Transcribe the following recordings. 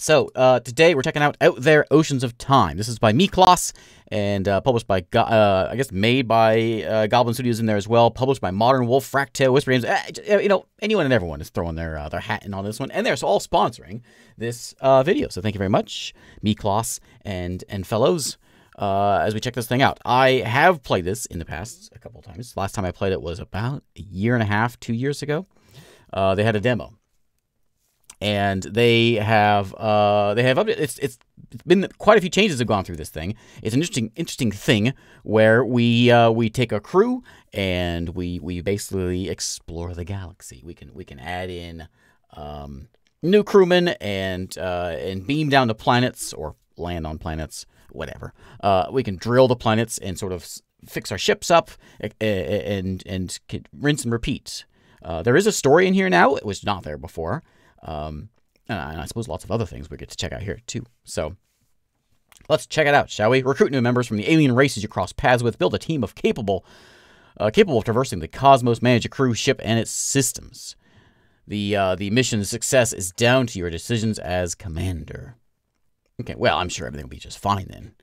So, today we're checking out Out There: Oceans of Time. This is by Mi-Clos, and published by, I guess, made by Goblin Studios in there as well. Published by Modern Wolf, Fractale, Whisper Games. You know, anyone and everyone is throwing their hat in on this one, and they're all sponsoring this video. So thank you very much, Mi-Clos and fellows, as we check this thing out. I have played this in the past a couple of times. Last time I played it was about a year and a half, 2 years ago. They had a demo. And they have it's been quite a few changes have gone through this thing. It's an interesting thing where we take a crew and we basically explore the galaxy. We can add in new crewmen and beam down to planets or land on planets, whatever. We can drill the planets and sort of fix our ships up and rinse and repeat. There is a story in here now. It was not there before. And I suppose lots of other things we get to check out here, too. So let's check it out, shall we? Recruit new members from the alien races you cross paths with. Build a team of capable of traversing the cosmos. Manage a crew, ship, and its systems. The mission's success is down to your decisions as commander. Okay, well, I'm sure everything will be just fine then.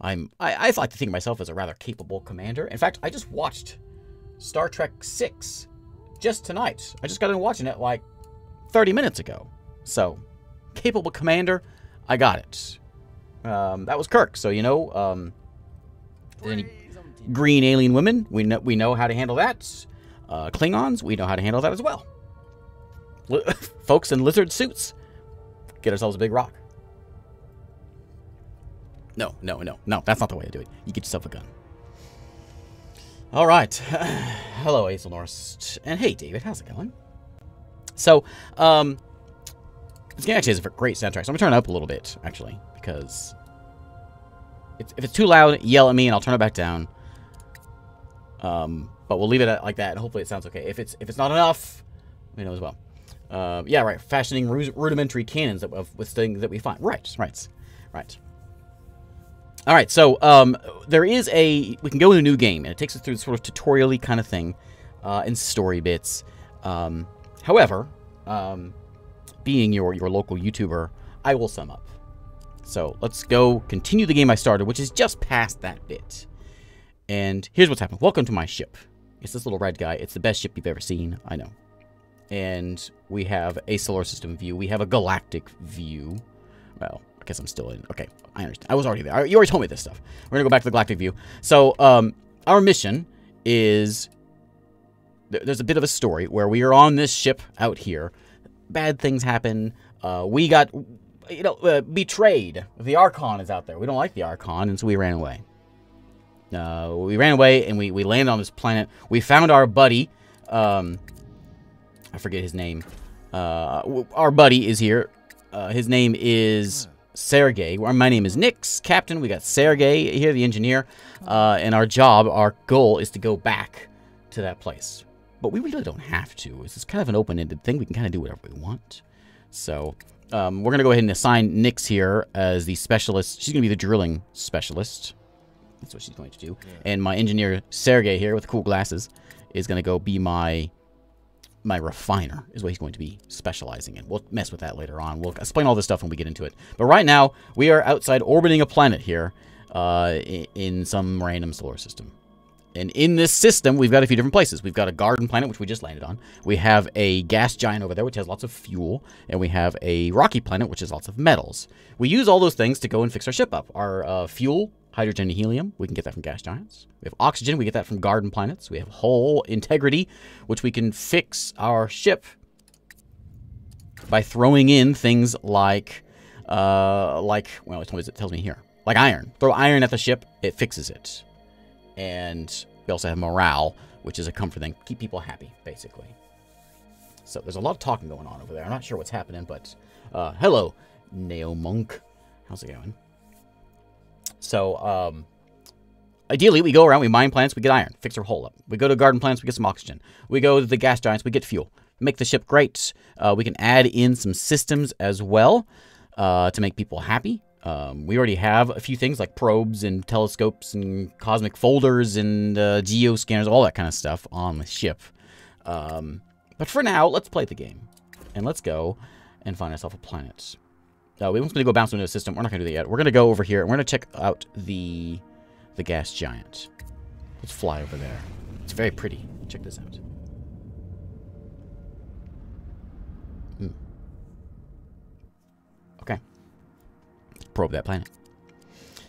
I like to think of myself as a rather capable commander. In fact, I just watched Star Trek 6 just tonight. I just got in watching it, like, 30 minutes ago. So, capable commander, I got it. That was Kirk, so you know, any green alien women, we know how to handle that. Klingons, we know how to handle that as well. Folks in lizard suits, get ourselves a big rock. No, that's not the way to do it. You get yourself a gun. All right. Hello, Aesel Norris. And hey, David, how's it going? So, this game actually has a great soundtrack, so I'm going to turn it up a little bit, actually, because if it's too loud, yell at me, and I'll turn it back down. But we'll leave it at, like that, and hopefully it sounds okay. If it's not enough, we know as well. Yeah, right, fashioning rudimentary cannons with things that we find. Right. All right, so there is we can go into a new game, and it takes us through sort of tutorial-y kind of thing, and story bits. However, being your local YouTuber, I will sum up. So let's go continue the game I started, which is just past that bit. And here's what's happened. Welcome to my ship. It's this little red guy. It's the best ship you've ever seen. I know. And we have a solar system view. We have a galactic view. Well, I guess I'm still in. Okay, I understand. I was already there. You already told me this stuff. We're going to go back to the galactic view. So our mission is... There's a bit of a story where we are on this ship out here. Bad things happen. We got, you know, betrayed. The Archon is out there. We don't like the Archon, and so we ran away. And we landed on this planet. We found our buddy. I forget his name. Our buddy is here. His name is Sergei. My name is Nyx, Captain. We got Sergei here, the engineer. And our goal is to go back to that place. But we really don't have to. It's kind of an open-ended thing. We can kind of do whatever we want. So we're going to go ahead and assign Nyx here as the specialist. She's going to be the drilling specialist. That's what she's going to do. Yeah. And my engineer, Sergei here with the cool glasses, is going to go be my refiner is what he's going to be specializing in. We'll mess with that later on. We'll explain all this stuff when we get into it. But right now, we are outside orbiting a planet here in some random solar system. And in this system, we've got a few different places. We've got a garden planet, which we just landed on. We have a gas giant over there, which has lots of fuel. And we have a rocky planet, which has lots of metals. We use all those things to go and fix our ship up. Our fuel, hydrogen and helium, we can get that from gas giants. We have oxygen, we get that from garden planets. We have hull integrity, which we can fix our ship by throwing in things like well, it tells me here. Like iron. Throw iron at the ship, it fixes it. And we also have morale, which is a comfort thing. Keep people happy, basically. So there's a lot of talking going on over there. I'm not sure what's happening, but... hello, Neo Monk. How's it going? So, ideally, we go around, we mine plants, we get iron. Fix our hull up. We go to garden plants, we get some oxygen. We go to the gas giants, we get fuel. Make the ship great. We can add in some systems as well to make people happy. We already have a few things like probes and telescopes and cosmic folders and geo scanners, all that kind of stuff on the ship. But for now, let's play the game. And let's go and find ourselves a planet. We're just going to go bounce into the system. We're not going to do that yet. We're going to go over here, and we're going to check out the gas giant. Let's fly over there. It's very pretty. Check this out. Okay. Probe that planet.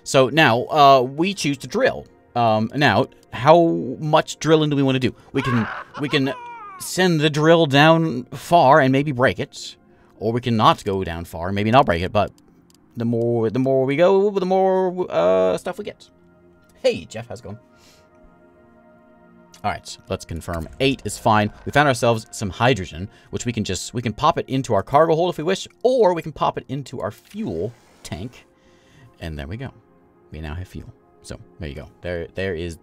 So now, we choose to drill. Now, how much drilling do we want to do? We can send the drill down far and maybe break it. Or we can not go down far, maybe not break it, but the more we go, the more stuff we get. Hey, Jeff, how's it going? All right, let's confirm. 8 is fine. We found ourselves some hydrogen, which we can pop it into our cargo hold if we wish, or we can pop it into our fuel tank, and there we go. We now have fuel. So there you go. There is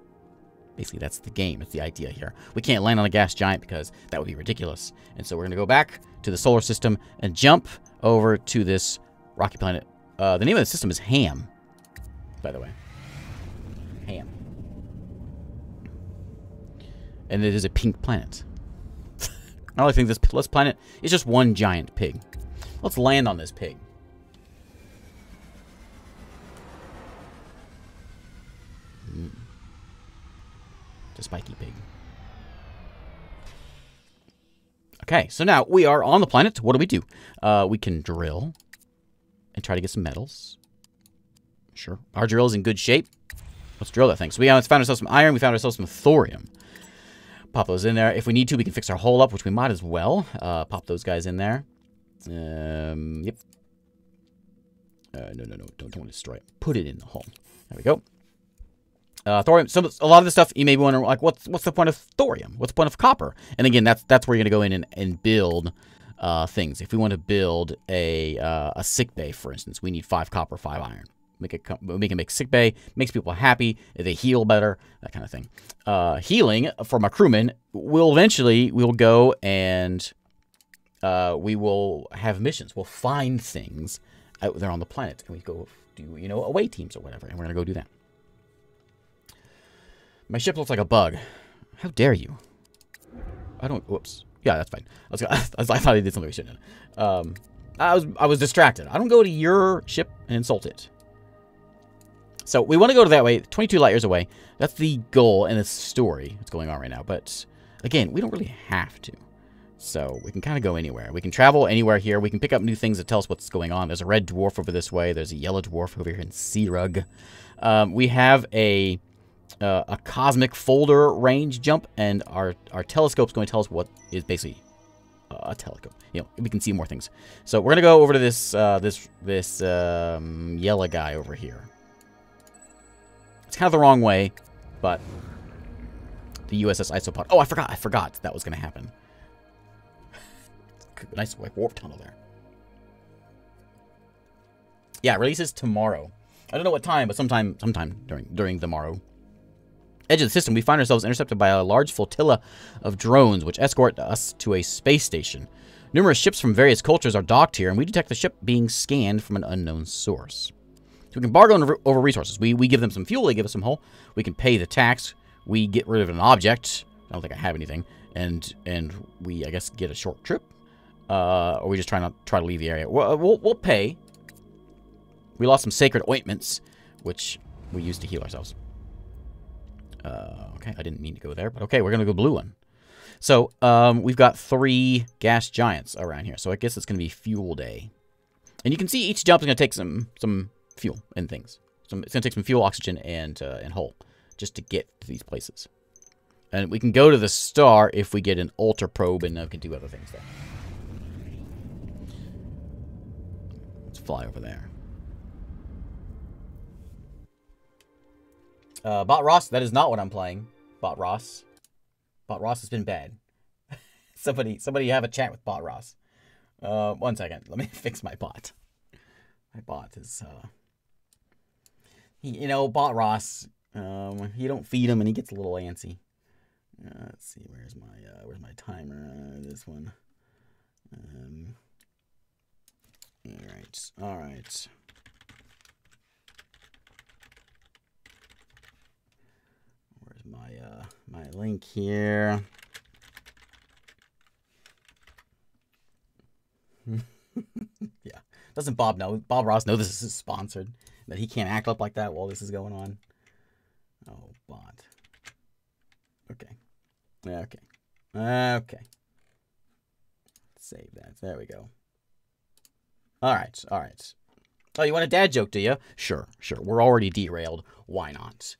basically that's the game. It's the idea here. We can't land on a gas giant because that would be ridiculous, and so we're gonna go back to the solar system and jump over to this rocky planet. The name of the system is Ham, by the way. Ham. And it is a pink planet. I really think this planet is just one giant pig. Let's land on this pig. It's a spiky pig. Okay, so now we are on the planet. What do we do? We can drill and try to get some metals. Sure. Our drill is in good shape. Let's drill that thing. So we found ourselves some iron. We found ourselves some thorium. Pop those in there. If we need to, we can fix our hull up, which we might as well. Pop those guys in there. Yep. No. Don't want to destroy it. Put it in the hull. There we go. Thorium. So a lot of the stuff you may be wondering, like, what's the point of thorium? What's the point of copper? And again, that's where you're gonna go in and build things. If we want to build a sick bay, for instance, we need 5 copper, 5 iron. We can make sick bay. Makes people happy. They heal better. That kind of thing. Healing from a crewman will eventually we'll go and we will have missions. We'll find things out there on the planet, and we go do away teams or whatever, and we're gonna go do that. My ship looks like a bug. How dare you? I don't. Whoops. Yeah, that's fine. Let's go. I thought I did something we shouldn't have. I was distracted. I don't go to your ship and insult it. So we want to go to that way. 22 light years away. That's the goal and the story that's going on right now. But again, we don't really have to. So we can kind of go anywhere. We can travel anywhere here. We can pick up new things that tell us what's going on. There's a red dwarf over this way. There's a yellow dwarf over here in Serug. We have a cosmic folder range jump, and our telescope's going to tell us what is basically a telescope. We can see more things. So we're going to go over to this yellow guy over here. It's kind of the wrong way, but the USS Isopod. Oh, I forgot that was going to happen. Nice warp tunnel there. Yeah, it releases tomorrow. I don't know what time, but sometime during tomorrow. Edge of the system, we find ourselves intercepted by a large flotilla of drones, which escort us to a space station. Numerous ships from various cultures are docked here, and we detect the ship being scanned from an unknown source. So we can bargain over resources. We give them some fuel, they give us some hull. We can pay the tax. We get rid of an object. I don't think I have anything. And we, I guess, get a short trip. Or we just try to leave the area. We'll pay. We lost some sacred ointments, which we used to heal ourselves. Okay, I didn't mean to go there, but okay, we're going to go blue one. So, we've got 3 gas giants around here, so I guess it's going to be fuel day. And you can see each jump is going to take some fuel and things. So it's going to take some fuel, oxygen, and hull just to get to these places. And we can go to the star if we get an ultra probe, and we can do other things there. Let's fly over there. Bot Ross, that is not what I'm playing. Bot Ross. Bot Ross has been bad. somebody have a chat with Bot Ross. One second. Let me fix my bot. My bot is, Bot Ross, you don't feed him and he gets a little antsy. Let's see, where's my timer? This one. All right. My link here. Yeah, Doesn't Bob know? Bob Ross know this is sponsored? That he can't act up like that while this is going on? Oh, Bot. Okay. Okay. Okay. Save that. There we go. All right. All right. Oh, you want a dad joke, do you? Sure. Sure. We're already derailed. Why not?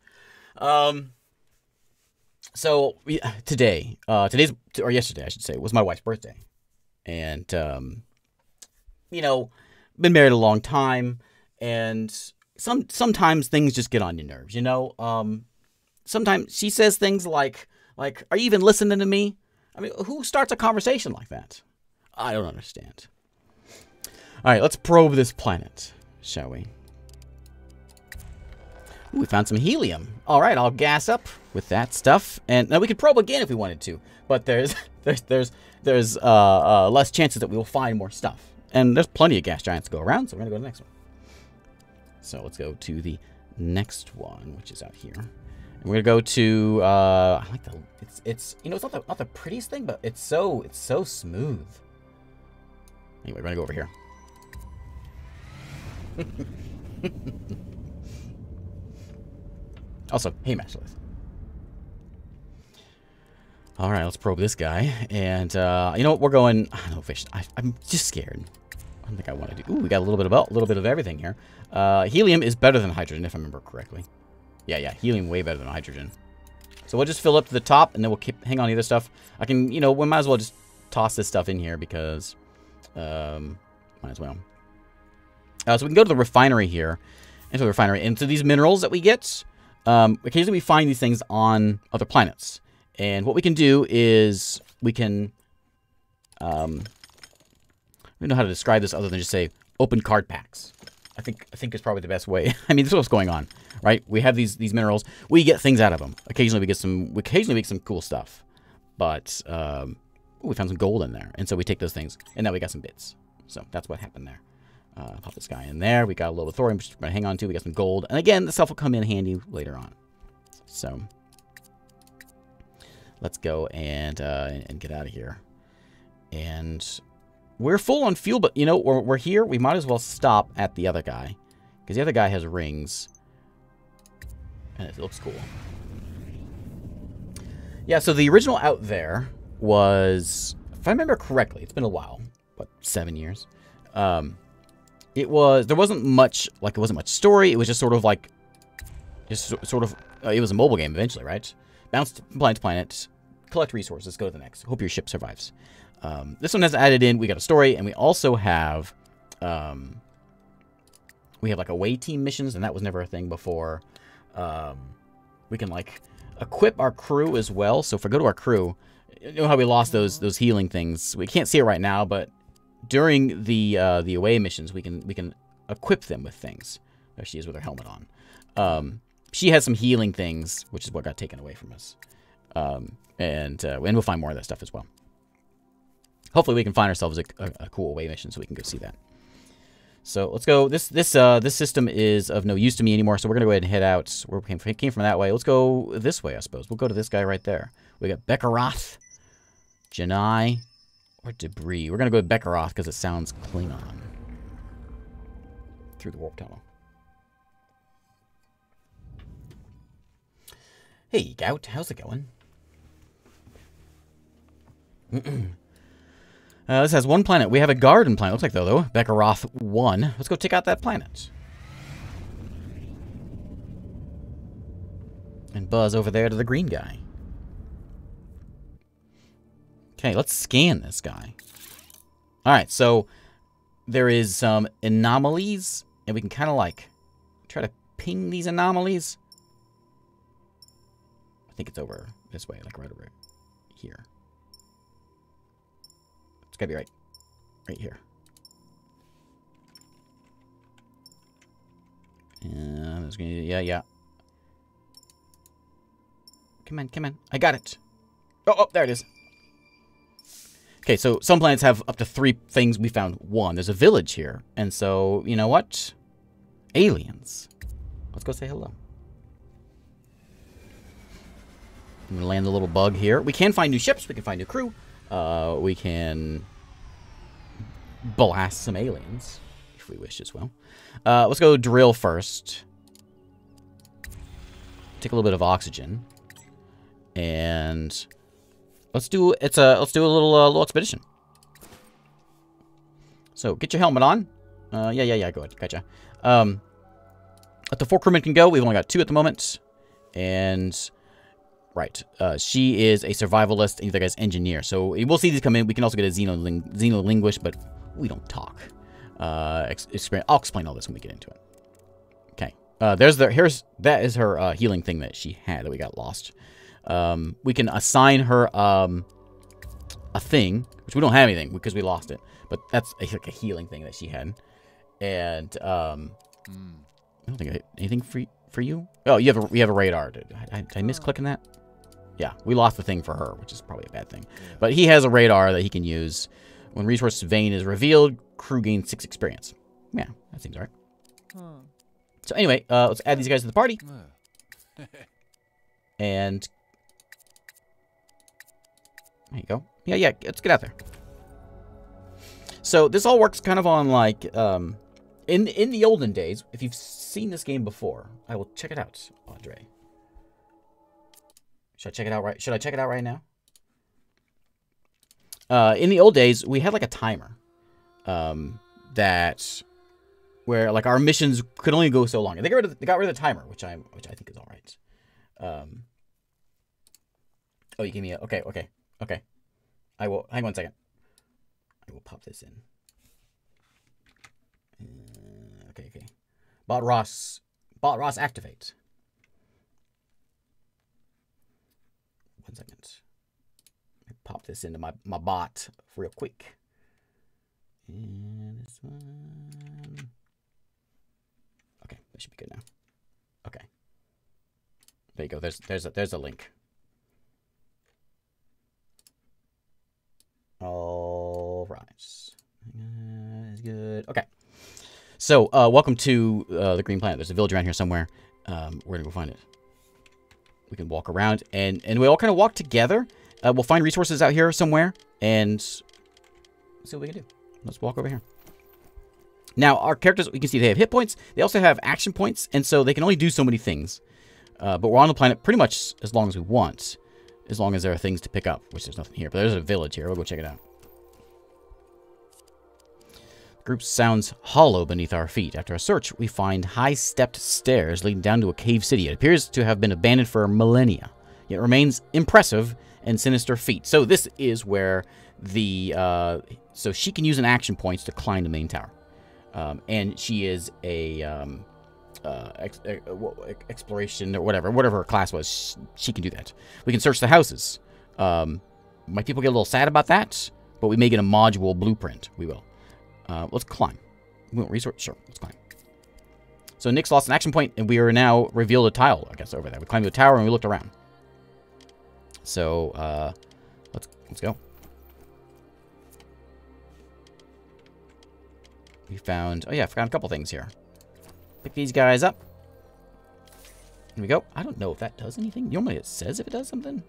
So today, or yesterday, I should say, was my wife's birthday. And, you know, been married a long time, and sometimes things just get on your nerves, you know? Sometimes she says things like, are you even listening to me? I mean, who starts a conversation like that? I don't understand. All right, let's probe this planet, shall we? Ooh, we found some helium. All right, I'll gas up with that stuff, and now we could probe again if we wanted to. But there's less chances that we will find more stuff, and there's plenty of gas giants to go around. So we're gonna go to the next one. So let's go to the next one, which is out here, and we're gonna go to I like the it's you know, it's not the prettiest thing, but it's so smooth. Anyway, we're gonna go over here. Also, hey, Matchless. All right, let's probe this guy. And, you know what? We're going... I don't know, fish. I'm just scared. I don't think I want to do... Ooh, we got a little bit of everything here. Helium is better than hydrogen, if I remember correctly. Yeah. Helium way better than hydrogen. So we'll just fill up to the top, and then we'll keep hang on to the other stuff. I can... You know, we might as well just toss this stuff in here, because... might as well. So we can go to the refinery here. Into the refinery. Into these minerals that we get... occasionally we find these things on other planets, and what we can do is we can, I don't know how to describe this other than just say open card packs. I think is probably the best way. I mean, this is what's going on, right? We have these minerals, we get things out of them. Occasionally we get some, cool stuff, but, ooh, we found some gold in there. And so we take those things, and now we got some bits. So that's what happened there. Pop this guy in there. We got a little thorium, which we're going to hang on to. We got some gold. And again, the stuff will come in handy later on. So let's go and get out of here. And we're full on fuel, but, you know, we're here. We might as well stop at the other guy, because the other guy has rings. And it looks cool. Yeah, so the original Out There was, if I remember correctly, it's been a while. What, 7 years? It was, it wasn't much story. It was just sort of like, it was a mobile game eventually, right? Bounce from planet to planet, collect resources, go to the next. Hope your ship survives. This one has added in, we got a story, and we also have, we have like away team missions, and that was never a thing before. We can like equip our crew as well. So if I go to our crew, you know how we lost those healing things. We can't see it right now, but during the away missions, we can equip them with things. There she is with her helmet on. She has some healing things, which is what got taken away from us. And we'll find more of that stuff as well. Hopefully, we can find ourselves a cool away mission so we can go see that. So let's go. This system is of no use to me anymore. So we're gonna go ahead and head out. We came from that way. Let's go this way, I suppose. We'll go to this guy right there. We got Bekaroth, Janai. Or Debris. We're going to go with Bekaroth because it sounds Klingon. Through the warp tunnel. Hey, Gout. How's it going? This has one planet. We have a garden planet. Looks like, though. Bekaroth 1. Let's go check out that planet. And buzz over there to the green guy. Okay, let's scan this guy. All right, so there is some anomalies, and we can kind of like try to ping these anomalies. I think it's over this way, like right over here. It's gotta be right here. And it's gonna, yeah. Come on, I got it. Oh, there it is. Okay, so some planets have up to 3 things. We found 1. There's a village here. And so, you know what? Aliens. Let's go say hello. I'm going to land the little bug here. We can find new ships. We can find new crew. We can blast some aliens. if we wish as well. Let's go drill first. Take a little bit of oxygen, and let's do a little expedition. So get your helmet on. Yeah. Go ahead. Gotcha. Let the four crewmen can go. We've only got two at the moment, and. Right. She is a survivalist, and the guy's engineer. So we'll see these come in. We can also get a xenolinguist, but we don't talk. I'll explain all this when we get into it. Okay. That is her healing thing that she had that we got lost. We can assign her a thing, which we don't have anything because we lost it. But that's like a healing thing that she had. And I don't think I had anything for you. Oh, you have a radar. Did I miss clicking that? Yeah, we lost the thing for her, which is probably a bad thing. Yeah. But he has a radar that he can use. When resource vein is revealed, crew gains 6 experience. Yeah, that seems alright. Huh. So anyway, let's add these guys to the party. And there you go. Yeah, let's get out there. So this all works kind of on like in the olden days. If you've seen this game before, I will check it out, Andre. Should I check it out right now? In the old days, we had like a timer where like our missions could only go so long, and they got rid of the timer, which I think is all right. Oh, you gave me a okay. I will hang on a second. I will pop this in. Okay. Bot Ross, activate. One second. Let me pop this into my bot real quick. And this one. Okay, that should be good now. Okay. There you go. There's a link. All right. That's good. Okay. So, welcome to the Green Planet. There's a village around here somewhere. We're going to go find it. We can walk around, and we all kind of walk together. We'll find resources out here somewhere, and see what we can do. Let's walk over here. Now, our characters, you can see they have hit points. They also have action points, and so they can only do so many things. But we're on the planet pretty much as long as we want, as long as there are things to pick up, which there's nothing here. But there's a village here. We'll go check it out. Group sounds hollow beneath our feet. After a search, we find high-stepped stairs leading down to a cave city. It appears to have been abandoned for millennia, yet remains impressive and sinister feat. So this is where the... so she can use an action points to climb the main tower. And she is a... exploration or whatever her class was, she can do that. We can search the houses. My people get a little sad about that, but we may get a module blueprint. We will. Let's climb. We want resource? Sure, let's climb. So Nyx lost an action point, and we are now revealed a tile, I guess, over there. We climbed to a tower, and we looked around. So, let's go. We found... Oh, yeah, I found a couple things here. Pick these guys up. Here we go. I don't know if that does anything. Normally it says if it does something.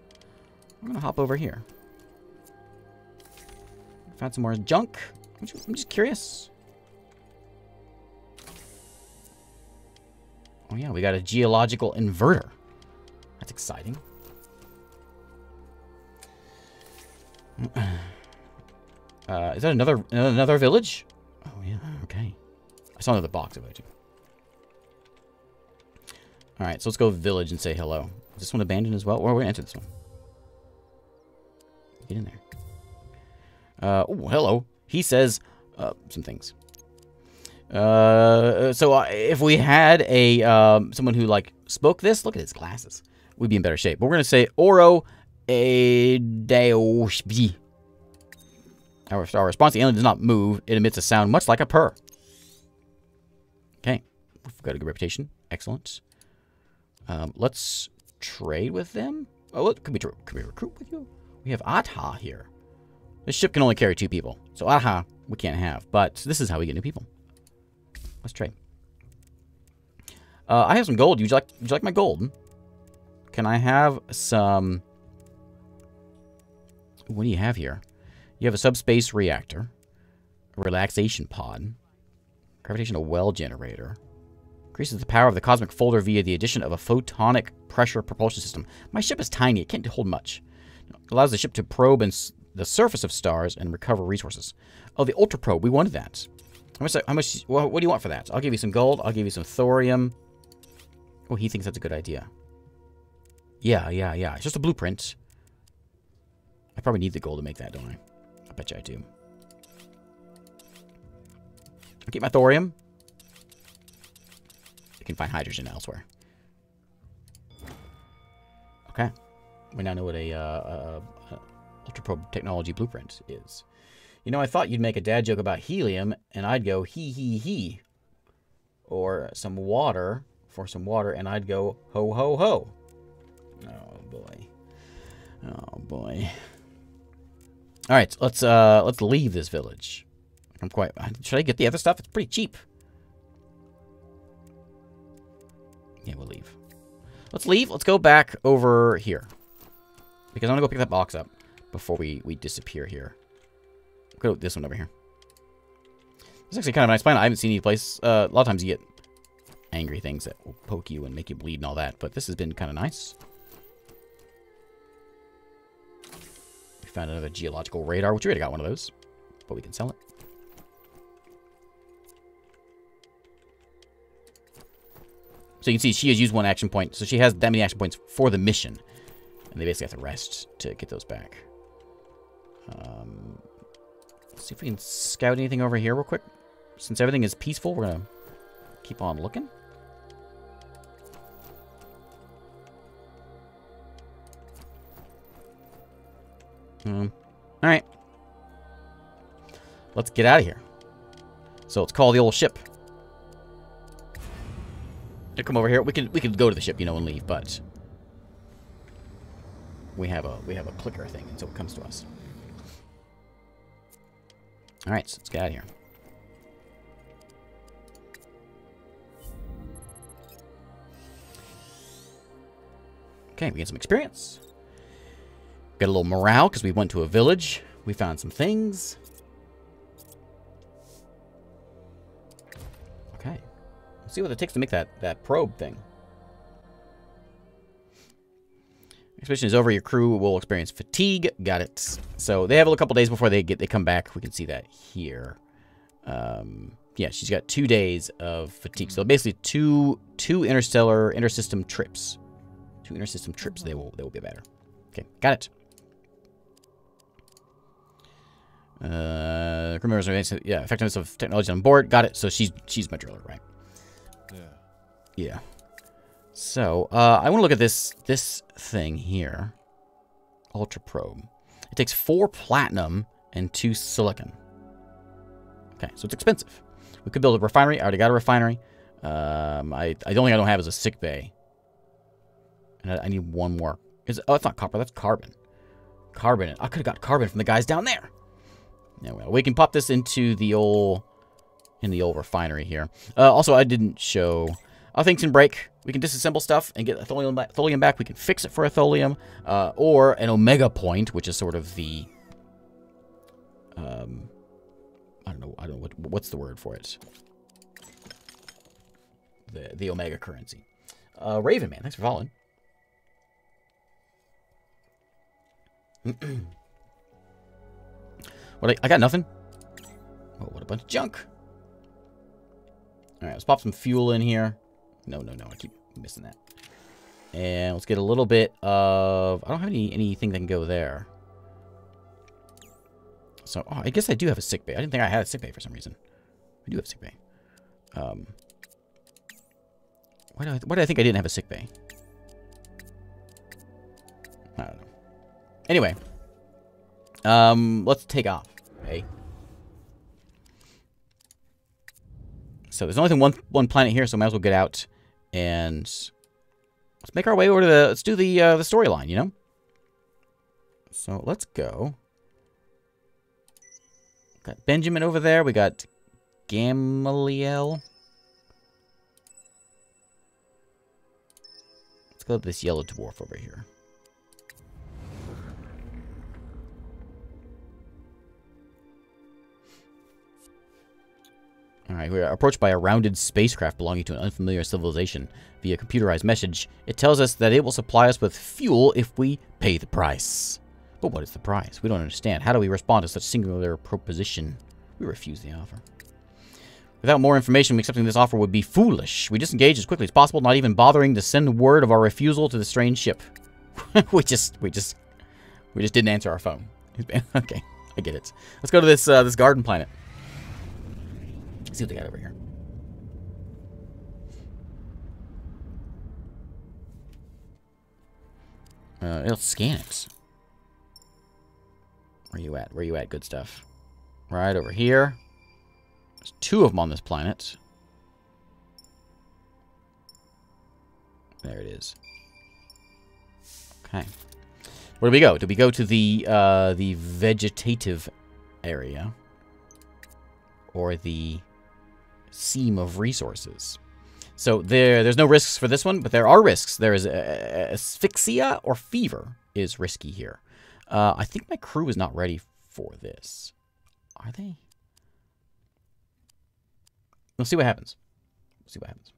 I'm going to hop over here. Found some more junk. I'm just curious. Oh, yeah, we got a geological inverter. That's exciting. Is that another village? Oh, yeah, okay. I saw another box over there, too. All right, so let's go village and say hello. Is this one abandoned as well? Or we're going to enter this one. Get in there. Oh, hello. He says some things. So if we had a someone who like spoke this, look at his glasses, we'd be in better shape. But we're gonna say Oro Edeoshbi. Our response: the alien does not move. It emits a sound much like a purr. Okay, we've got a good reputation. Excellent. Let's trade with them. Oh, what could we recruit with you? We have Atha here. This ship can only carry 2 people. So, aha, we can't have. But this is how we get new people. Let's trade. I have some gold. Would you like my gold? Can I have some... What do you have here? You have a subspace reactor. A relaxation pod. Gravitational well generator. Increases the power of the cosmic folder via the addition of a photonic pressure propulsion system. My ship is tiny. It can't hold much. It allows the ship to probe and the surface of stars and recover resources. Oh, the ultra probe. We wanted that. How much? What do you want for that? I'll give you some gold. I'll give you some thorium. Oh, he thinks that's a good idea. Yeah. It's just a blueprint. I probably need the gold to make that, don't I? I bet you I do. I'll get my thorium. I can find hydrogen elsewhere. Okay. We now know what a ultraprobe technology blueprint is. You know, I thought you'd make a dad joke about helium, and I'd go, he. Or some water, for some water, and I'd go, ho, ho, ho. Oh, boy. Oh, boy. All right, let's leave this village. I'm quite... Should I get the other stuff? It's pretty cheap. Yeah, we'll leave. Let's leave. Let's go back over here. Because I'm going to go pick that box up before we disappear here. Go this one over here. It's actually kind of a nice plan. I haven't seen any place. A lot of times you get angry things that will poke you and make you bleed and all that. But this has been kind of nice. We found another geological radar, which we already got one of those. But we can sell it. So you can see she has used one action point. So she has that many action points for the mission. And they basically have to rest to get those back. Let's see if we can scout anything over here real quick. Since everything is peaceful, we're going to keep on looking. All right. Let's get out of here. So let's call the old ship. To come over here, we could go to the ship, you know, and leave, but we have a clicker thing, and so it comes to us. All right, so let's get out of here. Okay, we get some experience. Got a little morale because we went to a village. We found some things. See what it takes to make that probe thing. Expedition is over. Your crew will experience fatigue. Got it. So they have a couple days before they come back. We can see that here. Yeah, she's got 2 days of fatigue. So basically two intersystem trips. Two intersystem trips. They will be better. Okay, got it. Crew members, yeah, effectiveness of technology on board. Got it. So she's my driller, right? Yeah. So, I want to look at this thing here. Ultra probe. It takes 4 platinum and 2 silicon. Okay, so it's expensive. We could build a refinery. I already got a refinery. The only thing I don't have is a sick bay. And I need one more. Oh, it's not copper. That's carbon. Carbon. I could have got carbon from the guys down there. Anyway, we can pop this into the old... in the old refinery here. Also, I didn't show... things can break. We can disassemble stuff and get Aetholium back. We can fix it for Aetholium. Or an Omega Point, which is sort of the... I don't know. What's the word for it? The Omega currency. Raven, man. Thanks for following. What? I got nothing. Oh, what a bunch of junk. All right, let's pop some fuel in here. No. I keep missing that. And let's get a little bit of... I don't have anything that can go there. So, oh, I guess I do have a sick bay. I didn't think I had a sick bay for some reason. I do have a sick bay. Why do I think I didn't have a sick bay? I don't know. Anyway. Let's take off, hey? So there's only one planet here, so might as well get out and let's make our way over to the... Let's do the storyline, you know? So let's go. Got Benjamin over there. We got Gamaliel. Let's go to this yellow dwarf over here. Alright, we are approached by a rounded spacecraft belonging to an unfamiliar civilization. Via computerized message, it tells us that it will supply us with fuel if we pay the price. But what is the price? We don't understand. How do we respond to such singular proposition? We refuse the offer. Without more information, accepting this offer would be foolish. We disengage as quickly as possible, not even bothering to send word of our refusal to the strange ship. We just didn't answer our phone. Okay, I get it. Let's go to this this garden planet. Let's see what they got over here. It'll scan it. Where you at? Where you at? Good stuff. Right over here. There's two of them on this planet. There it is. Okay. Where do we go? Do we go to the vegetative area? Or the seam of resources? So there's no risks for this one, but there are risks. There is asphyxia or fever is risky here. I think my crew is not ready for this. Are they? We'll see what happens. We'll see what happens.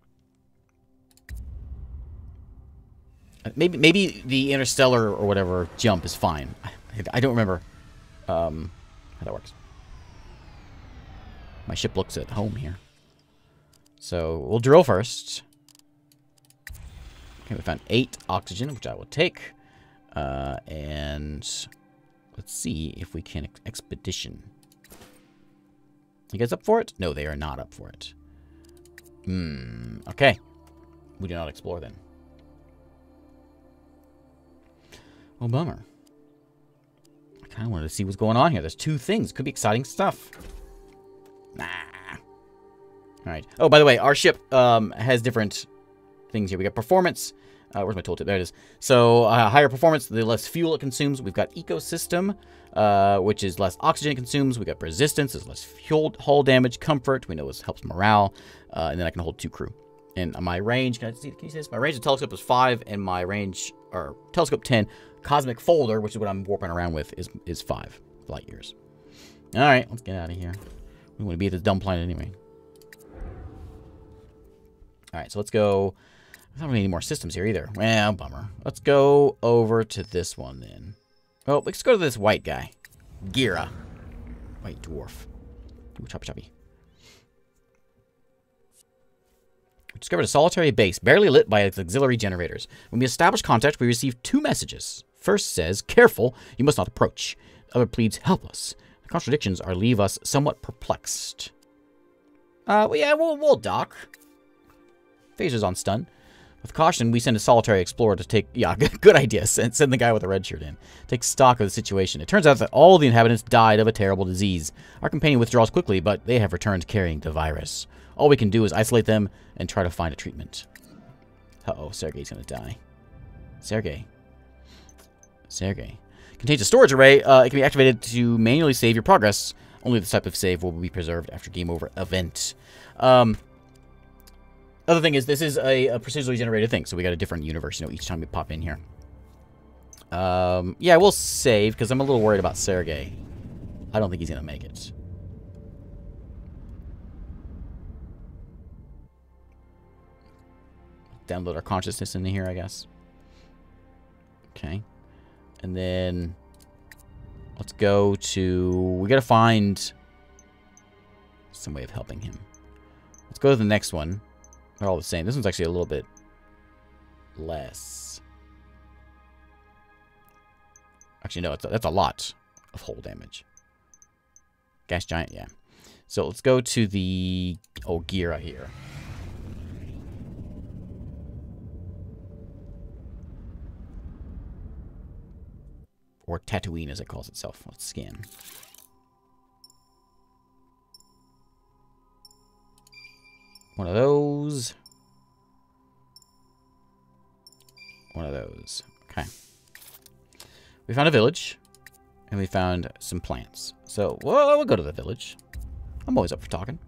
Maybe the interstellar or whatever jump is fine. I don't remember how that works. My ship looks at home here. So we'll drill first. Okay, we found 8 oxygen, which I will take. And let's see if we can expedition. You guys up for it? No, they are not up for it. Okay. We do not explore then. Oh, bummer. I kind of wanted to see what's going on here. There's 2 things. Could be exciting stuff. Nah. Alright. Oh, by the way, our ship has different things here. We got performance. Where's my tooltip? There it is. So, higher performance, the less fuel it consumes. We've got ecosystem, which is less oxygen it consumes. We've got resistance, is less fuel hull damage. Comfort, we know this helps morale. And then I can hold 2 crew. And my range, can you see this? My range of telescope is 5, and my range, or telescope 10, cosmic folder, which is what I'm warping around with, is 5 light years. All right, let's get out of here. We want to be at this dumb planet anyway. All right, so let's go. I don't need any more systems here either. Well, bummer. Let's go over to this one then. Oh, let's go to this white guy. Gira. White dwarf. Ooh, choppy choppy. We discovered a solitary base, barely lit by its auxiliary generators. When we established contact, we received 2 messages. First says, "Careful, you must not approach." The other pleads, "Help us." The contradictions leave us somewhat perplexed. Well, yeah, we'll dock. Phaser's on stun. With caution, we send a solitary explorer to take... Yeah, good idea. Send the guy with the red shirt in. Take stock of the situation. It turns out that all the inhabitants died of a terrible disease. Our companion withdraws quickly, but they have returned carrying the virus. All we can do is isolate them and try to find a treatment. Uh-oh, Sergei's gonna die. Sergei. Contains a storage array. It can be activated to manually save your progress. Only this type of save will be preserved after game over event. Other thing is, this is a procedurally generated thing, so we got a different universe, you know, each time we pop in here. Yeah, we'll save, because I'm a little worried about Sergei. I don't think he's going to make it. Download our consciousness into here, I guess. Okay. And then, let's go to... we got to find some way of helping him. Let's go to the next one. They're all the same. This one's actually a little bit less. Actually, no, that's a lot of hull damage. Gas giant, yeah. So let's go to the Gira here. Or Tatooine, as it calls itself. Let's scan. One of those. One of those. Okay. We found a village. And we found some plants. So, well, we'll go to the village. I'm always up for talking.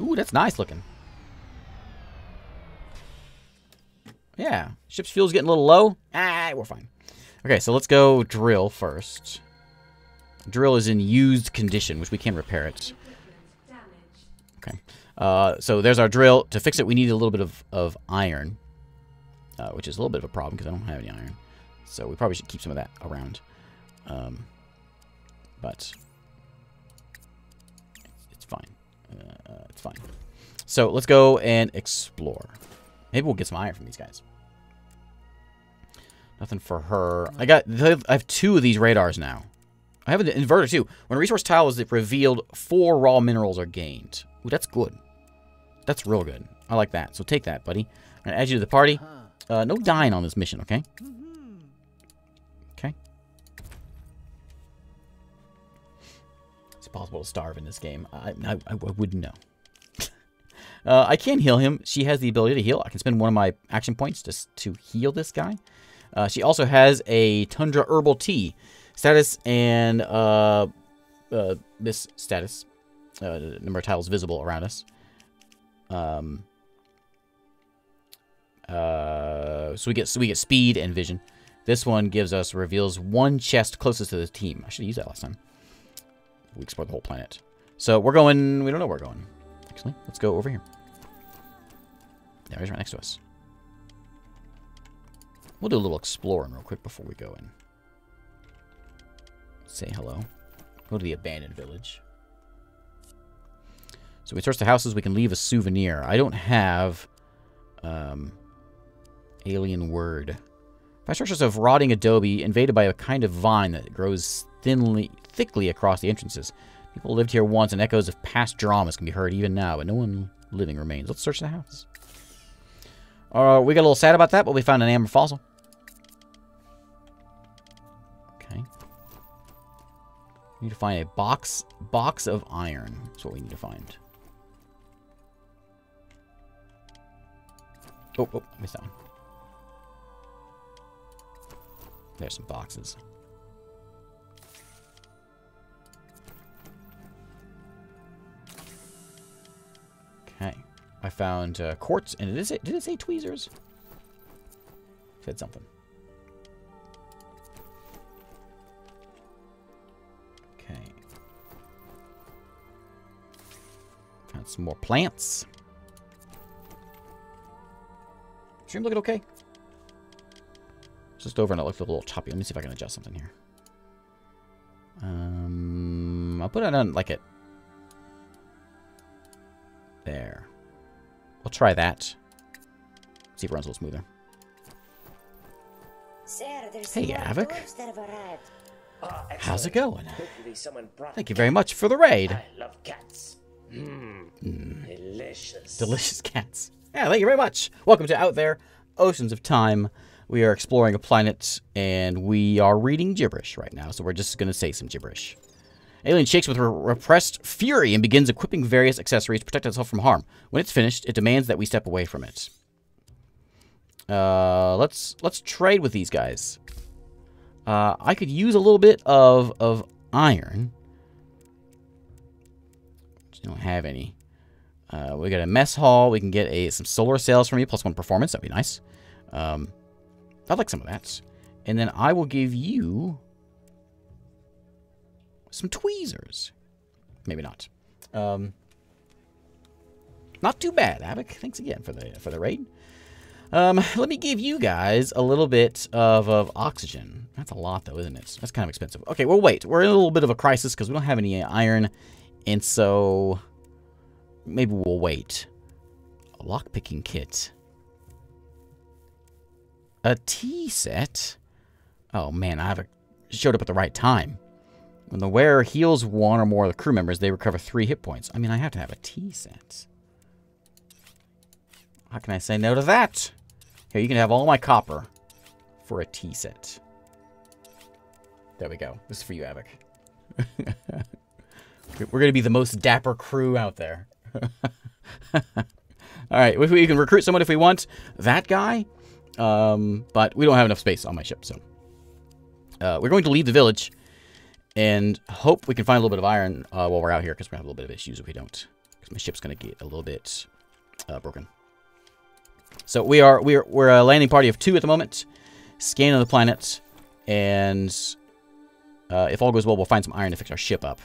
Ooh, that's nice looking. Yeah. Ship's fuel's getting a little low. Ah, we're fine. Okay, so let's go drill first. Drill is in used condition, which we can repair it. Okay. So there's our drill. To fix it, we need a little bit of iron, which is a little bit of a problem because I don't have any iron. So we probably should keep some of that around. But it's fine. It's fine. So let's go and explore. Maybe we'll get some iron from these guys. Nothing for her. I have two of these radars now. I have an inverter too. When a resource tile is revealed, 4 raw minerals are gained. Ooh, that's good. That's real good. I like that. So take that, buddy. I'm gonna add you to the party. No dying on this mission, okay? Okay. It's possible to starve in this game. I wouldn't know. I can heal him. She has the ability to heal. I can spend one of my action points just to heal this guy. She also has a Tundra Herbal Tea. Status and this status. Number of tiles visible around us. So we get speed and vision. This one gives us reveals 1 chest closest to the team. I should have used that last time. We explored the whole planet. So we're going. We don't know where we're going. Actually, let's go over here. There he's right next to us. We'll do a little exploring real quick before we go in. Say hello. Go to the abandoned village. So we search the houses. We can leave a souvenir. I don't have alien word. Vast structures of rotting adobe invaded by a kind of vine that grows thickly across the entrances. People lived here once, and echoes of past dramas can be heard even now, but no one living remains. Let's search the house. We got a little sad about that, but we found an amber fossil. Okay. We need to find a box of iron. That's what we need to find. Oh, I missed that one. There's some boxes. Okay. I found quartz, and did it say tweezers? It said something. Okay. Found some more plants. Stream looking okay. Just over and it looked a little choppy. Let me see if I can adjust something here. I'll put it on like it. There. We'll try that. See if it runs a little smoother. Sarah, hey, Avik. How's it going? Thank you very much for the raid. I love cats. Delicious. Delicious cats. Yeah, thank you very much. Welcome to Out There, Oceans of Time. We are exploring a planet, and we are reading gibberish right now, so we're just going to say some gibberish. Alien shakes with repressed fury and begins equipping various accessories to protect itself from harm. When it's finished, it demands that we step away from it. Let's trade with these guys. I could use a little bit of iron. Just don't have any. We got a mess hall. We can get some solar sails from you, +1 performance. That'd be nice. I'd like some of that. And then I will give you some tweezers. Maybe not. Not too bad, Avik. Thanks again for the raid. Let me give you guys a little bit of oxygen. That's a lot, though, isn't it? That's kind of expensive. Okay, well, wait. We're in a little bit of a crisis because we don't have any iron. And so maybe we'll wait. A lockpicking kit. A tea set? Oh man, I've showed up at the right time. When the wearer heals 1 or more of the crew members, they recover 3 hit points. I mean, I have to have a tea set. How can I say no to that? Here, you can have all my copper for a tea set. There we go. This is for you, Avik. We're going to be the most dapper crew out there. Alright, we can recruit someone if we want. That guy? But we don't have enough space on my ship, so we're going to leave the village and hope we can find a little bit of iron while we're out here, because we're gonna have a little bit of issues if we don't, because my ship's gonna get a little bit broken. So we're a landing party of 2 at the moment, scanning the planet, And if all goes well, we'll find some iron to fix our ship up.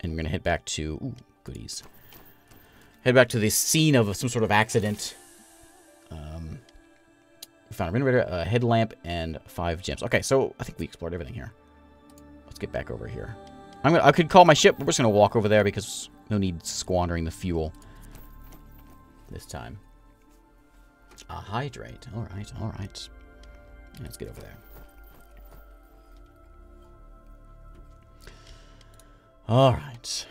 And we're going to head back to... Ooh, goodies. Head back to the scene of some sort of accident. We found a renovator, a headlamp, and 5 gems. Okay, so I think we explored everything here. Let's get back over here. I could call my ship, but we're just going to walk over there because no need squandering the fuel this time. A hydrate. All right, all right. Let's get over there. All right.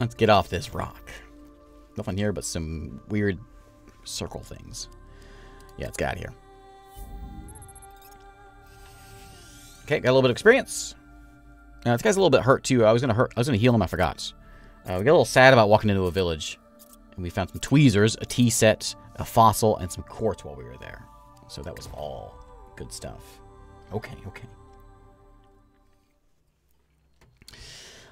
Let's get off this rock. Nothing here but some weird circle things. Yeah, let's get out of here. Okay, got a little bit of experience. Now, this guy's a little bit hurt too. I was gonna heal him. I forgot. We got a little sad about walking into a village, and we found some tweezers, a tea set, a fossil, and some quartz while we were there. So that was all good stuff. Okay, okay.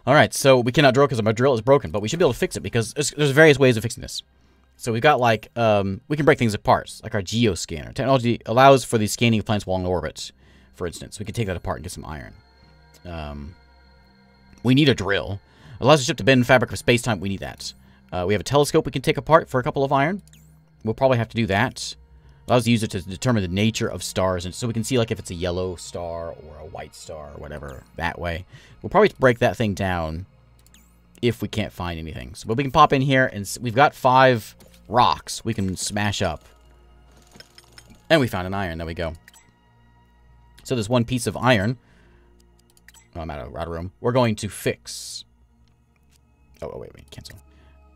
All right. So we cannot drill because my drill is broken, but we should be able to fix it because there's various ways of fixing this. So we've got like we can break things apart, like our geo scanner. Technology allows for the scanning of planets while in orbit, for instance. We can take that apart and get some iron. We need a drill. Allows the ship to bend the fabric of space-time. We need that. We have a telescope we can take apart for a couple of iron. We'll probably have to do that. Allows the user to determine the nature of stars, and so we can see like if it's a yellow star or a white star or whatever that way. We'll probably break that thing down if we can't find anything. So, but we can pop in here, and we've got 5 rocks we can smash up. And we found an iron. There we go. So there's one piece of iron. Oh, I'm out of room. We're going to fix. Oh wait, wait, cancel.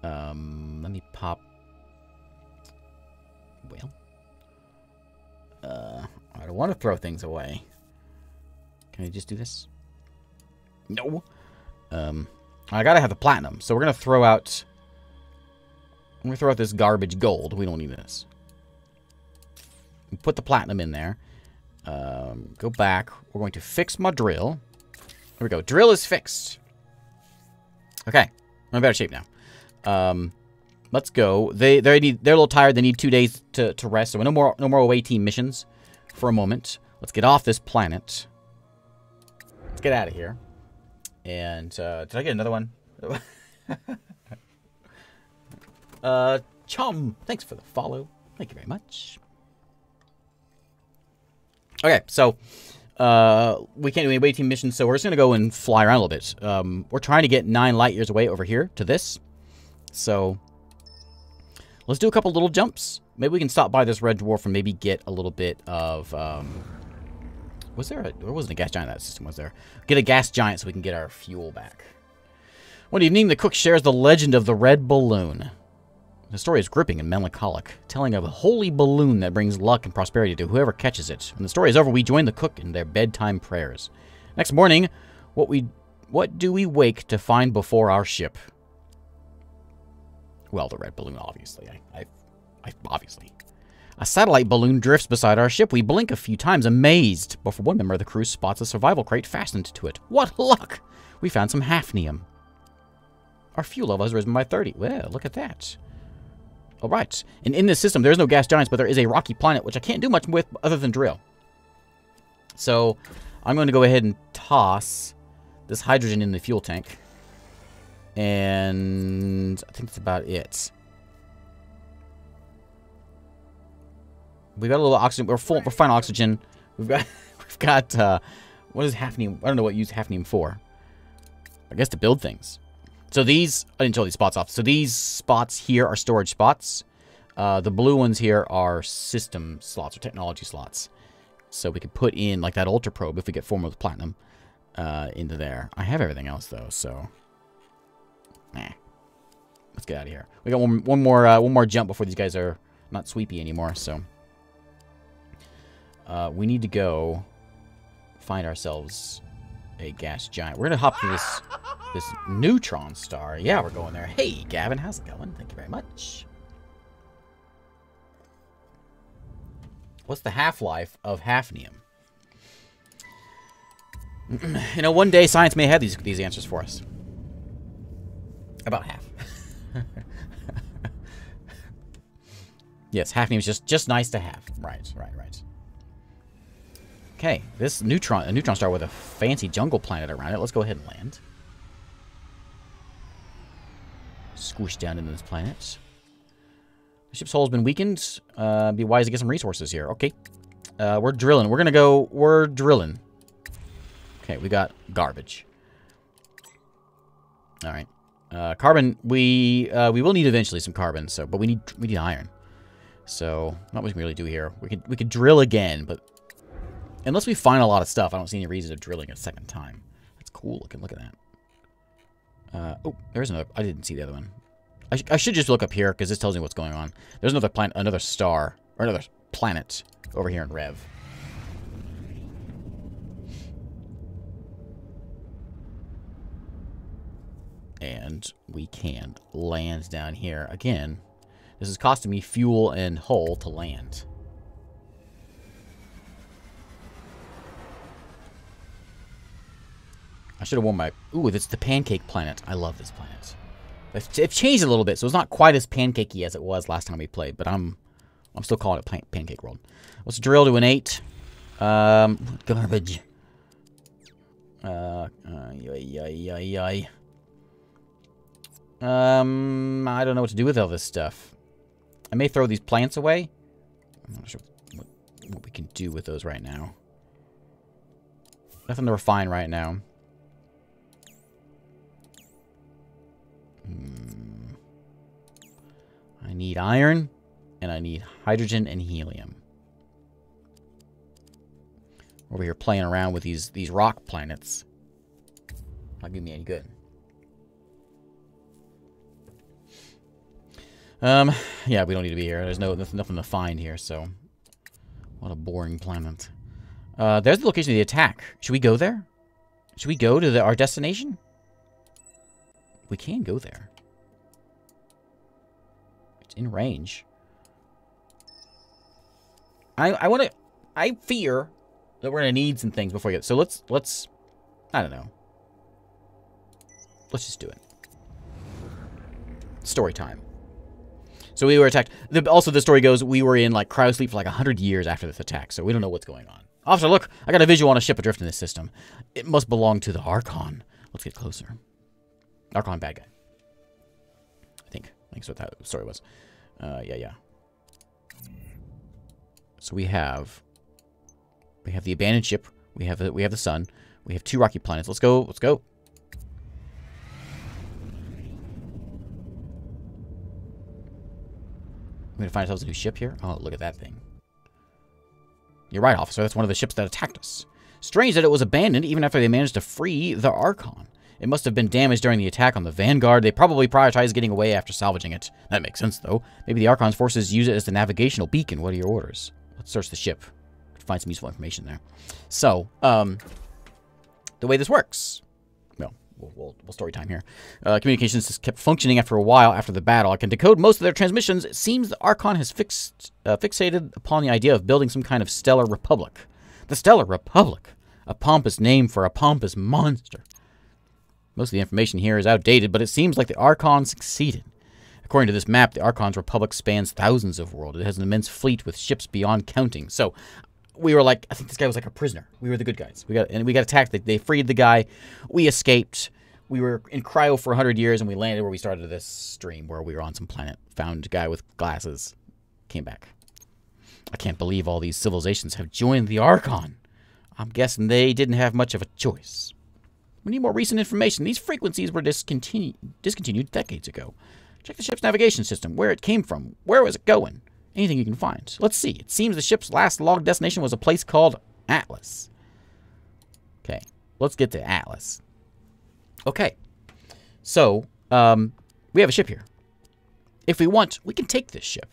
Let me pop. Well, I don't want to throw things away. Can I just do this? No. I gotta have the platinum, so we're gonna throw out. I'm gonna throw out this garbage gold. We don't need this. We put the platinum in there. Go back. We're going to fix my drill. Here we go. Drill is fixed. Okay. I'm in better shape now. Let's go. They're a little tired. They need 2 days to rest. So no more away team missions for a moment. Let's get off this planet. Let's get out of here. And did I get another one? Chum, thanks for the follow. Thank you very much. Okay, so we can't do any away team missions, so we're just going to go and fly around a little bit. We're trying to get 9 light years away over here to this. So let's do a couple little jumps. Maybe we can stop by this red dwarf and maybe get a little bit of... There wasn't a gas giant in that system, was there? Get a gas giant so we can get our fuel back. One evening, the cook shares the legend of the red balloon. The story is gripping and melancholic, telling of a holy balloon that brings luck and prosperity to whoever catches it. When the story is over, we join the cook in their bedtime prayers. Next morning, what do we wake to find before our ship? Well, the red balloon, obviously. Obviously. A satellite balloon drifts beside our ship. We blink a few times, amazed, before one member of the crew spots a survival crate fastened to it. What luck! We found some hafnium. Our fuel level has risen by 30. Well, look at that. All right, and in this system, there is no gas giants, but there is a rocky planet, which I can't do much with other than drill. So I'm going to go ahead and toss this hydrogen in the fuel tank. And I think that's about it. We've got a little oxygen. We're full. We're fine on oxygen. We've got what is hafnium? I don't know what you use hafnium for. I guess to build things. So these, I didn't tell these spots off. So these spots here are storage spots. The blue ones here are system slots or technology slots. So we could put in like that ultra probe if we get 4 more with platinum into there. I have everything else though, so nah. Let's get out of here. We got one more jump before these guys are not sweepy anymore. So we need to go find ourselves a gas giant. We're gonna hop to this neutron star. Yeah, we're going there. Hey, Gavin, how's it going? Thank you very much. What's the half-life of hafnium? You know, one day science may have these answers for us. About half. Yes, hafnium is just nice to have. Right. Okay, this neutron, a neutron star with a fancy jungle planet around it. Let's go ahead and land. Squish down into this planet. The ship's hull has been weakened. Be wise to get some resources here. Okay. We're drilling. We're gonna go... We're drilling. Okay, we got garbage. Alright. Carbon, we will need eventually some carbon, so... But we need iron. So, not much we can really do here. We could drill again, but... Unless we find a lot of stuff, I don't see any reason to drilling a second time. That's cool looking. Look at that. Oh, there's another... I didn't see the other one. I should just look up here, because this tells me what's going on. There's another planet, another star, or another planet over here in Rev. And we can land down here. Again, this is costing me fuel and hull to land. I should have worn my... Ooh, it's the pancake planet. I love this planet. They've changed a little bit, so it's not quite as pancakey as it was last time we played, but I'm still calling it Pancake World. Let's drill to an 8. Garbage. I don't know what to do with all this stuff. I may throw these plants away. I'm not sure what we can do with those right now. Nothing to refine right now. I need iron, and I need hydrogen and helium. Over here playing around with these rock planets. Not giving me any good. Yeah, we don't need to be here. There's nothing to find here, so... What a boring planet. There's the location of the attack. Should we go there? Should we go to our destination? We can go there. It's in range. I fear that we're gonna need some things before we get. So let's. I don't know. Let's just do it. Story time. So we were attacked. Also, the story goes we were in like cryo sleep for like 100 years after this attack. So we don't know what's going on. Officer, look! I got a visual on a ship adrift in this system. It must belong to the Archon. Let's get closer. Archon bad guy. I think that's what that story was. Yeah. So we have the abandoned ship. We have the sun. We have 2 rocky planets. Let's go. We're gonna find ourselves a new ship here. Oh, look at that thing. You're right, officer. That's one of the ships that attacked us. Strange that it was abandoned even after they managed to free the Archon. It must have been damaged during the attack on the Vanguard. They probably prioritized getting away after salvaging it. That makes sense, though. Maybe the Archon's forces use it as the navigational beacon. What are your orders? Let's search the ship. Find some useful information there. So, the way this works... No, we'll story time here. Communications has kept functioning after a while after the battle. I can decode most of their transmissions. It seems the Archon has fixated upon the idea of building some kind of Stellar Republic. The Stellar Republic! A pompous name for a pompous monster. Most of the information here is outdated, but it seems like the Archon succeeded. According to this map, the Archon's Republic spans thousands of worlds. It has an immense fleet with ships beyond counting. So, we were like, I think this guy was like a prisoner. We were the good guys. We got attacked. They freed the guy. We escaped. We were in cryo for 100 years, and we landed where we started this stream, where we were on some planet. Found a guy with glasses. Came back. I can't believe all these civilizations have joined the Archon. I'm guessing they didn't have much of a choice. We need more recent information. These frequencies were discontinued decades ago. Check the ship's navigation system, where it came from. Where was it going? Anything you can find. Let's see. It seems the ship's last logged destination was a place called Atlas. Okay. Let's get to Atlas. Okay. So, we have a ship here. If we want, we can take this ship.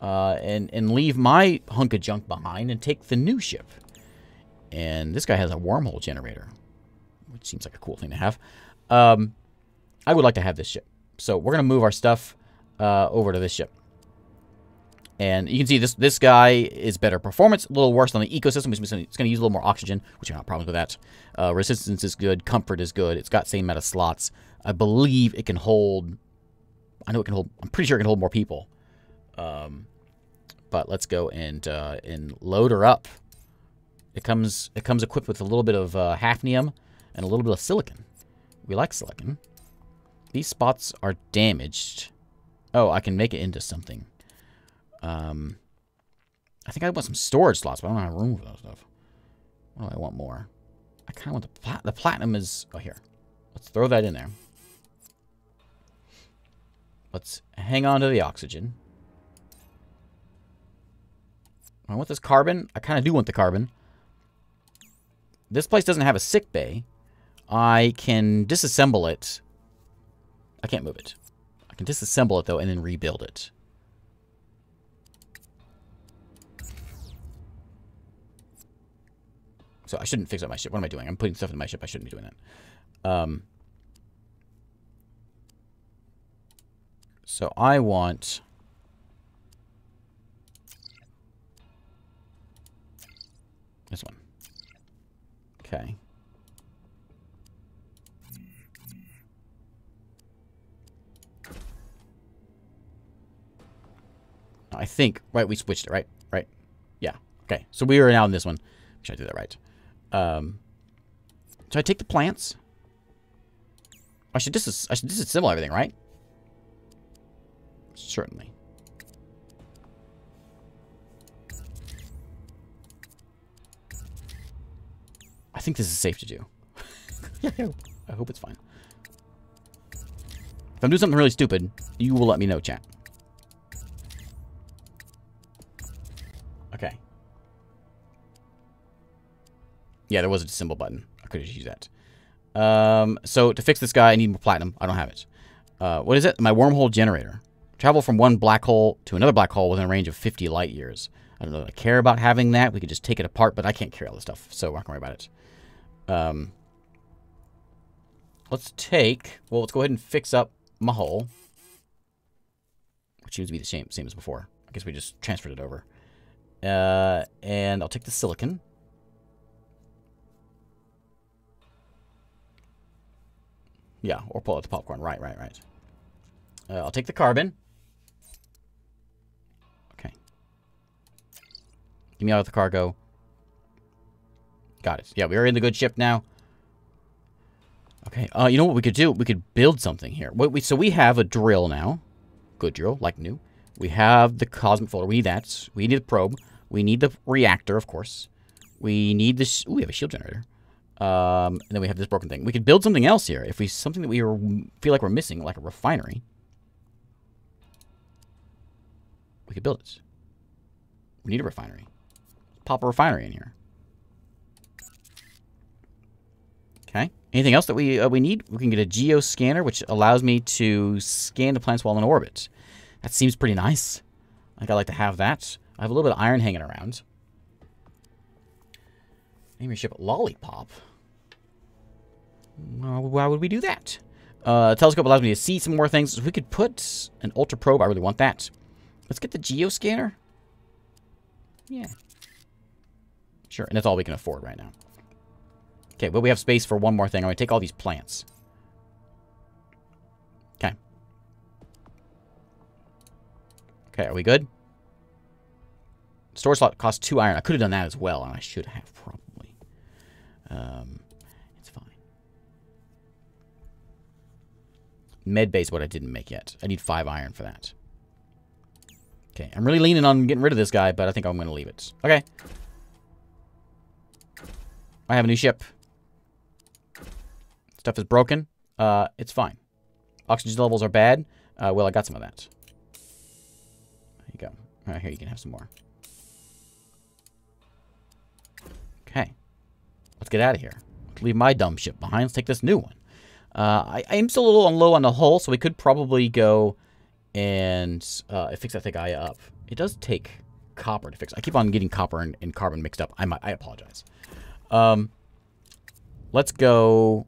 And leave my hunk of junk behind and take the new ship. And this guy has a wormhole generator. Which seems like a cool thing to have. I would like to have this ship. So we're going to move our stuff over to this ship. And you can see this guy is better performance, a little worse on the ecosystem, which means it's going to use a little more oxygen, which are not problems with that. Resistance is good. Comfort is good. It's got same amount of slots. I believe it can hold... I know it can hold... I'm pretty sure it can hold more people. But let's go and load her up. It comes equipped with a little bit of hafnium and a little bit of silicon. We like silicon. These spots are damaged. Oh, I can make it into something. I think I want some storage slots, but I don't have room for that stuff. What do I want more? I kind of want the platinum is... Oh, here. Let's throw that in there. Let's hang on to the oxygen. I want this carbon. I kind of do want the carbon. This place doesn't have a sick bay. I can disassemble it. I can't move it. I can disassemble it, though, and then rebuild it. So I shouldn't fix up my ship. What am I doing? I'm putting stuff in my ship. I shouldn't be doing that. So I want... this one. Okay. I think, right, we switched it, right? Right? Yeah. Okay. So we are now in this one. Make sure I do that right. Should I take the plants? I should disassemble everything, right? Certainly. I think this is safe to do. I hope it's fine. If I'm doing something really stupid, you will let me know, chat. Okay. Yeah, there was a disassemble button. I could have used that. So to fix this guy, I need more platinum. I don't have it. What is it? My wormhole generator. Travel from one black hole to another black hole within a range of 50 light years. I don't know if I care about having that. We could just take it apart, but I can't carry all this stuff, so we're not going to worry about it. Let's take... well, let's go ahead and fix up my hole. Which seems to be the same as before. I guess we just transferred it over. And I'll take the silicon. Yeah, or pull out the popcorn. Right. I'll take the carbon. Okay. Give me out of the cargo. Got it. Yeah, we are in the good ship now. Okay. You know what we could do? We could build something here. So we have a drill now. Good drill, like new. We have the cosmic folder. We need that. We need the probe. We need the reactor, of course. We need this. Ooh, we have a shield generator. And then we have this broken thing. We could build something else here if we something that we feel like we're missing, like a refinery. We could build it. We need a refinery. Pop a refinery in here. Okay. Anything else that we need? We can get a geo scanner, which allows me to scan the planets while in orbit. That seems pretty nice. I think I'd like to have that. I have a little bit of iron hanging around. Name your ship Lollipop. Why would we do that? Telescope allows me to see some more things. If we could put an ultra probe, I really want that. Let's get the geo scanner. Yeah. Sure, and that's all we can afford right now. Okay, but we have space for one more thing. I'm going to take all these plants. Okay. Okay, are we good? Storage slot costs 2 iron. I could have done that as well, and I should have probably. It's fine. Med bay's what I didn't make yet. I need 5 iron for that. Okay, I'm really leaning on getting rid of this guy, but I think I'm going to leave it. Okay. I have a new ship. Stuff is broken. It's fine. Oxygen levels are bad. Well, I got some of that. There you go. All right, here you can have some more. Okay. Let's get out of here. Let's leave my dumb ship behind. Let's take this new one. I am still a little low on the hull, so we could probably go... and fix that guy up. It does take copper to fix. I keep on getting copper and carbon mixed up. I apologize. Let's go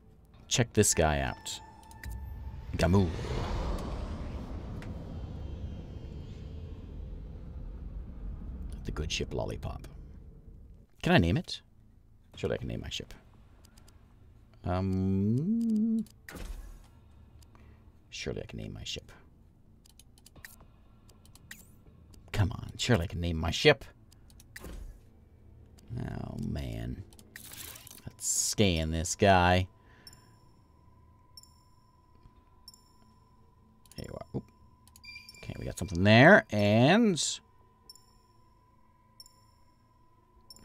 check this guy out. Gamu. The good ship Lollipop. Can I name it? Sure, I can name my ship. Surely I can name my ship. Come on, surely I can name my ship. Oh, man. Let's scan this guy. There you are. Oop. Okay, we got something there, and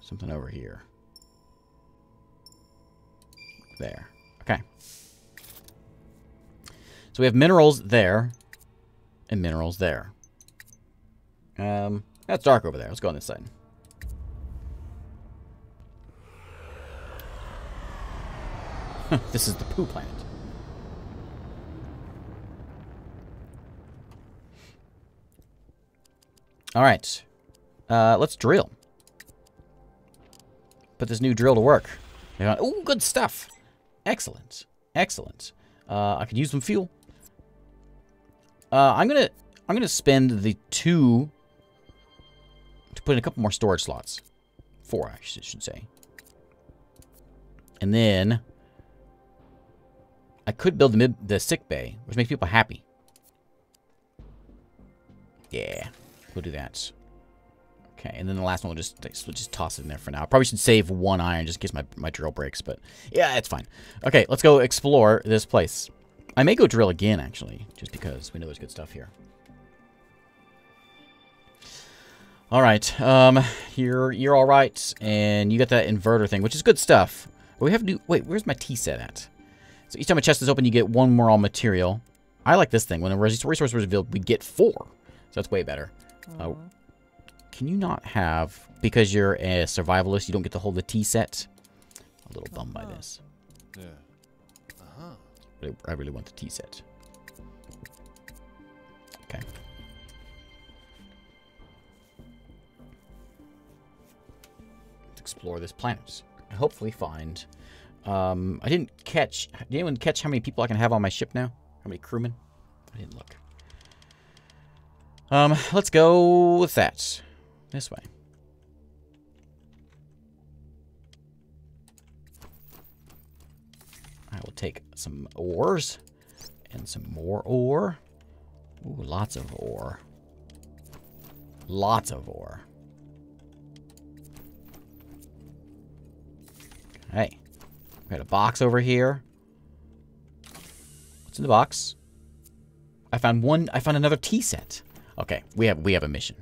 something over here. There. Okay. So we have minerals there, and minerals there. That's dark over there. Let's go on this side. This is the poo planet. All right. Let's drill. Put this new drill to work. Oh, good stuff. Excellent. Excellent. I could use some fuel. I'm gonna spend the 2 to put in a couple more storage slots. 4, I should say. And then I could build the sick bay, which makes people happy. Yeah. We'll do that. Okay, and then the last one we'll just toss it in there for now. I probably should save 1 iron just in case my drill breaks, but yeah, it's fine. Okay, let's go explore this place. I may go drill again, actually, just because we know there's good stuff here. All right, you're all right, and you got that inverter thing, which is good stuff. But we have to do. Wait, where's my tea set at? So each time a chest is open, you get 1 more all material. I like this thing. When a resource was revealed, we get 4. So that's way better. Can you not have, because you're a survivalist, you don't get to hold the tea set? I'm a little bummed by this. Yeah. I really want the tea set. Okay. Let's explore this planet and hopefully find. Did anyone catch how many people I can have on my ship now? How many crewmen? I didn't look. Let's go with that. This way. I will take some ores. And some more ore. Ooh, lots of ore. Lots of ore. Okay. We got a box over here. What's in the box? I found another tea set. Okay, we have a mission.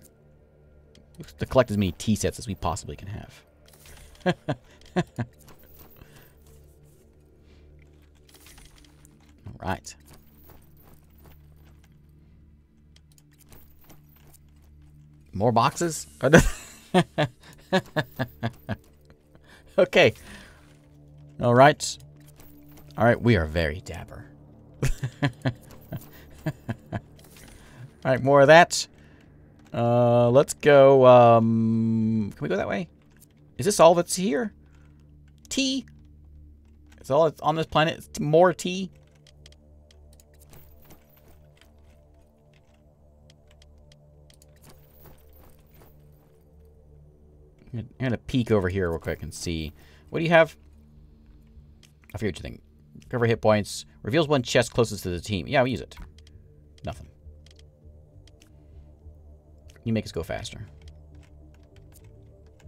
To collect as many tea sets as we possibly can have. All right. More boxes? Okay. All right. All right, we are very dapper. All right, more of that. Let's go, can we go that way? Is this all that's here? Tea? It's all that's on this planet? It's more tea? I'm gonna peek over here real quick and see. What do you have? I forget what you think. Recover hit points. Reveals 1 chest closest to the team. Yeah, we use it. Nothing. You make us go faster.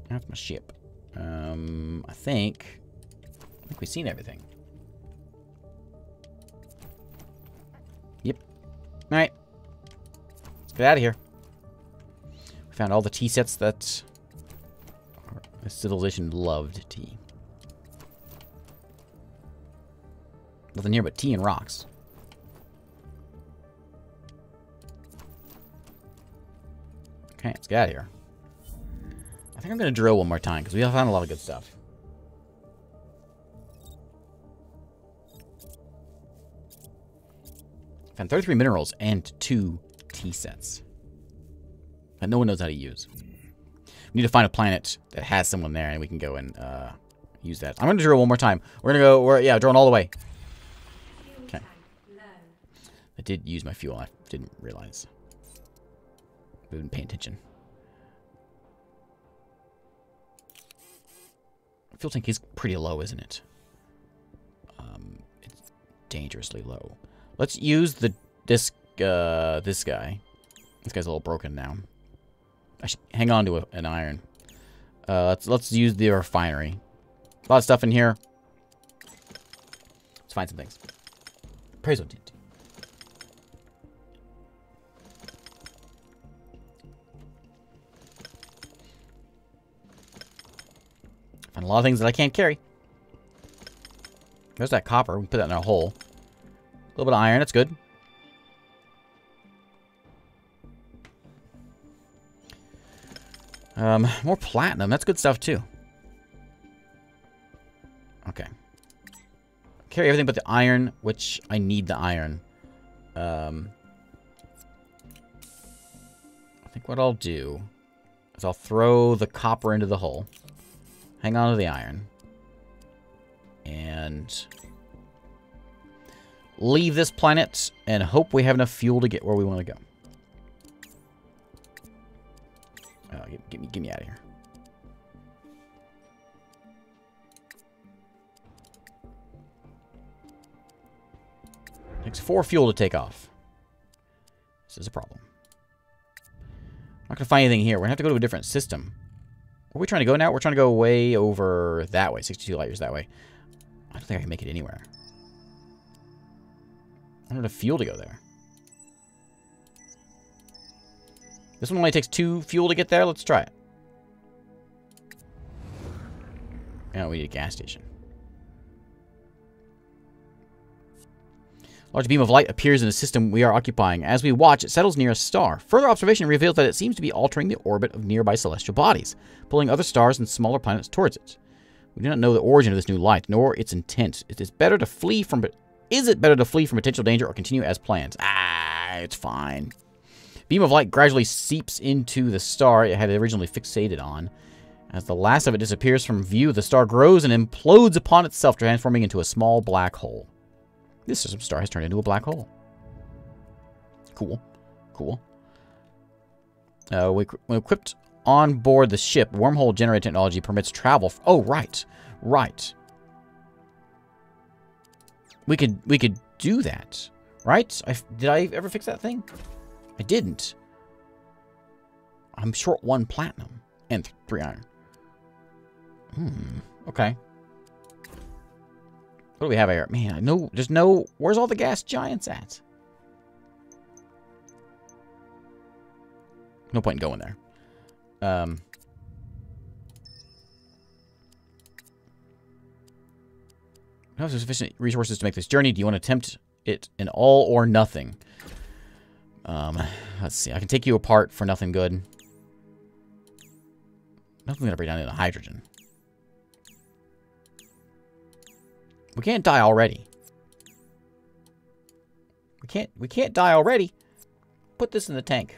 That's my ship. I think we've seen everything. Yep. All right. Let's get out of here. We found all the tea sets that this civilization loved tea. Nothing here but tea and rocks. Okay, let's get out of here. I think I'm going to drill 1 more time, because we have found a lot of good stuff. Found 33 minerals and 2 tea sets. That no one knows how to use. We need to find a planet that has someone there, and we can go and use that. I'm going to drill 1 more time. We're going to go, yeah, drilling all the way. Okay. I did use my fuel. I didn't realize. We didn't pay attention. Fuel tank is pretty low, isn't it? It's dangerously low. Let's use this guy. This guy's a little broken now. I should hang on to an iron. Let's use the refinery. A lot of stuff in here. Let's find some things. Praise of Tint. Find a lot of things that I can't carry. There's that copper. We can put that in our hole. A little bit of iron. That's good. More platinum. That's good stuff, too. Okay. Carry everything but the iron, which I need the iron. I think what I'll do is I'll throw the copper into the hole. Hang on to the iron. And leave this planet and hope we have enough fuel to get where we want to go. Oh, get me out of here. Takes 4 fuel to take off. This is a problem. I'm not going to find anything here. We're going to have to go to a different system. Where are we trying to go now? We're trying to go way over that way. 62 light years that way. I don't think I can make it anywhere. I don't have fuel to go there. This one only takes 2 fuel to get there. Let's try it. Oh, we need a gas station. A large beam of light appears in the system we are occupying. As we watch, it settles near a star. Further observation reveals that it seems to be altering the orbit of nearby celestial bodies, pulling other stars and smaller planets towards it. We do not know the origin of this new light, nor its intent. Is it better to flee from potential danger or continue as planned? Ah, it's fine. Beam of light gradually seeps into the star it had originally fixated on. As the last of it disappears from view, the star grows and implodes upon itself, transforming into a small black hole. This system star has turned into a black hole. Cool. Cool. When equipped on board the ship, wormhole generator technology permits travel. Oh, right. Right. We could do that. Right? Did I ever fix that thing? I didn't. I'm short 1 platinum and 3 iron. Okay. What do we have here? Man, I know there's no... Where's all the gas giants at? No point in going there. No sufficient resources to make this journey. Do you want to attempt it in all or nothing? Let's see. I can take you apart for nothing good. Nothing's going to break down into hydrogen. We can't die already. We can't die already. Put this in the tank.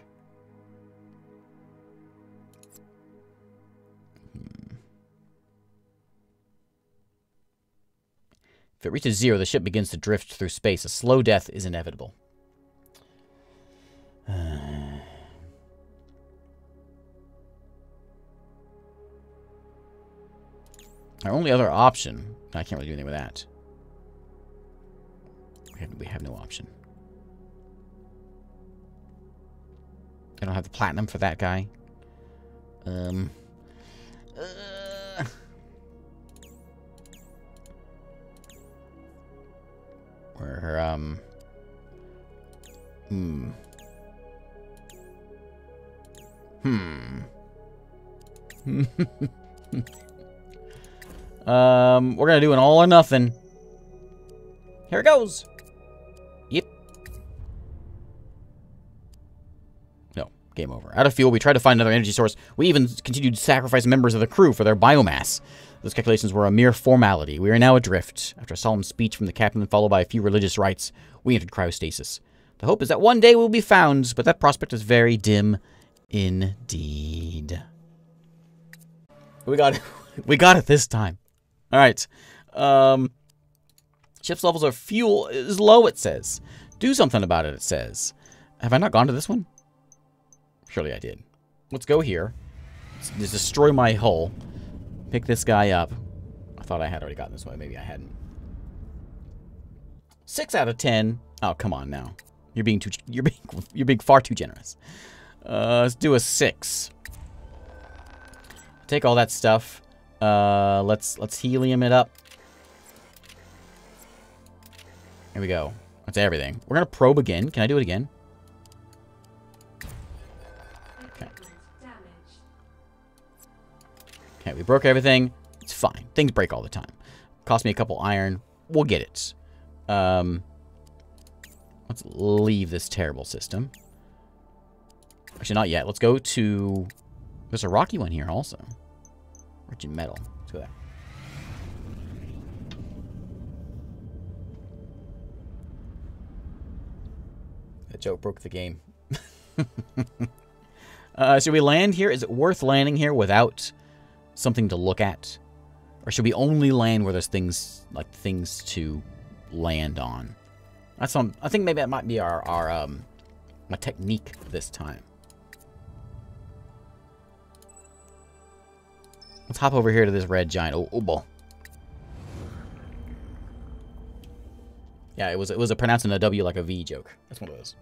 If it reaches 0, the ship begins to drift through space. A slow death is inevitable. Our only other option... I can't really do anything with that. We have no option. I don't have the platinum for that guy. We're gonna do an all or nothing. Here it goes. Yep. No, game over. Out of fuel, we tried to find another energy source. We even continued to sacrifice members of the crew for their biomass. Those calculations were a mere formality. We are now adrift. After a solemn speech from the captain, followed by a few religious rites, we entered cryostasis. The hope is that one day we'll be found, but that prospect is very dim indeed. We got it this time. All right. Ship's levels of fuel is low, it says. Do something about it, it says. Have I not gone to this one? Surely I did. Let's go here. Let's destroy my hull. Pick this guy up. I thought I had already gotten this one. Maybe I hadn't. 6 out of 10. Oh, come on now. You're being too... You're being far too generous. Let's do a 6. Take all that stuff. Let's helium it up. Here we go. That's everything. We're gonna probe again. Can I do it again? Okay. Okay, we broke everything. It's fine. Things break all the time. Cost me a couple iron. We'll get it. Let's leave this terrible system. Actually, not yet. Let's go to... There's a rocky one here also. Rich in metal. Let's go there. That joke broke the game. Should we land here? Is it worth landing here without something to look at? Or should we only land where there's things, like, things to land on? That's on. I think maybe that might be my technique this time. Let's hop over here to this red giant. Oh, ball. Yeah, it was a pronouncing a W like a V joke. That's one of those.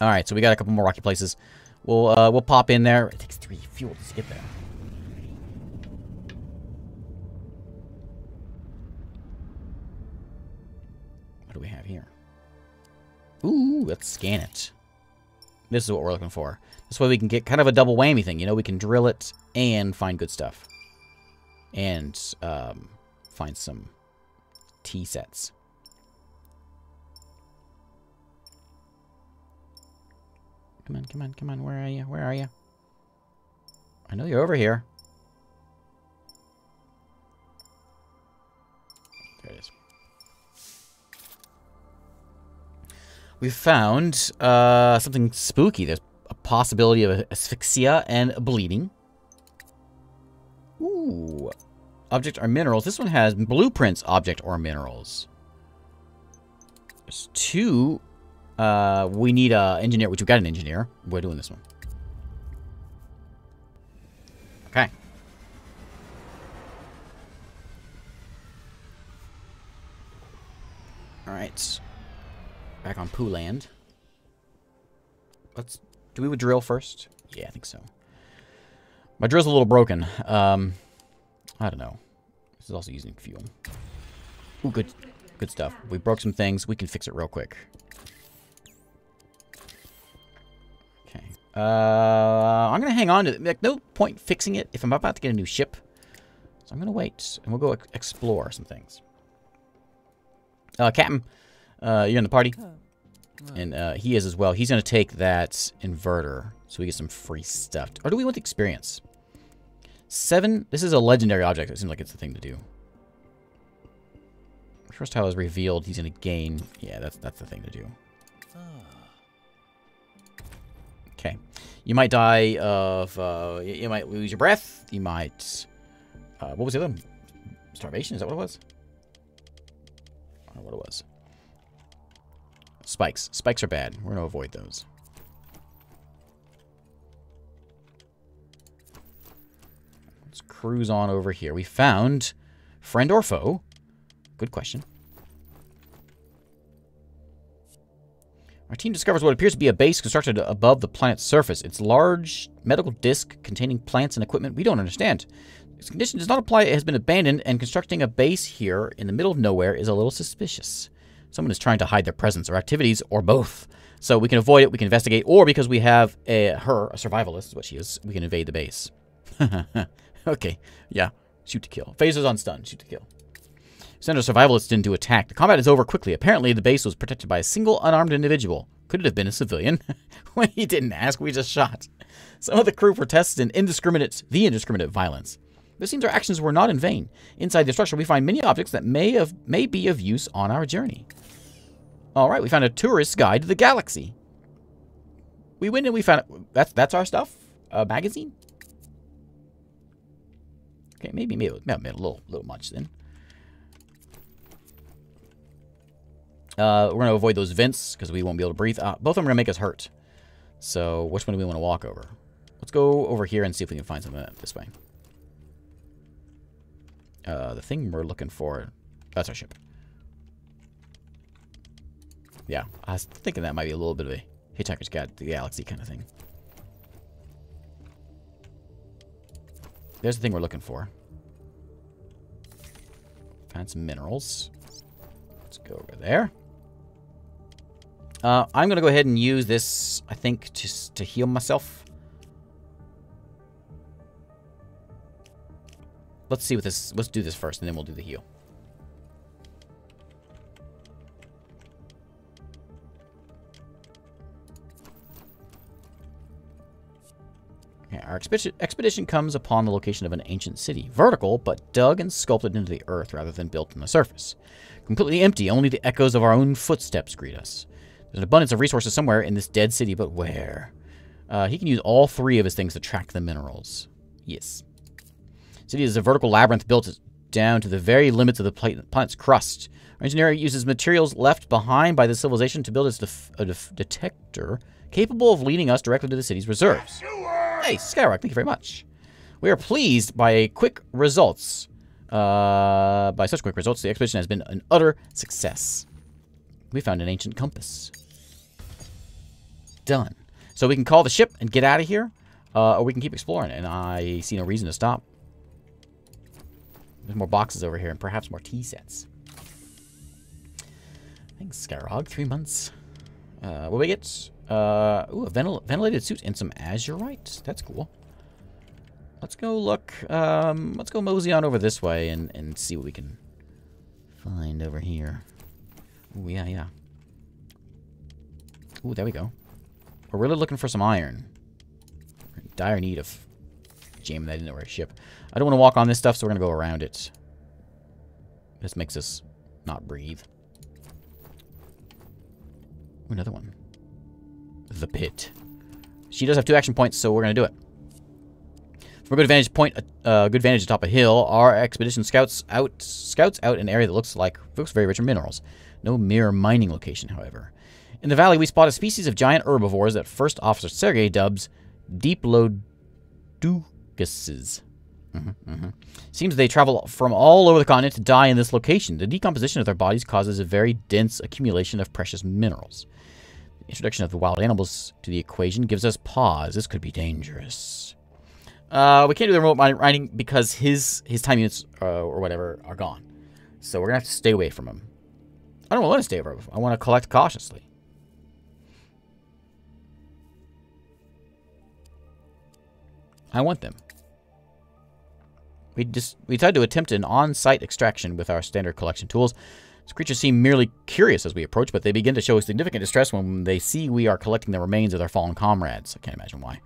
All right, so we got a couple more rocky places. We'll pop in there. It takes 3 fuel to get there. What do we have here? Ooh, let's scan it. This is what we're looking for. This way we can get kind of a double whammy thing. You know, we can drill it and find good stuff. And find some tea sets. Come on, come on, come on. Where are you? Where are you? I know you're over here. There it is. We found something spooky. There's a possibility of asphyxia and bleeding. Ooh. Object or minerals. This one has blueprints, object or minerals. There's 2... we need an engineer, which we've got an engineer. We're doing this one. Okay. Alright. Back on Pooh Land. Let's... Do we drill first? Yeah, I think so. My drill's a little broken. I don't know. This is also using fuel. Ooh, good stuff. We broke some things. We can fix it real quick. I'm going to hang on to it. Like, no point fixing it if I'm about to get a new ship. So I'm going to wait, and we'll go explore some things. Captain, you're in the party. Oh. Oh. And he is as well. He's going to take that inverter so we get some free stuff. Or do we want the experience? 7. This is a legendary object. It seems like it's the thing to do. First tile is revealed. He's going to gain. Yeah, that's the thing to do. Okay, you might die of, you might lose your breath, you might, what was the other one? Starvation, is that what it was? I don't know what it was. Spikes. Spikes are bad. We're going to avoid those. Let's cruise on over here. We found friend or foe. Good question. Our team discovers what appears to be a base constructed above the planet's surface. It's large medical disc containing plants and equipment we don't understand. Its condition does not apply. It has been abandoned, and constructing a base here in the middle of nowhere is a little suspicious. Someone is trying to hide their presence or activities, or both. So we can avoid it, we can investigate, or because we have a survivalist, is what she is, we can invade the base. Okay, yeah. Shoot to kill. Phasers on stun. Shoot to kill. Send a survivalist in to attack. The combat is over quickly. Apparently, the base was protected by a single unarmed individual. Could it have been a civilian? Well, he didn't ask. We just shot. Some of the crew protested in indiscriminate violence. It seems our actions were not in vain. Inside the structure, we find many objects that may be of use on our journey. All right, we found a tourist's guide to the galaxy. We went and we found it. That's our stuff. A magazine. Okay, maybe a little much then. We're going to avoid those vents because we won't be able to breathe. Both of them are going to make us hurt. So which one do we want to walk over? Let's go over here and see if we can find something this way. The thing we're looking for... That's our ship. Yeah, I was thinking that might be a little bit of a Hitchhiker's Guide to the Galaxy kind of thing. There's the thing we're looking for. Found some minerals. Let's go over there. I'm going to go ahead and use this, I think, just to heal myself. Let's see what this... Let's do this first, and then we'll do the heal. Okay, our expedition comes upon the location of an ancient city. Vertical, but dug and sculpted into the earth rather than built on the surface. Completely empty, only the echoes of our own footsteps greet us. There's an abundance of resources somewhere in this dead city, but where? He can use all three of his things to track the minerals. Yes. City is a vertical labyrinth built down to the very limits of the planet's crust. Our engineer uses materials left behind by the civilization to build a detector capable of leading us directly to the city's reserves. Hey, Skyrock, thank you very much. We are pleased by such quick results, the expedition has been an utter success. We found an ancient compass. Done. So we can call the ship and get out of here, or we can keep exploring, and I see no reason to stop. There's more boxes over here and perhaps more tea sets. Thanks, Skyrog. 3 months. What do we get? Ooh, a ventilated suit and some azurite. That's cool. Let's go look. Let's go mosey on over this way and see what we can find over here. Ooh, yeah, yeah. Ooh, there we go. We're really looking for some iron. We're in dire need of jamming that into our ship. I don't want to walk on this stuff, so we're going to go around it. This makes us not breathe. Ooh, another one. The pit. She does have 2 action points, so we're going to do it. From a good vantage point, atop a hill, our expedition scouts out an area that looks very rich in minerals. No mere mining location, however. In the valley, we spot a species of giant herbivores that First Officer Sergei dubs Diplodocuses. Seems they travel from all over the continent to die in this location. The decomposition of their bodies causes a very dense accumulation of precious minerals. The introduction of the wild animals to the equation gives us pause. This could be dangerous. We can't do the remote mining because his time units or whatever are gone. So we're going to have to stay away from him. I don't want to stay away from him. I want to collect cautiously. I want them. We tried to attempt an on-site extraction with our standard collection tools. These creatures seem merely curious as we approach, but they begin to show significant distress when they see we are collecting the remains of their fallen comrades. I can't imagine why.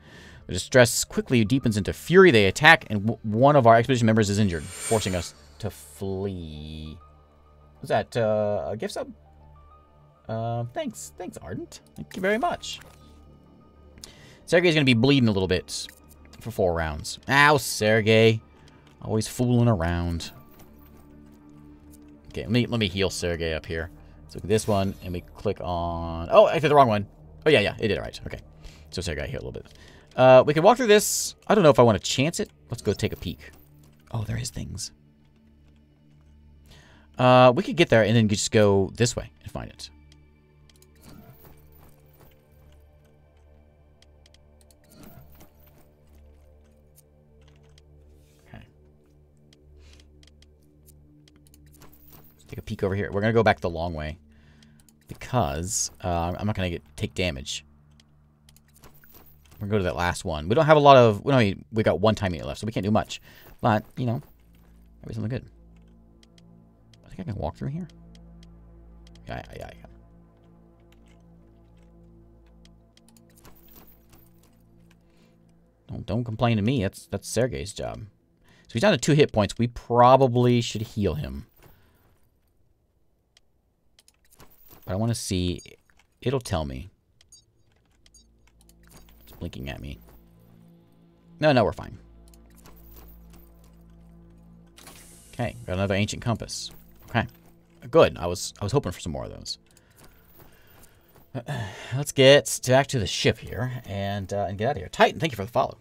The distress quickly deepens into fury. They attack, and one of our expedition members is injured, forcing us to flee. Was that a gift sub? Thanks, Ardent. Thank you very much. Sergei's going to be bleeding a little bit for 4 rounds. Ow, Sergei. Always fooling around. Okay, let me heal Sergei up here. Let's look at this one, and we click on... Oh, I did the wrong one. Oh, yeah, it did it right. Okay. So Sergei here a little bit. We can walk through this. I don't know if I want to chance it. Let's go take a peek. Oh, there is things. We could get there and then just go this way and find it. Take a peek over here. We're going to go back the long way because I'm not going to take damage. We're going to go to that last one. We don't have a lot of... We got 1 time unit left, so we can't do much. But, you know, maybe something good. I think I can walk through here. Yeah. Don't complain to me. That's Sergei's job. So he's down to 2 hit points. We probably should heal him. I want to see. It'll tell me. It's blinking at me. No, we're fine. Okay, got another ancient compass. Okay, good. I was hoping for some more of those. Let's get back to the ship here and get out of here. Titan, thank you for the follow.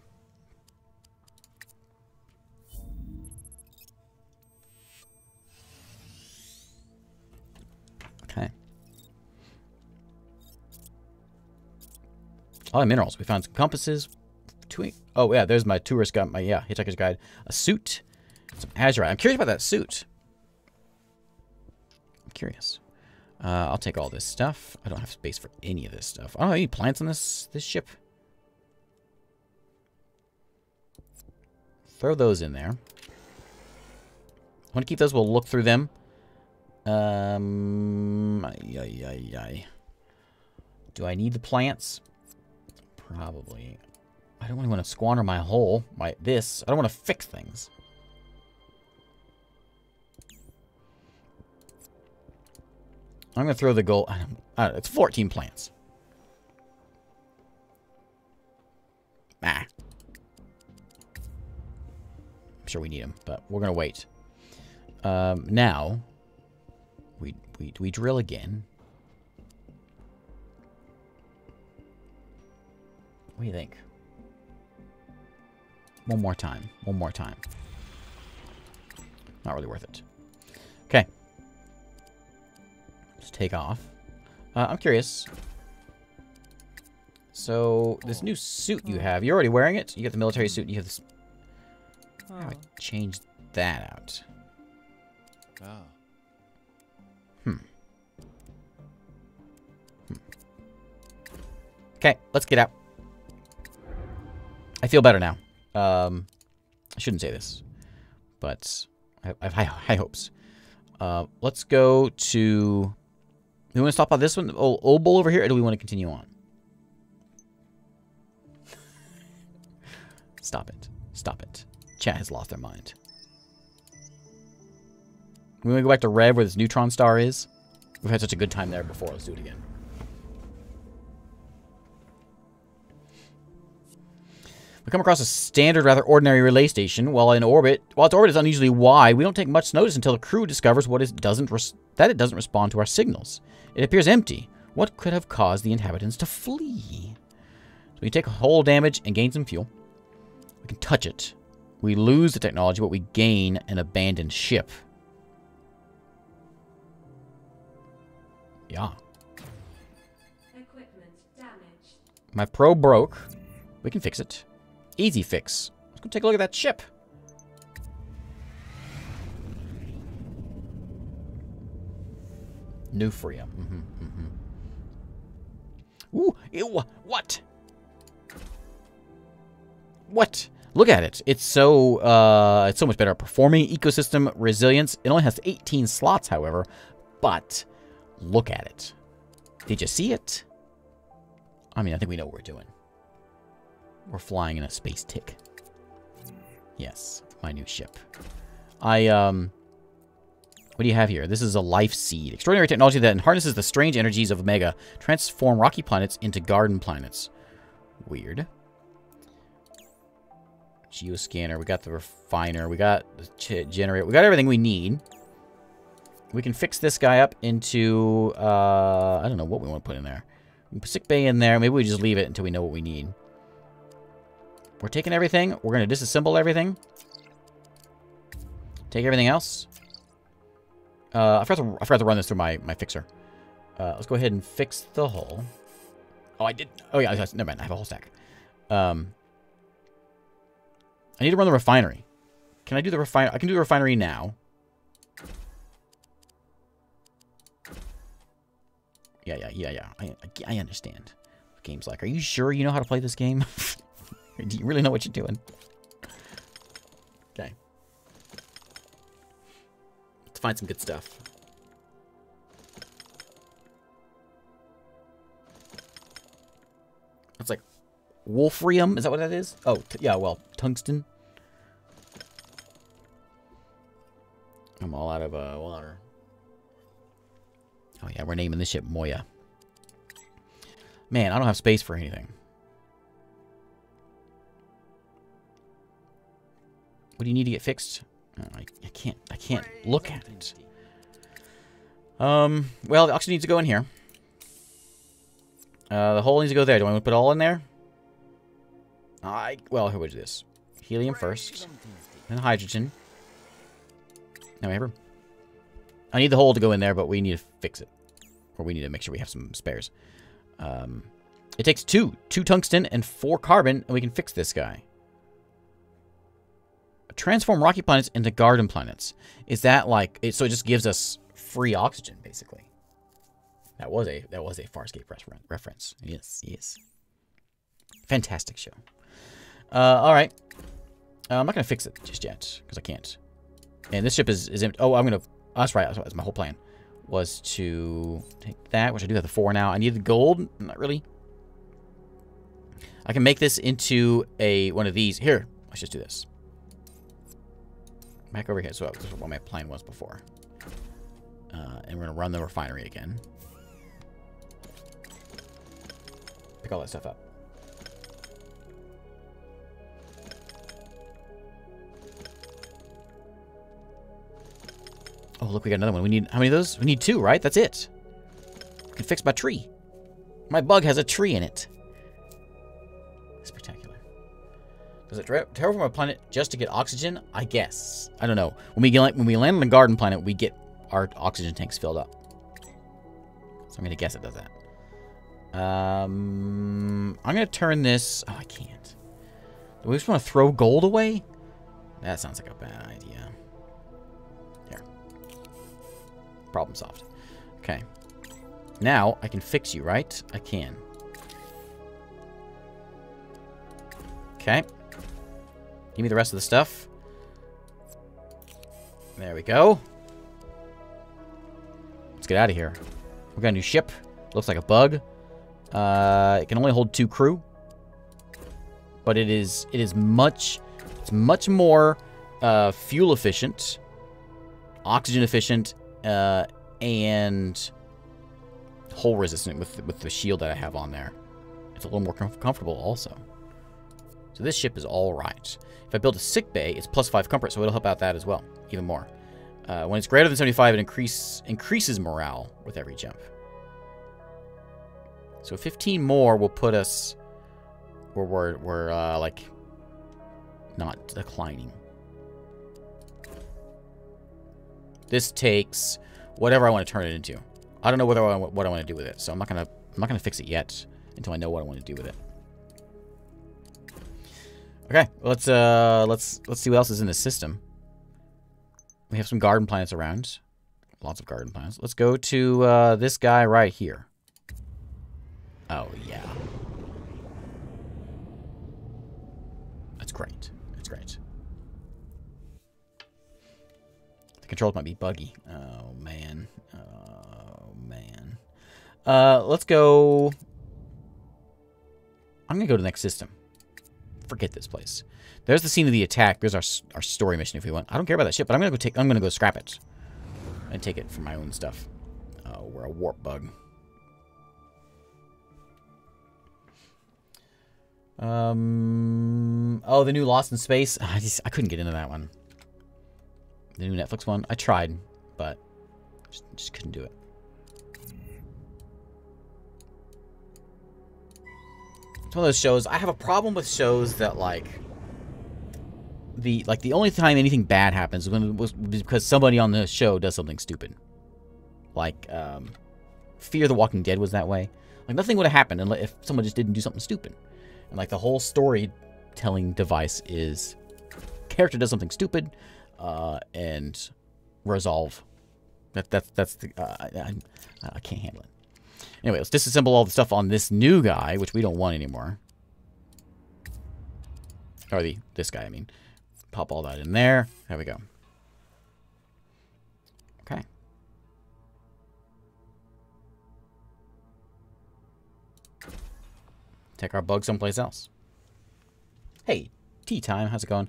A lot of minerals. We found some compasses. Oh, yeah, there's my tourist guide. Yeah, hitchhiker's guide. A suit. Some azurite. I'm curious about that suit. I'm curious. I'll take all this stuff. I don't have space for any of this stuff. I don't have any plants on this ship. Throw those in there. I want to keep those. We'll look through them. Do I need the plants? Probably. I don't really want to squander my whole, this. I don't want to fix things. I'm going to throw the gold. I don't know, it's 14 plants. Ah. I'm sure we need them, but we're going to wait. Now, we drill again. What do you think? One more time. One more time. Not really worth it. Okay. Let's take off. I'm curious. So, this new suit you have, you're already wearing it. You got the military suit and you have this. How do I change that out? Okay, let's get out. I feel better now. I shouldn't say this, but I have high hopes. Let's go to... Do we want to stop on this one? Old Bull over here, or do we want to continue on? Stop it. Stop it. Chat has lost their mind. We want to go back to Rev, where this neutron star is. We've had such a good time there before. Let's do it again. We come across a standard, rather ordinary relay station. While in orbit, while its orbit is unusually wide, we don't take much notice until the crew discovers what is that it doesn't respond to our signals. It appears empty. What could have caused the inhabitants to flee? So we take hull damage and gain some fuel. We can touch it. We lose the technology, but we gain an abandoned ship. Yeah. Equipment damaged. My pro broke. We can fix it. Easy fix. Let's go take a look at that ship. New Freedom. Ooh, ew, what? What? Look at it. It's so much better at performing. Ecosystem resilience. It only has 18 slots, however. But look at it. Did you see it? I mean, I think we know what we're doing. We're flying in a space tick. Yes, my new ship. What do you have here? This is a life seed. Extraordinary technology that harnesses the strange energies of Omega. Transform rocky planets into garden planets. Weird. Geoscanner. We got the refiner. We got the generator. We got everything we need. We can fix this guy up into... I don't know what we want to put in there. We can put sick bay in there. Maybe we just leave it until we know what we need. We're taking everything. We're going to disassemble everything. Take everything else. I forgot to run this through my fixer. Let's go ahead and fix the hull. Oh, I did. Oh, yeah. Never mind. I have a whole stack. I need to run the refinery. Can I do the refinery? I can do the refinery now. Yeah. I understand. Game's like, are you sure you know how to play this game? Do you really know what you're doing? Okay. Let's find some good stuff. That's like wolfrium. Is that what that is? Oh, yeah, well, tungsten. I'm all out of water. Oh, yeah, we're naming this ship Moya. Man, I don't have space for anything. What do you need to get fixed? Oh, I can't look at it. Well, the oxygen needs to go in here. The hole needs to go there. Do I want to put it all in there? Well, who would do this? Helium first, then hydrogen. Now we have room. I need the hole to go in there, but we need to fix it, or we need to make sure we have some spares. It takes two tungsten and 4 carbon, and we can fix this guy. Transform rocky planets into garden planets. Is that like it, so it just gives us free oxygen basically? That was a Farscape reference. Yes, yes. Fantastic show. All right. I'm not gonna fix it just yet because I can't. And this ship is empty. Oh, I'm gonna. Oh, that's right. That's my whole plan was to take that, which I do have the 4 now. I need the gold. Not really. I can make this into a one of these. Here, let's just do this. Back over here, so that was what my plan was before. And we're gonna run the refinery again. Pick all that stuff up. Oh, look, we got another one. We need, how many of those? We need 2, right? That's it. I can fix my tree. My bug has a tree in it. Spectacular. Does it terraform a planet just to get oxygen? I guess. I don't know. When we land on a garden planet, we get our oxygen tanks filled up. So I'm gonna guess it does that. I'm gonna turn this. Oh, I can't. Do we just want to throw gold away? That sounds like a bad idea. There. Problem solved. Okay. Now I can fix you, right? I can. Okay. Give me the rest of the stuff. There we go. Let's get out of here. We got a new ship. Looks like a bug. It can only hold 2 crew, but it's much more fuel efficient, oxygen efficient, and hole resistant with the shield that I have on there. It's a little more comfortable also. So this ship is all right. If I build a sick bay, it's +5 comfort, so it'll help out that as well, even more. When it's greater than 75, it increases morale with every jump. So 15 more will put us where we're like not declining. This takes whatever I want to turn it into. I don't know what I want to do with it, so I'm not gonna fix it yet until I know what I want to do with it. Okay, let's see what else is in this system. We have some garden planets around. Lots of garden planets. Let's go to this guy right here. Oh yeah. That's great. That's great. The controls might be buggy. Oh man. Oh man. Let's go. I'm gonna go to the next system. Forget this place. There's the scene of the attack. There's our story mission if we want. I don't care about that ship, but I'm gonna go scrap it and take it for my own stuff. Oh, we're a warp bug. Oh, the new Lost in Space. I couldn't get into that one. The new Netflix one. I tried, but just couldn't do it. It's one of those shows. I have a problem with shows that like the only time anything bad happens was because somebody on the show does something stupid. Like Fear the Walking Dead was that way. Like nothing would have happened unless if someone just didn't do something stupid. And like the whole storytelling device is character does something stupid and resolve. That's the I can't handle it. Anyway, let's disassemble all the stuff on this new guy, which we don't want anymore. Or this guy, I mean. Pop all that in there. There we go. Okay. Take our bug someplace else. Hey, tea time. How's it going?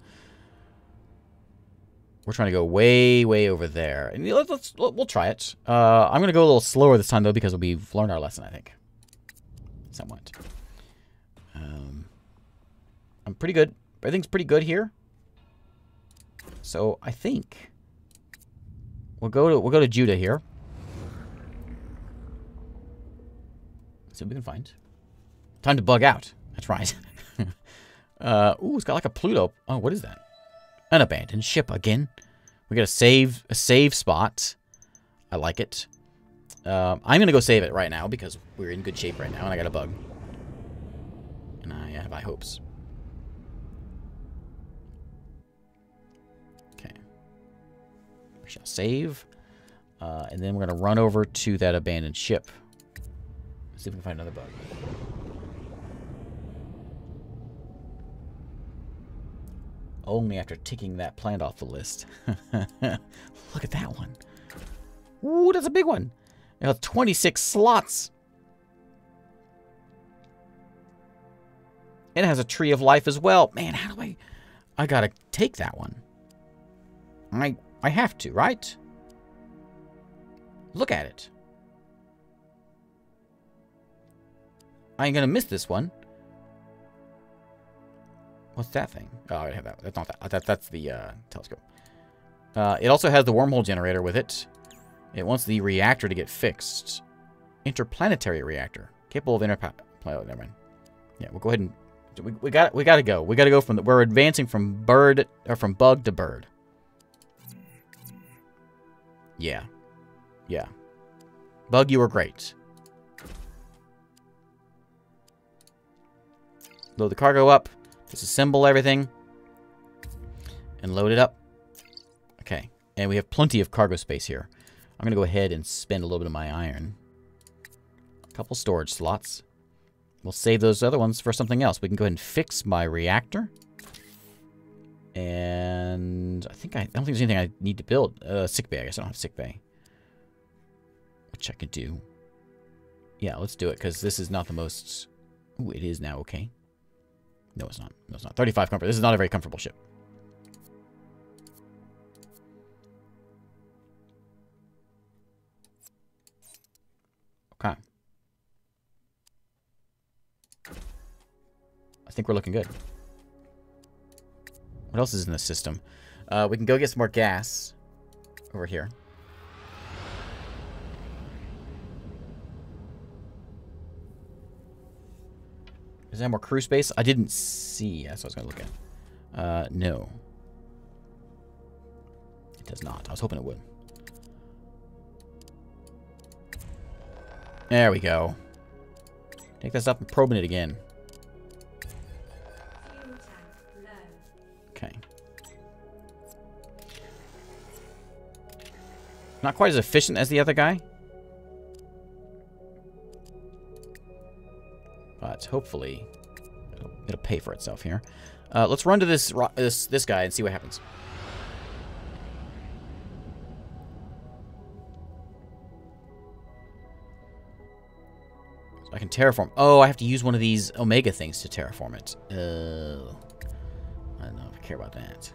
We're trying to go way, way over there. And we'll try it. I'm going to go a little slower this time, though, because we've learned our lesson, I think. Somewhat. I'm pretty good. Everything's pretty good here. So I think we'll go to Judah here. See what we can find. Time to bug out. That's right. Ooh, it's got like a Pluto. Oh, what is that? An abandoned ship again. We got a save spot. I like it. I'm gonna go save it right now because we're in good shape right now, and I got a bug. and I have high hopes. Okay. We shall save. And then we're going to run over to that abandoned ship. See if we can find another bug. Only after ticking that plant off the list. Look at that one. Ooh, that's a big one. It has 26 slots. It has a tree of life as well. Man, how do I gotta take that one. I have to, right? Look at it. I ain't gonna miss this one. What's that thing? Oh, I have that. That's not that. That's the telescope. It also has the wormhole generator with it. It wants the reactor to get fixed. Interplanetary reactor. Capable of never mind. Yeah, we'll go ahead and... We gotta go. We gotta go from... We're advancing from bird... Or from bug to bird. Yeah. Yeah. Bug, you were great. Load the cargo up. Disassemble everything. And load it up. Okay. And we have plenty of cargo space here. I'm going to go ahead and spend a little bit of my iron. A couple storage slots. We'll save those other ones for something else. We can go ahead and fix my reactor. And I think I don't think there's anything I need to build. Sick bay. I guess I don't have sick bay. Which I could do. Yeah, let's do it because this is not the most... Ooh, it is now okay. No, it's not. No, it's not. 35 comfort. This is not a very comfortable ship. Okay. I think we're looking good. What else is in this system? We can go get some more gas over here. Is there more crew space? I didn't see. That's what I was going to look at. No. It does not. I was hoping it would. There we go. Take this up and probe it again. Okay. Not quite as efficient as the other guy. But hopefully it'll pay for itself here. Let's run to this guy and see what happens. I can terraform. Oh, I have to use one of these Omega things to terraform it. Oh, I don't know if I care about that.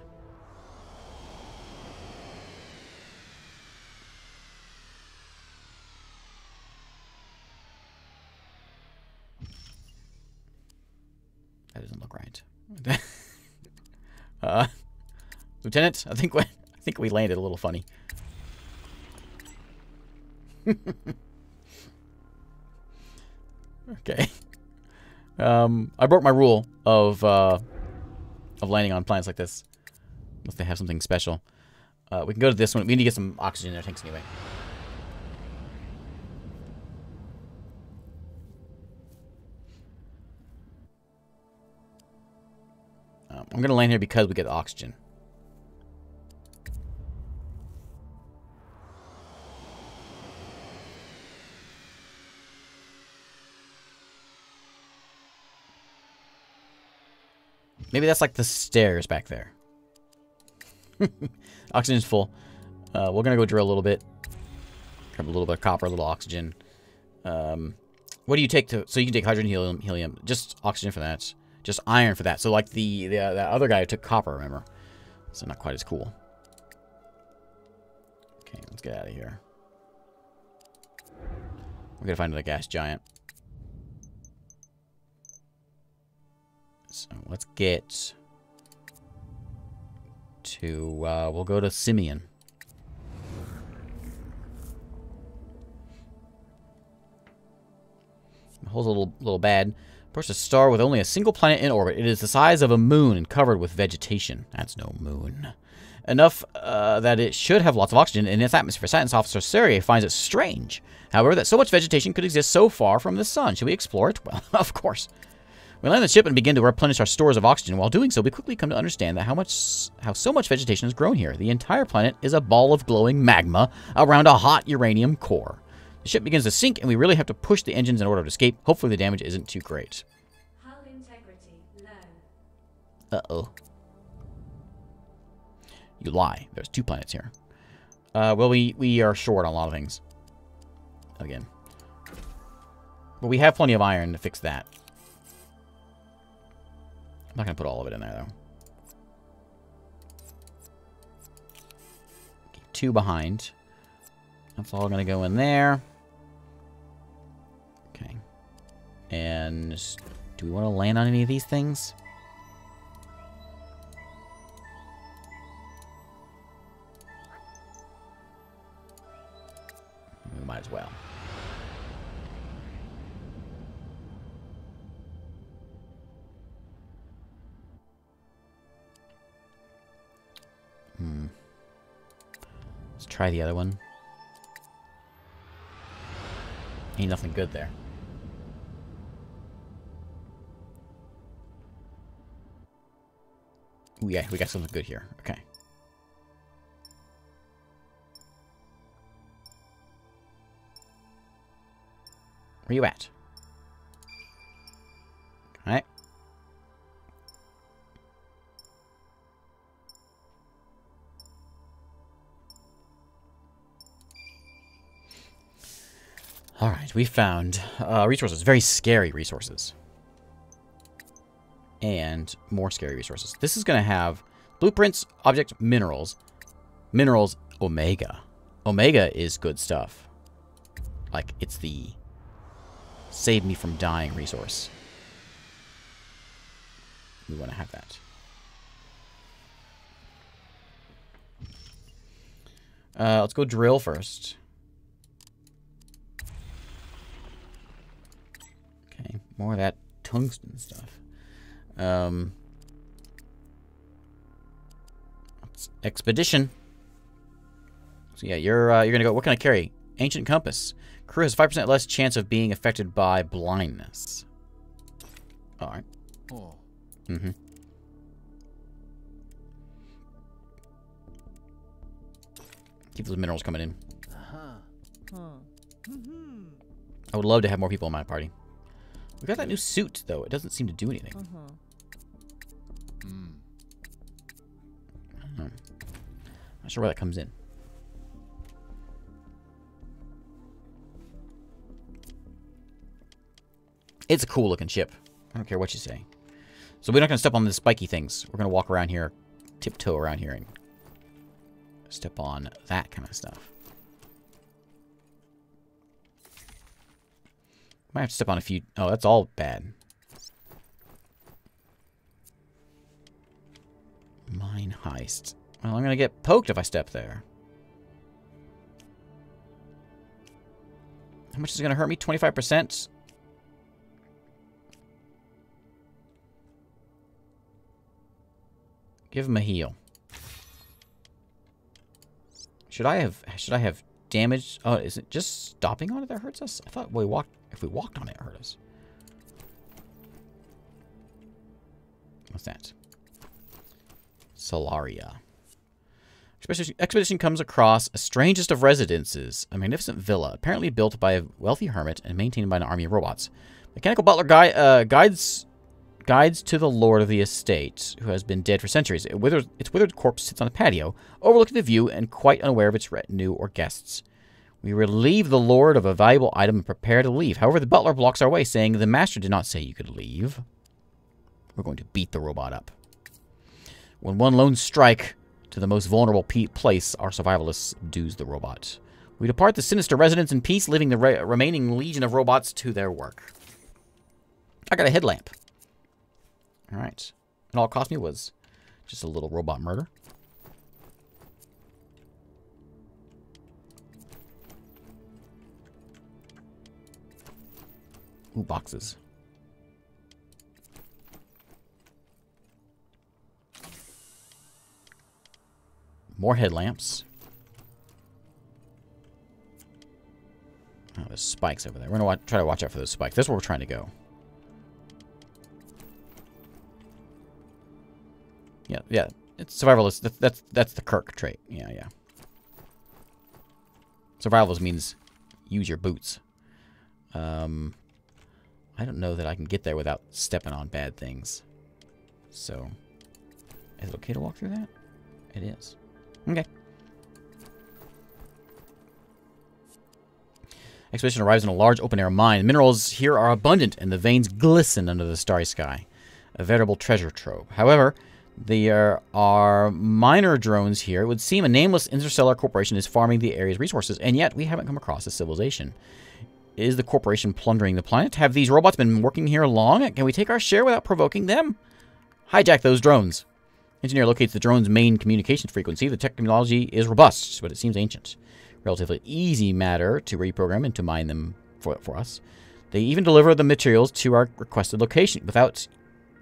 That doesn't look right. Lieutenant, I think we landed a little funny. Okay. I broke my rule of landing on planets like this. Unless they have something special. We can go to this one. We need to get some oxygen in our tanks anyway. I'm going to land here because we get the oxygen. Maybe that's like the stairs back there. Oxygen's full. We're going to go drill a little bit. Grab a little bit of copper, a little oxygen. What do you take to... So you can take hydrogen, helium. Just oxygen for that. Just iron for that. So like the other guy who took copper, remember? So not quite as cool. Okay, let's get out of here. We're going to find another gas giant. So let's get to, we'll go to Simeon. The hole's a little bad. Approach a star with only a single planet in orbit. It is the size of a moon and covered with vegetation. That's no moon. Enough that it should have lots of oxygen in its atmosphere. Science officer Sergei finds it strange, however, that so much vegetation could exist so far from the sun. Should we explore it? Well, of course. We land the ship and begin to replenish our stores of oxygen. While doing so, we quickly come to understand that how so much vegetation has grown here. The entire planet is a ball of glowing magma around a hot uranium core. The ship begins to sink, and we really have to push the engines in order to escape. Hopefully the damage isn't too great. Hull integrity low. Uh-oh. You lie. There's two planets here. Well, we are short on a lot of things. Again. But we have plenty of iron to fix that. I'm not going to put all of it in there, though. Okay, two behind. That's all going to go in there. Okay. And do we want to land on any of these things? We might as well. Let's try the other one. Ain't nothing good there. Ooh, yeah, we got something good here. Okay. Where you at? Alright. Alright, we found resources. Very scary resources. And more scary resources. This is going to have blueprints, objects, minerals. Minerals, Omega. Omega is good stuff. Like, it's the save me from dying resource. We want to have that. Let's go drill first. More of that tungsten stuff. Expedition. So yeah, you're gonna go. What can I carry? Ancient compass. Crew has 5% less chance of being affected by blindness. All right. Oh. Mm-hmm. Keep those minerals coming in. Uh-huh. Mm-hmm. I would love to have more people in my party. We got that new suit, though. It doesn't seem to do anything. I'm not sure where that comes in. It's a cool-looking ship. I don't care what you say. So we're not going to step on the spiky things. We're going to walk around here, tiptoe around here, and step on that kind of stuff. Might have to step on a few. Oh, that's all bad. Mine heist. Well, I'm gonna get poked if I step there. How much is it gonna hurt me? 25%? Give him a heal. Should I have damaged? Oh, is it just stopping on it that hurts us? I thought we walked. If we walked on it, it hurt us. What's that? Solaria. Expedition comes across a strangest of residences, a magnificent villa, apparently built by a wealthy hermit and maintained by an army of robots. Mechanical butler guides to the lord of the estate, who has been dead for centuries. Its withered corpse sits on a patio, overlooking the view and quite unaware of its retinue or guests. We relieve the lord of a valuable item and prepare to leave. However, the butler blocks our way, saying, "The master did not say you could leave." We're going to beat the robot up. When one lone strike to the most vulnerable place, our survivalist subdues the robot. We depart the sinister residence in peace, leaving the remaining legion of robots to their work. I got a headlamp. All right. And all it cost me was just a little robot murder. Ooh, boxes. More headlamps. Oh, there's spikes over there. We're going to try to watch out for those spikes. That's where we're trying to go. yeah, it's survivalist. That's the Kirk trait. Yeah, yeah. Survivalist means use your boots. I don't know that I can get there without stepping on bad things. So, is it okay to walk through that? It is. Okay. Expedition arrives in a large open-air mine. Minerals here are abundant, and the veins glisten under the starry sky. A veritable treasure trove. However, there are minor drones here. It would seem a nameless interstellar corporation is farming the area's resources, and yet we haven't come across a civilization. Is the corporation plundering the planet? Have these robots been working here long? Can we take our share without provoking them? Hijack those drones. Engineer locates the drone's main communication frequency. The technology is robust, but it seems ancient. Relatively easy matter to reprogram and to mine them for us. They even deliver the materials to our requested location without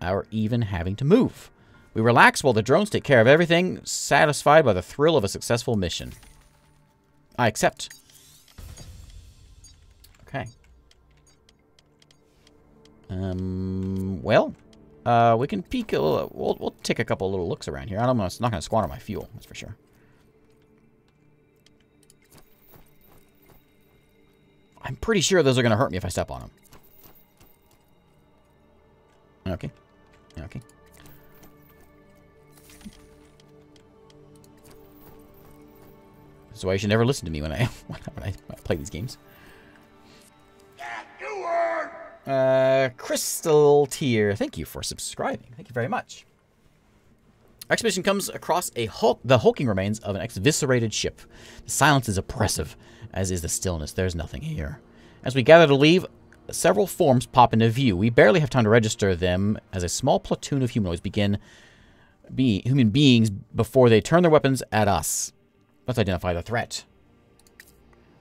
our even having to move. We relax while the drones take care of everything, satisfied by the thrill of a successful mission. I accept. Okay. Well, we can peek a little. We'll take a couple little looks around here. I'm not going to squander my fuel, that's for sure. I'm pretty sure those are going to hurt me if I step on them. Okay. Okay. That's why you should never listen to me when I play these games. Crystal Tier, thank you for subscribing. Thank you very much. Our expedition comes across the hulking remains of an eviscerated ship. The silence is oppressive, as is the stillness. There's nothing here. As we gather to leave, several forms pop into view. We barely have time to register them as a small platoon of humanoids human beings before they turn their weapons at us. Let's identify the threat.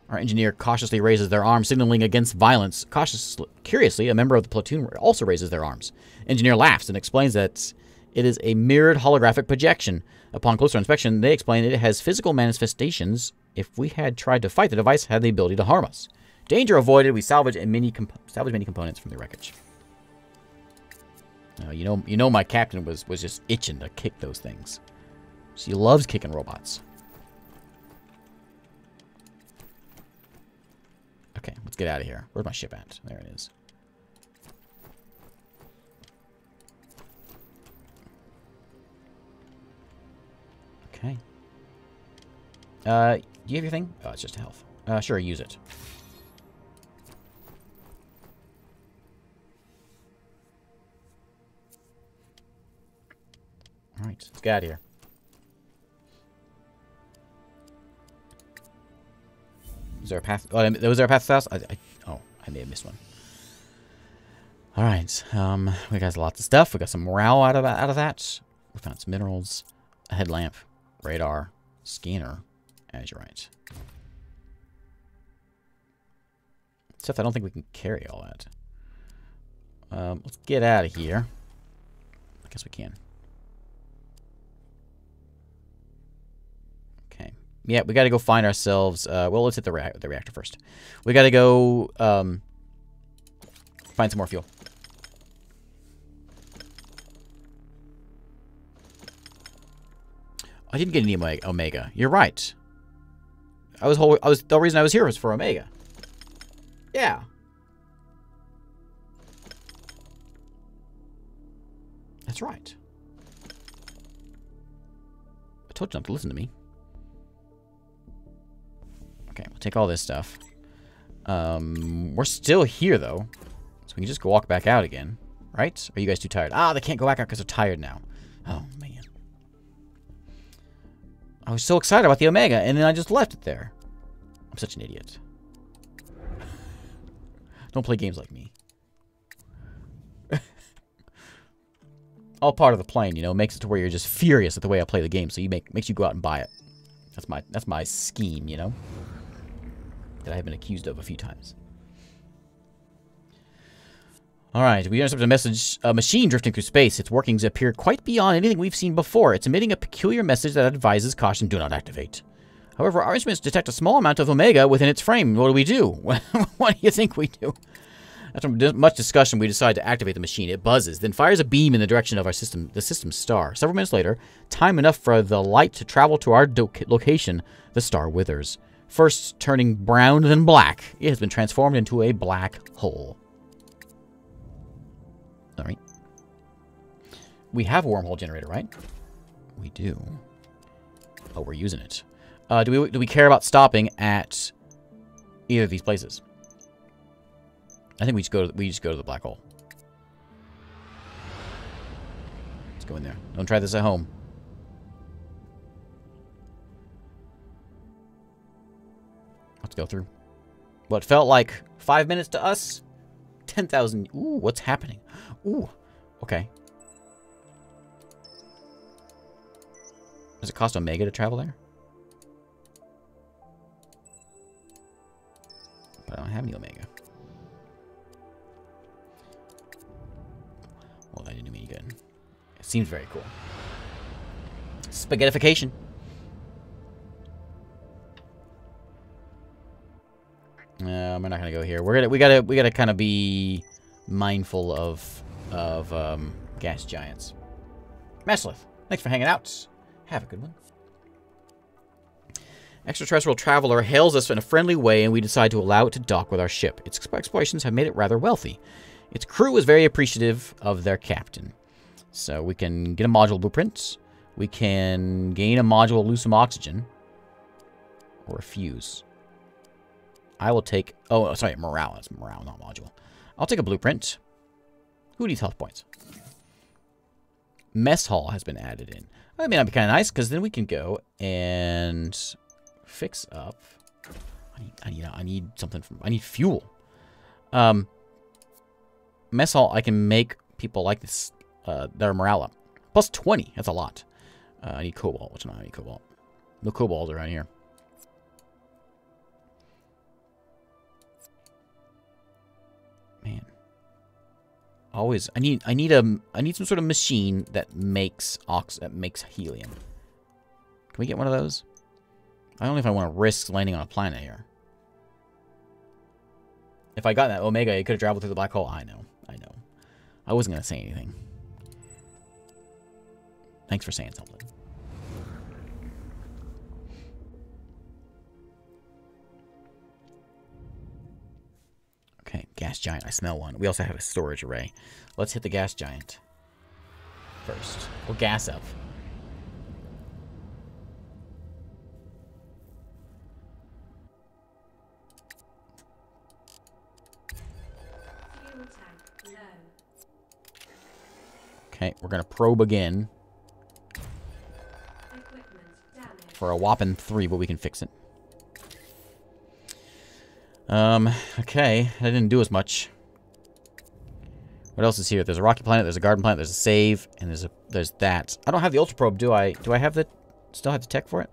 Our engineer cautiously raises their arm, signaling against violence. Curiously, a member of the platoon also raises their arms. Engineer laughs and explains that it is a mirrored holographic projection. Upon closer inspection, they explain it has physical manifestations. If we had tried to fight, the device had the ability to harm us. Danger avoided. We salvage many components from the wreckage. Now, you know, my captain was just itching to kick those things. She loves kicking robots. Okay, let's get out of here. Where's my ship at? There it is. Okay. Do you have your thing? Oh, it's just health. Sure, use it. Alright, let's get out of here. Was there a path? Oh, was there a path to the house? I may have missed one. Alright, we got lots of stuff. We got some morale out of that. We found some minerals, a headlamp, radar, scanner, azurite. Stuff I don't think we can carry all that. Let's get out of here. I guess we can. Okay. Yeah, we got to go find ourselves. Well, let's hit the reactor first. We got to go find some more fuel. I didn't get any Omega. You're right. The reason I was here was for Omega. Yeah. That's right. I told you not to listen to me. Okay, we'll take all this stuff. We're still here, though. So we can just go walk back out again. Right? Are you guys too tired? Ah, they can't go back out because they're tired now. Oh, man. I was so excited about the Omega, and then I just left it there. I'm such an idiot. Don't play games like me. All part of the plan, you know, makes it to where you're just furious at the way I play the game, so you makes you go out and buy it. That's my scheme, you know, that I have been accused of a few times. All right, we intercepted a machine drifting through space. Its workings appear quite beyond anything we've seen before. It's emitting a peculiar message that advises caution: do not activate. However, our instruments detect a small amount of Omega within its frame. What do we do? What do you think we do? After much discussion, we decide to activate the machine. It buzzes, then fires a beam in the direction of our system, the system's star. Several minutes later, time enough for the light to travel to our location, the star withers. First turning brown, then black. It has been transformed into a black hole. Alright. We have a wormhole generator, right? We do. Oh, we're using it. Do we care about stopping at either of these places? I think we just go to the black hole. Let's go in there. Don't try this at home. Let's go through. What felt like 5 minutes to us, 10,000. Ooh, what's happening? Ooh, okay. Does it cost Omega to travel there? But I don't have any Omega. Well, that didn't do me any good. It seems very cool. Spaghettification. We're not gonna go here. We gotta kind of be mindful of gas giants. Maslith, thanks for hanging out. Have a good one. Extraterrestrial traveler hails us in a friendly way, and we decide to allow it to dock with our ship. Its explorations have made it rather wealthy. Its crew is very appreciative of their captain. So we can get a module blueprint. We can gain a module, lose some oxygen, or a fuse. I will take... Oh, sorry, morale. That's morale, not module. I'll take a blueprint. Who needs health points? Mess hall has been added in. That may not be kind of nice, because then we can go and fix up. I need something from... I need fuel. Mess hall, I can make people like this, their morale up. Plus 20. That's a lot. I need cobalt, which I need cobalt. No cobalt around here. Man. Always I need some sort of machine that makes helium. Can we get one of those? I don't know if I want to risk landing on a planet here. If I got that Omega, it could have traveled through the black hole. I know. I wasn't gonna say anything. Thanks for saying something. Okay, gas giant. I smell one. We also have a storage array. Let's hit the gas giant first. We'll gas up. Okay, we're going to probe again for a whopping 3, but we can fix it. Okay, that didn't do as much. What else is here? There's a rocky planet, there's a garden planet, there's a save, and there's that. I don't have the ultra probe, do I? Do I have the still have the tech for it?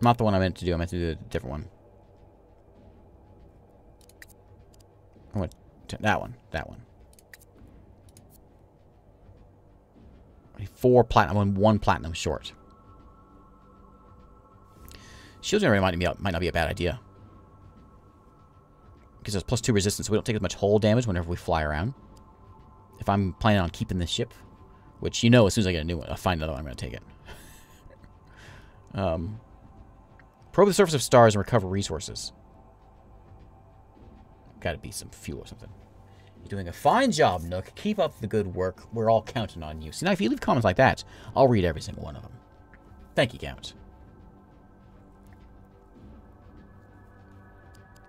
Not the one I meant to do. I meant to do a different one. I went to that one. That one. 4 platinum. I'm 1 platinum short. Shield generator might not be a bad idea. Because there's plus 2 resistance, so we don't take as much hull damage whenever we fly around. If I'm planning on keeping this ship, which you know, as soon as I get a new one, I find another one, I'm going to take it. Probe the surface of stars and recover resources. Gotta be some fuel or something. You're doing a fine job, Nook. Keep up the good work. We're all counting on you. See, now if you leave comments like that, I'll read every single one of them. Thank you, Count.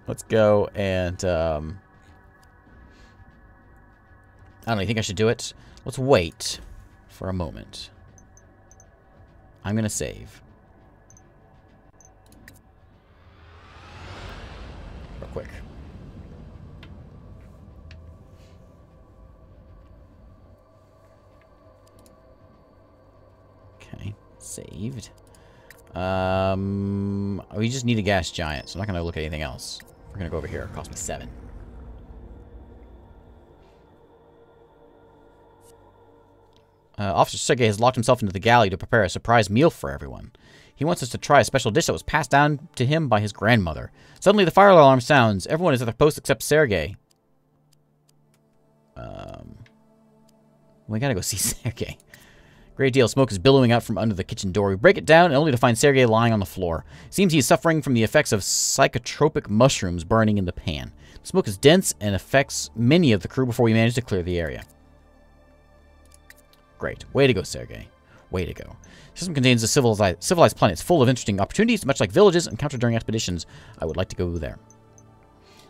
Let's go and, I don't know, you think I should do it? Let's wait for a moment. I'm gonna save. Real quick. Okay, saved. We just need a gas giant, so I'm not gonna look at anything else. We're gonna go over here. It cost me 7. Officer Sergei has locked himself into the galley to prepare a surprise meal for everyone. He wants us to try a special dish that was passed down to him by his grandmother. Suddenly, the fire alarm sounds. Everyone is at their post except Sergei. We gotta go see Sergei. Great deal of smoke is billowing out from under the kitchen door. We break it down, and only to find Sergei lying on the floor. Seems he is suffering from the effects of psychotropic mushrooms burning in the pan. The smoke is dense and affects many of the crew before we manage to clear the area. Great. Way to go, Sergei. Way to go. The system contains a civilized planet. It's full of interesting opportunities, much like villages encountered during expeditions. I would like to go there.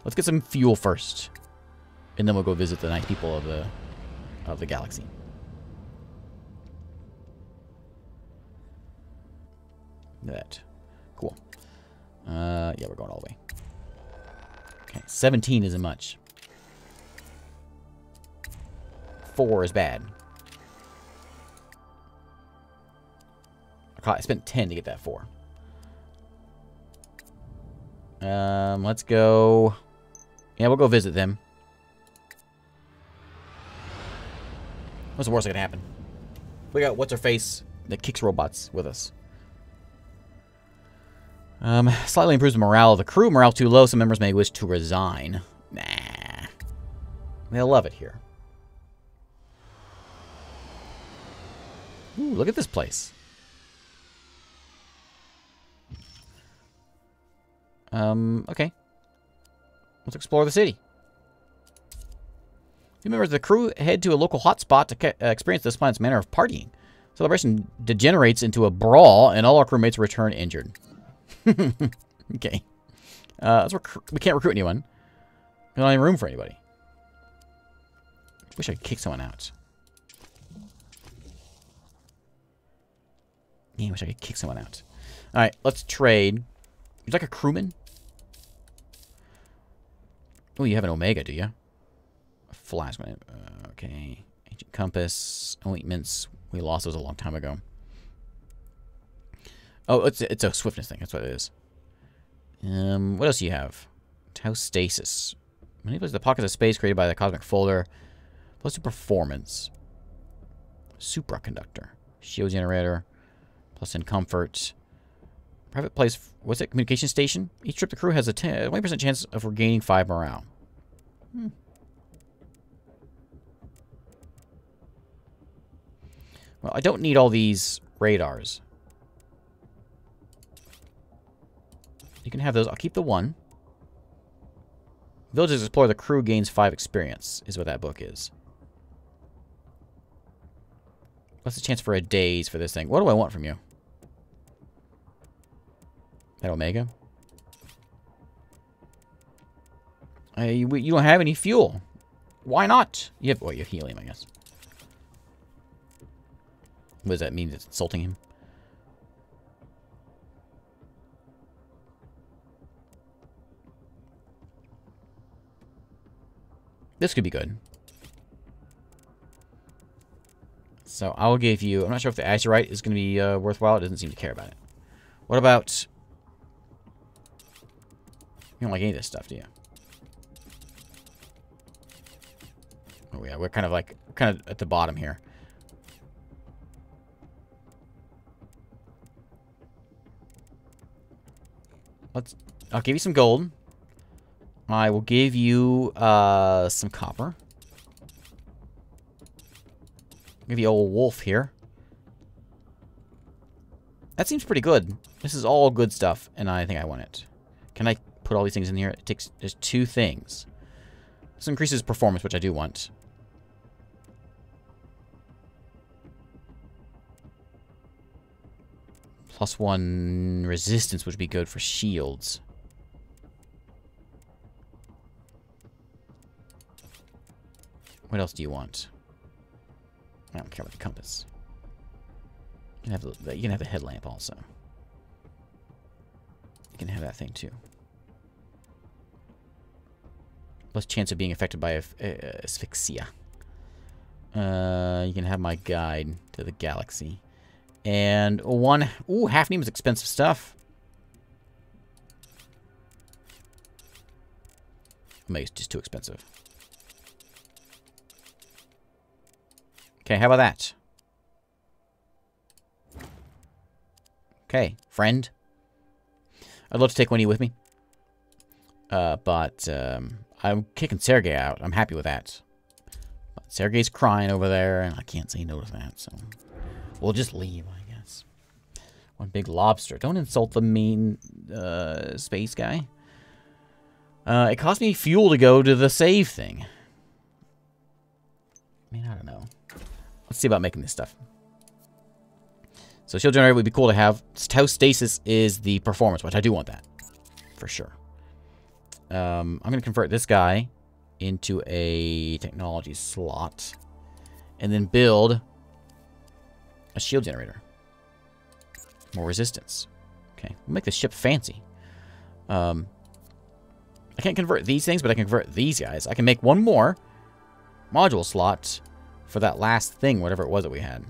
Let's get some fuel first, and then we'll go visit the nice people of the galaxy. That. Cool. Yeah, we're going all the way. Okay, 17 isn't much. 4 is bad. I spent 10 to get that 4. Let's go... Yeah, we'll go visit them. What's the worst that can happen? We got What's-Her-Face that kicks robots with us. Slightly improves the morale of the crew. Morale too low. Some members may wish to resign. Nah. They'll love it here. Ooh, look at this place. Okay. Let's explore the city. Few members of the crew head to a local hotspot to experience this planet's manner of partying. Celebration degenerates into a brawl, and all our crewmates return injured. Okay. We can't recruit anyone. There's not any room for anybody. Wish I could kick someone out. Yeah, wish I could kick someone out. Alright, let's trade. You'd like a crewman? Oh, you have an Omega, do you? A flashman. Okay. Ancient Compass. Ointments. We lost those a long time ago. Oh, it's a swiftness thing. That's what it is. What else do you have? Tau Stasis. Manipulates the pockets of space created by the cosmic folder. Plus performance. Supraconductor. Shield generator. Plus in comfort. Private place. What's it? Communication station? Each trip the crew has a 20% chance of regaining 5 morale. Hmm. Well, I don't need all these radars. You can have those. I'll keep the 1. Villagers explore the crew gains 5 experience, is what that book is. What's the chance for a daze for this thing? What do I want from you? That Omega? You don't have any fuel. Why not? You have, well, you have helium, I guess. What does that mean? It's insulting him? This could be good. So I'll give you... I'm not sure if the Azurite is going to be worthwhile. It doesn't seem to care about it. What about... You don't like any of this stuff, do you? Oh yeah, we're kind of at the bottom here. I'll give you some gold. I will give you some copper. I'll give you old wolf here. That seems pretty good. This is all good stuff, and I think I want it. Can I put all these things in here? It takes there's 2 things. This increases performance, which I do want. Plus 1 resistance, which would be good for shields. What else do you want? I don't care about the compass. You can have the, headlamp also. You can have that thing too. Less chance of being affected by asphyxia. You can have my guide to the galaxy. And 1... Ooh, Hafnium is expensive stuff. Maybe it's just too expensive. Okay, how about that? Hey, friend. I'd love to take one of you with me. I'm kicking Sergei out. I'm happy with that. But Sergei's crying over there, and I can't say no to that, so... we'll just leave, I guess. One big lobster. Don't insult the mean, space guy. It cost me fuel to go to the save thing. I mean, I don't know. Let's see about making this stuff. So shield generator would be cool to have. Tau stasis is the performance watch. I do want that. For sure. I'm going to convert this guy into a technology slot. And then build a shield generator. More resistance. Okay. We'll make the ship fancy. I can't convert these things, but I can convert these guys. I can make one more module slot for that last thing, whatever it was that we had.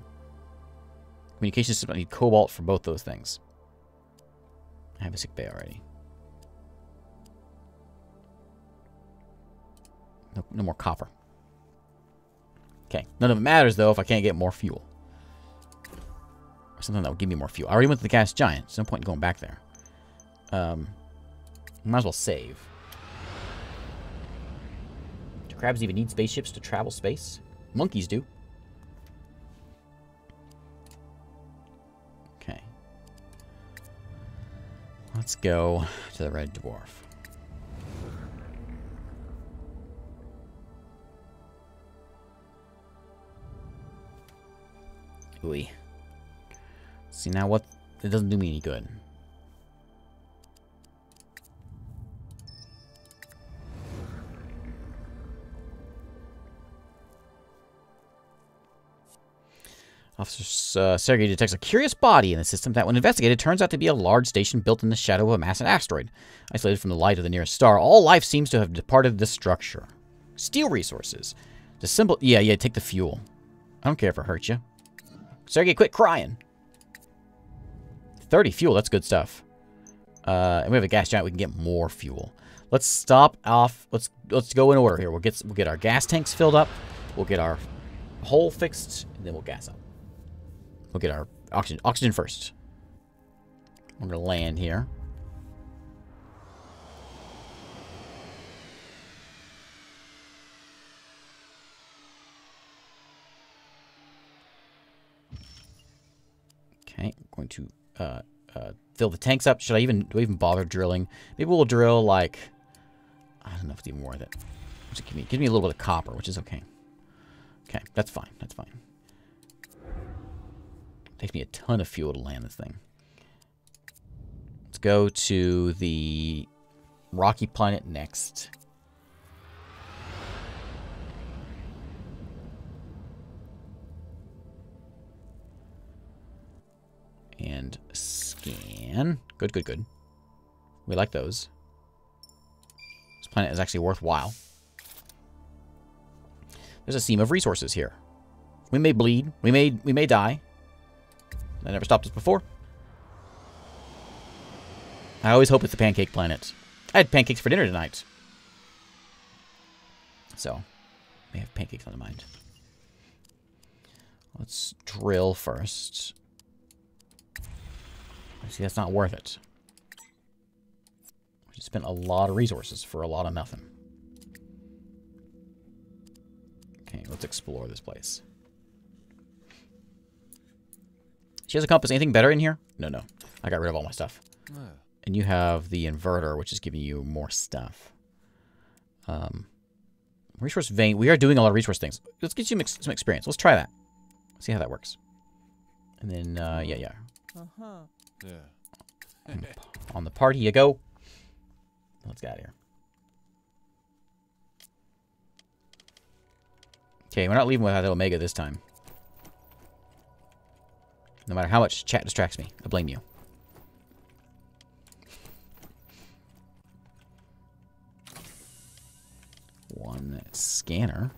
Communication system, I need cobalt for both those things. I have a sick bay already. No more copper. Okay. None of it matters, though, if I can't get more fuel. Or something that will give me more fuel. I already went to the gas giant. There's no point in going back there. Might as well save. Do crabs even need spaceships to travel space? Monkeys do. Okay. Let's go to the red dwarf. Ooh. See, now what? It doesn't do me any good. Officer Sergei detects a curious body in the system that, when investigated, turns out to be a large station built in the shadow of a massive asteroid. Isolated from the light of the nearest star, all life seems to have departed this structure. Steal resources. The symbol... Yeah, take the fuel. I don't care if it hurts you. Sergei, quit crying. 30 fuel, that's good stuff. And we have a gas giant, we can get more fuel. Let's stop off... Let's go in order here. We'll get our gas tanks filled up. We'll get our hole fixed, and then we'll gas up. We'll get our oxygen first. We're gonna land here. Okay, I'm going to fill the tanks up. Do I even bother drilling? Maybe we'll drill like, I don't know if it's even worth it. Just give me a little bit of copper, which is okay. Okay, that's fine. That's fine. Takes me a ton of fuel to land this thing. Let's go to the rocky planet next. And scan. Good, good, good. We like those. This planet is actually worthwhile. There's a seam of resources here. We may bleed. We may die. I never stopped us before. I always hope it's the pancake planet. I had pancakes for dinner tonight. So, we have pancakes on the mind. Let's drill first. See, that's not worth it. We just spent a lot of resources for a lot of nothing. Okay, let's explore this place. She has a compass. Anything better in here? No, no. I got rid of all my stuff. No. And you have the inverter, which is giving you more stuff. Resource vein. We are doing a lot of resource things. Let's get you some experience. Let's try that. See how that works. And then, yeah. Uh-huh. Yeah. On the party you go. Let's get out of here. Okay, we're not leaving without Omega this time. No matter how much chat distracts me, I blame you. One scanner.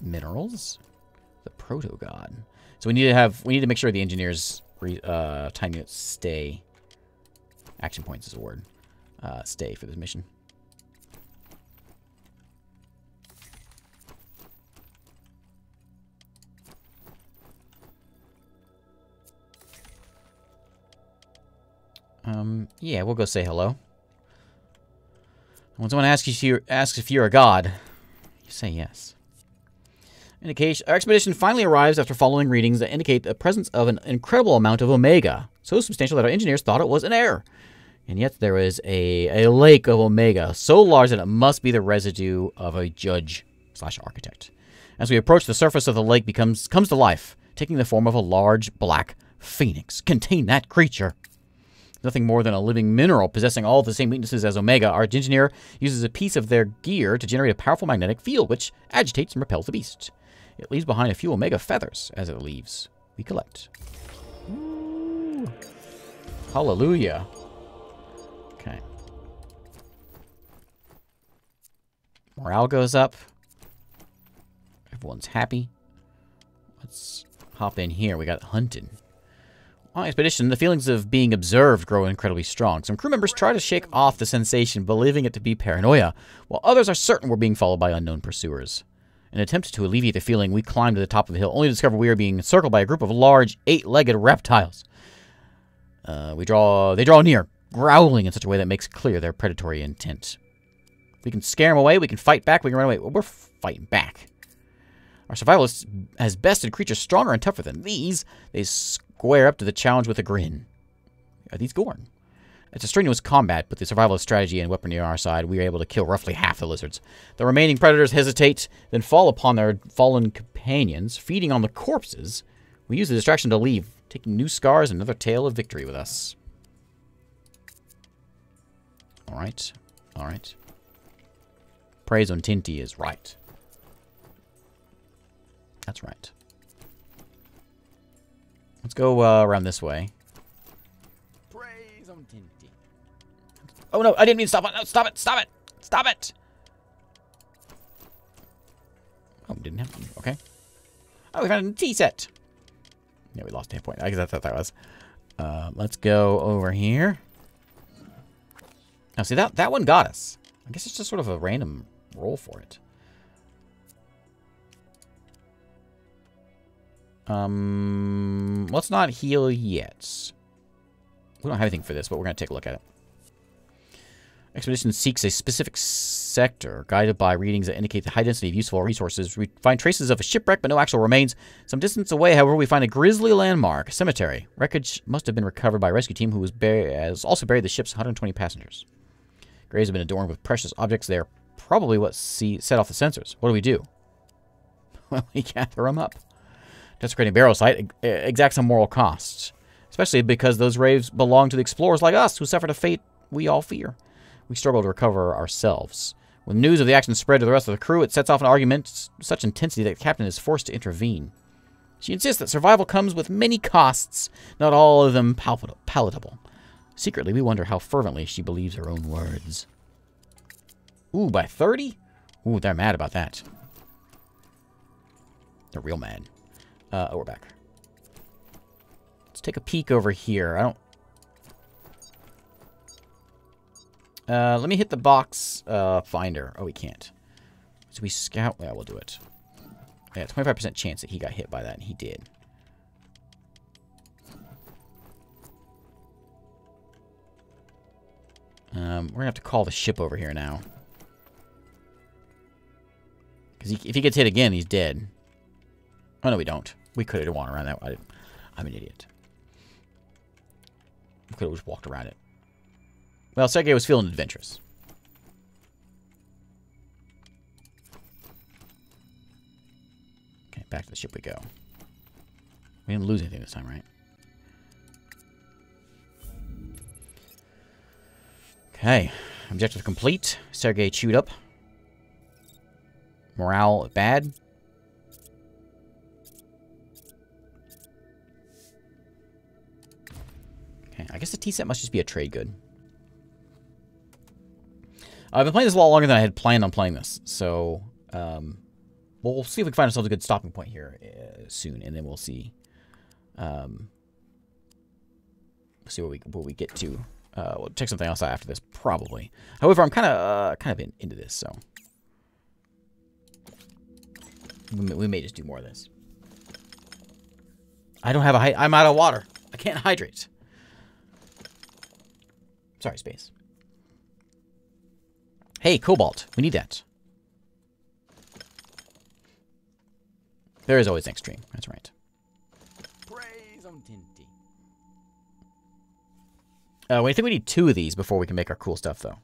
Minerals. The proto-god. So we need to make sure the engineer's time units stay. Action points is a word. Stay for this mission. Yeah, we'll go say hello. When someone asks if you're a god, you say yes. Our expedition finally arrives after following readings that indicate the presence of an incredible amount of omega, so substantial that our engineers thought it was an error. And yet there is a lake of omega, so large that it must be the residue of a judge/architect. As we approach, the surface of the lake comes to life, taking the form of a large black phoenix. Contain that creature. Nothing more than a living mineral possessing all the same weaknesses as omega, our engineer uses a piece of their gear to generate a powerful magnetic field, which agitates and repels the beast. It leaves behind a few omega feathers as it leaves. We collect. Ooh. Hallelujah. Okay. Morale goes up. Everyone's happy. Let's hop in here. We got hunting. On expedition, the feelings of being observed grow incredibly strong. Some crew members try to shake off the sensation, believing it to be paranoia, while others are certain we're being followed by unknown pursuers. In an attempt to alleviate the feeling, we climb to the top of the hill, only to discover we are being encircled by a group of large, eight-legged reptiles. They draw near, growling in such a way that makes clear their predatory intent. We can scare them away, we can fight back, we can run away. Well, we're fighting back. Our survivalist has bested creatures stronger and tougher than these. They square up to the challenge with a grin. Are these Gorn? It's a strenuous combat, but the survivalist strategy and weaponry on our side, we are able to kill roughly half the lizards. The remaining predators hesitate, then fall upon their fallen companions, feeding on the corpses. We use the distraction to leave, taking new scars and another tale of victory with us. Alright. Alright. Praise on Tinti is right. That's right. Let's go around this way. Praise on Tinti. Oh no, I didn't mean to stop it. No, stop it, stop it, stop it. Oh, we didn't have one. Okay. Oh, we found a tea set. Yeah, we lost a hit point. I guess that's what that was. Let's go over here. Now, see, that one got us. I guess it's just sort of a random roll for it. Let's not heal yet. We don't have anything for this, but we're going to take a look at it. Expedition seeks a specific sector, guided by readings that indicate the high density of useful resources. We find traces of a shipwreck, but no actual remains. Some distance away, however, we find a grisly landmark, a cemetery. Wreckage must have been recovered by a rescue team who has also buried the ship's 120 passengers. Graves have been adorned with precious objects. They are probably what set off the sensors. What do? Well, we gather them up. Desecrating burial site exacts some moral costs, especially because those graves belong to the explorers like us who suffered a fate we all fear. We struggle to recover ourselves. When news of the action spread to the rest of the crew, it sets off an argument of such intensity that the captain is forced to intervene. She insists that survival comes with many costs, not all of them palatable. Secretly, we wonder how fervently she believes her own words. Ooh, by 30? Ooh, they're mad about that. They're real mad. Oh, we're back. Let's take a peek over here. I don't... let me hit the box finder. Oh, we can't. So we scout. Yeah, we'll do it. Yeah, 25% chance that he got hit by that, and he did. We're going to have to call the ship over here now. Because if he gets hit again, he's dead. Oh, no, we don't. We could have walked around that. I'm an idiot. We could have just walked around it. Well, Sergei was feeling adventurous. Okay, back to the ship we go. We didn't lose anything this time, right? Okay. Objective complete. Sergei chewed up. Morale bad. Okay, I guess the tea set must just be a trade good. I've been playing this a lot longer than I had planned on playing this, so we'll see if we can find ourselves a good stopping point here soon, and then we'll see what we get to. We'll check something else out after this, probably. However, I'm kind of into this, so we may just do more of this. I'm out of water. I can't hydrate. Sorry, space. Hey, cobalt. We need that. There is always next stream. That's right. I think we need 2 of these before we can make our cool stuff, though.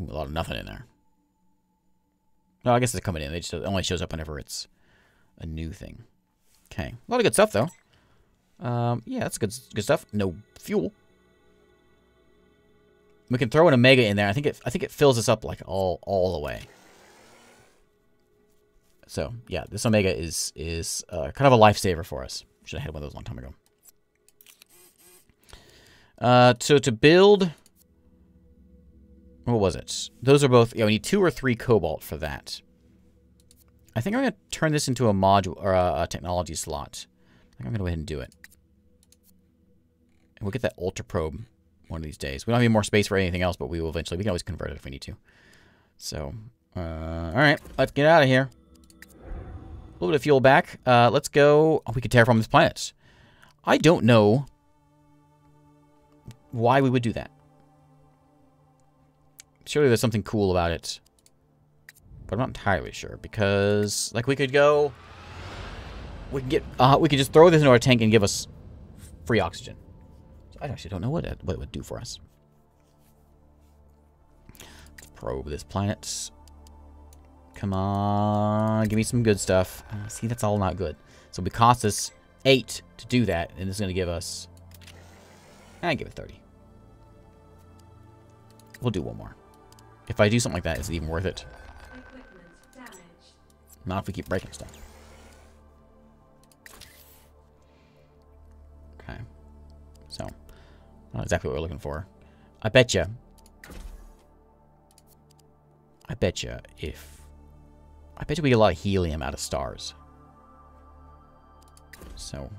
Ooh, a lot of nothing in there. No, I guess it's coming in. It just only shows up whenever it's a new thing. Okay. A lot of good stuff, though. Yeah, that's good stuff. No fuel. We can throw an Omega in there. I think it fills us up like all the way. So yeah, this Omega is kind of a lifesaver for us. Should have had one of those a long time ago. So to build, what was it? Those are both. Yeah, we need 2 or 3 cobalt for that. I think I'm gonna turn this into a module or a technology slot. I think I'm gonna go ahead and do it. And we'll get that ultra probe one of these days. We don't have any more space for anything else, but we will eventually. We can always convert it if we need to. So, all right, let's get out of here. A little bit of fuel back. Let's go. Oh, we could terraform this planet. I don't know why we would do that. Surely there's something cool about it, but I'm not entirely sure because, like, we could go. We could just throw this into our tank and give us free oxygen. I actually don't know what it would do for us. Let's probe this planet. Come on, give me some good stuff. See, that's all not good. So it cost us 8 to do that, and it's going to give us... I give it 30. We'll do one more. If I do something like that, is it even worth it? Not if we keep breaking stuff. Okay. So... not exactly what we're looking for. I bet you we get a lot of helium out of stars. So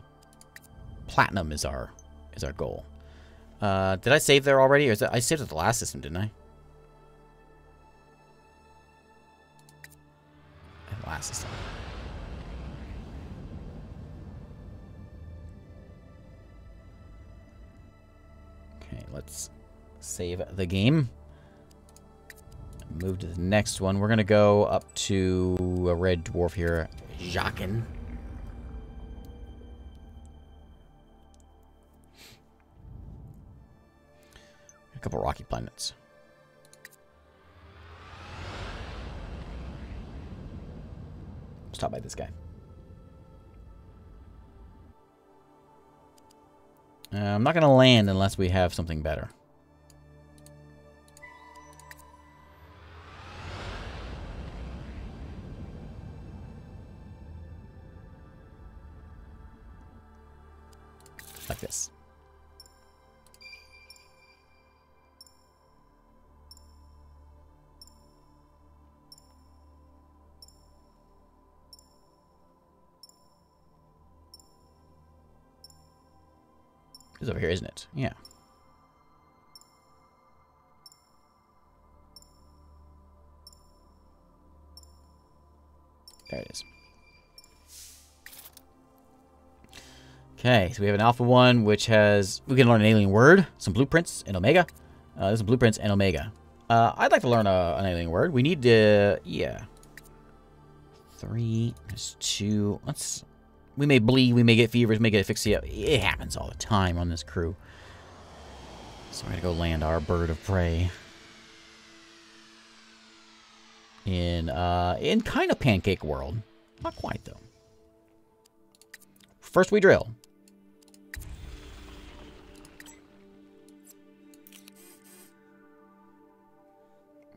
platinum is our goal. Did I save there already? Or is that, I saved at the last system, didn't I? At the last system. Let's save the game. Move to the next one. We're going to go up to a red dwarf here. Jaqen. A couple rocky planets. Stop by this guy. I'm not going to land unless we have something better. Like this. It's over here, isn't it? Yeah. There it is. Okay, so we have an Alpha 1, which has... we can learn an alien word, some blueprints, and Omega. There's some blueprints and Omega. I'd like to learn an alien word. We need to... yeah. 3, there's 2... let's... we may bleed, we may get fevers, we may get asphyxia. It happens all the time on this crew. So we're gonna go land our bird of prey in kind of pancake world. Not quite though. First we drill.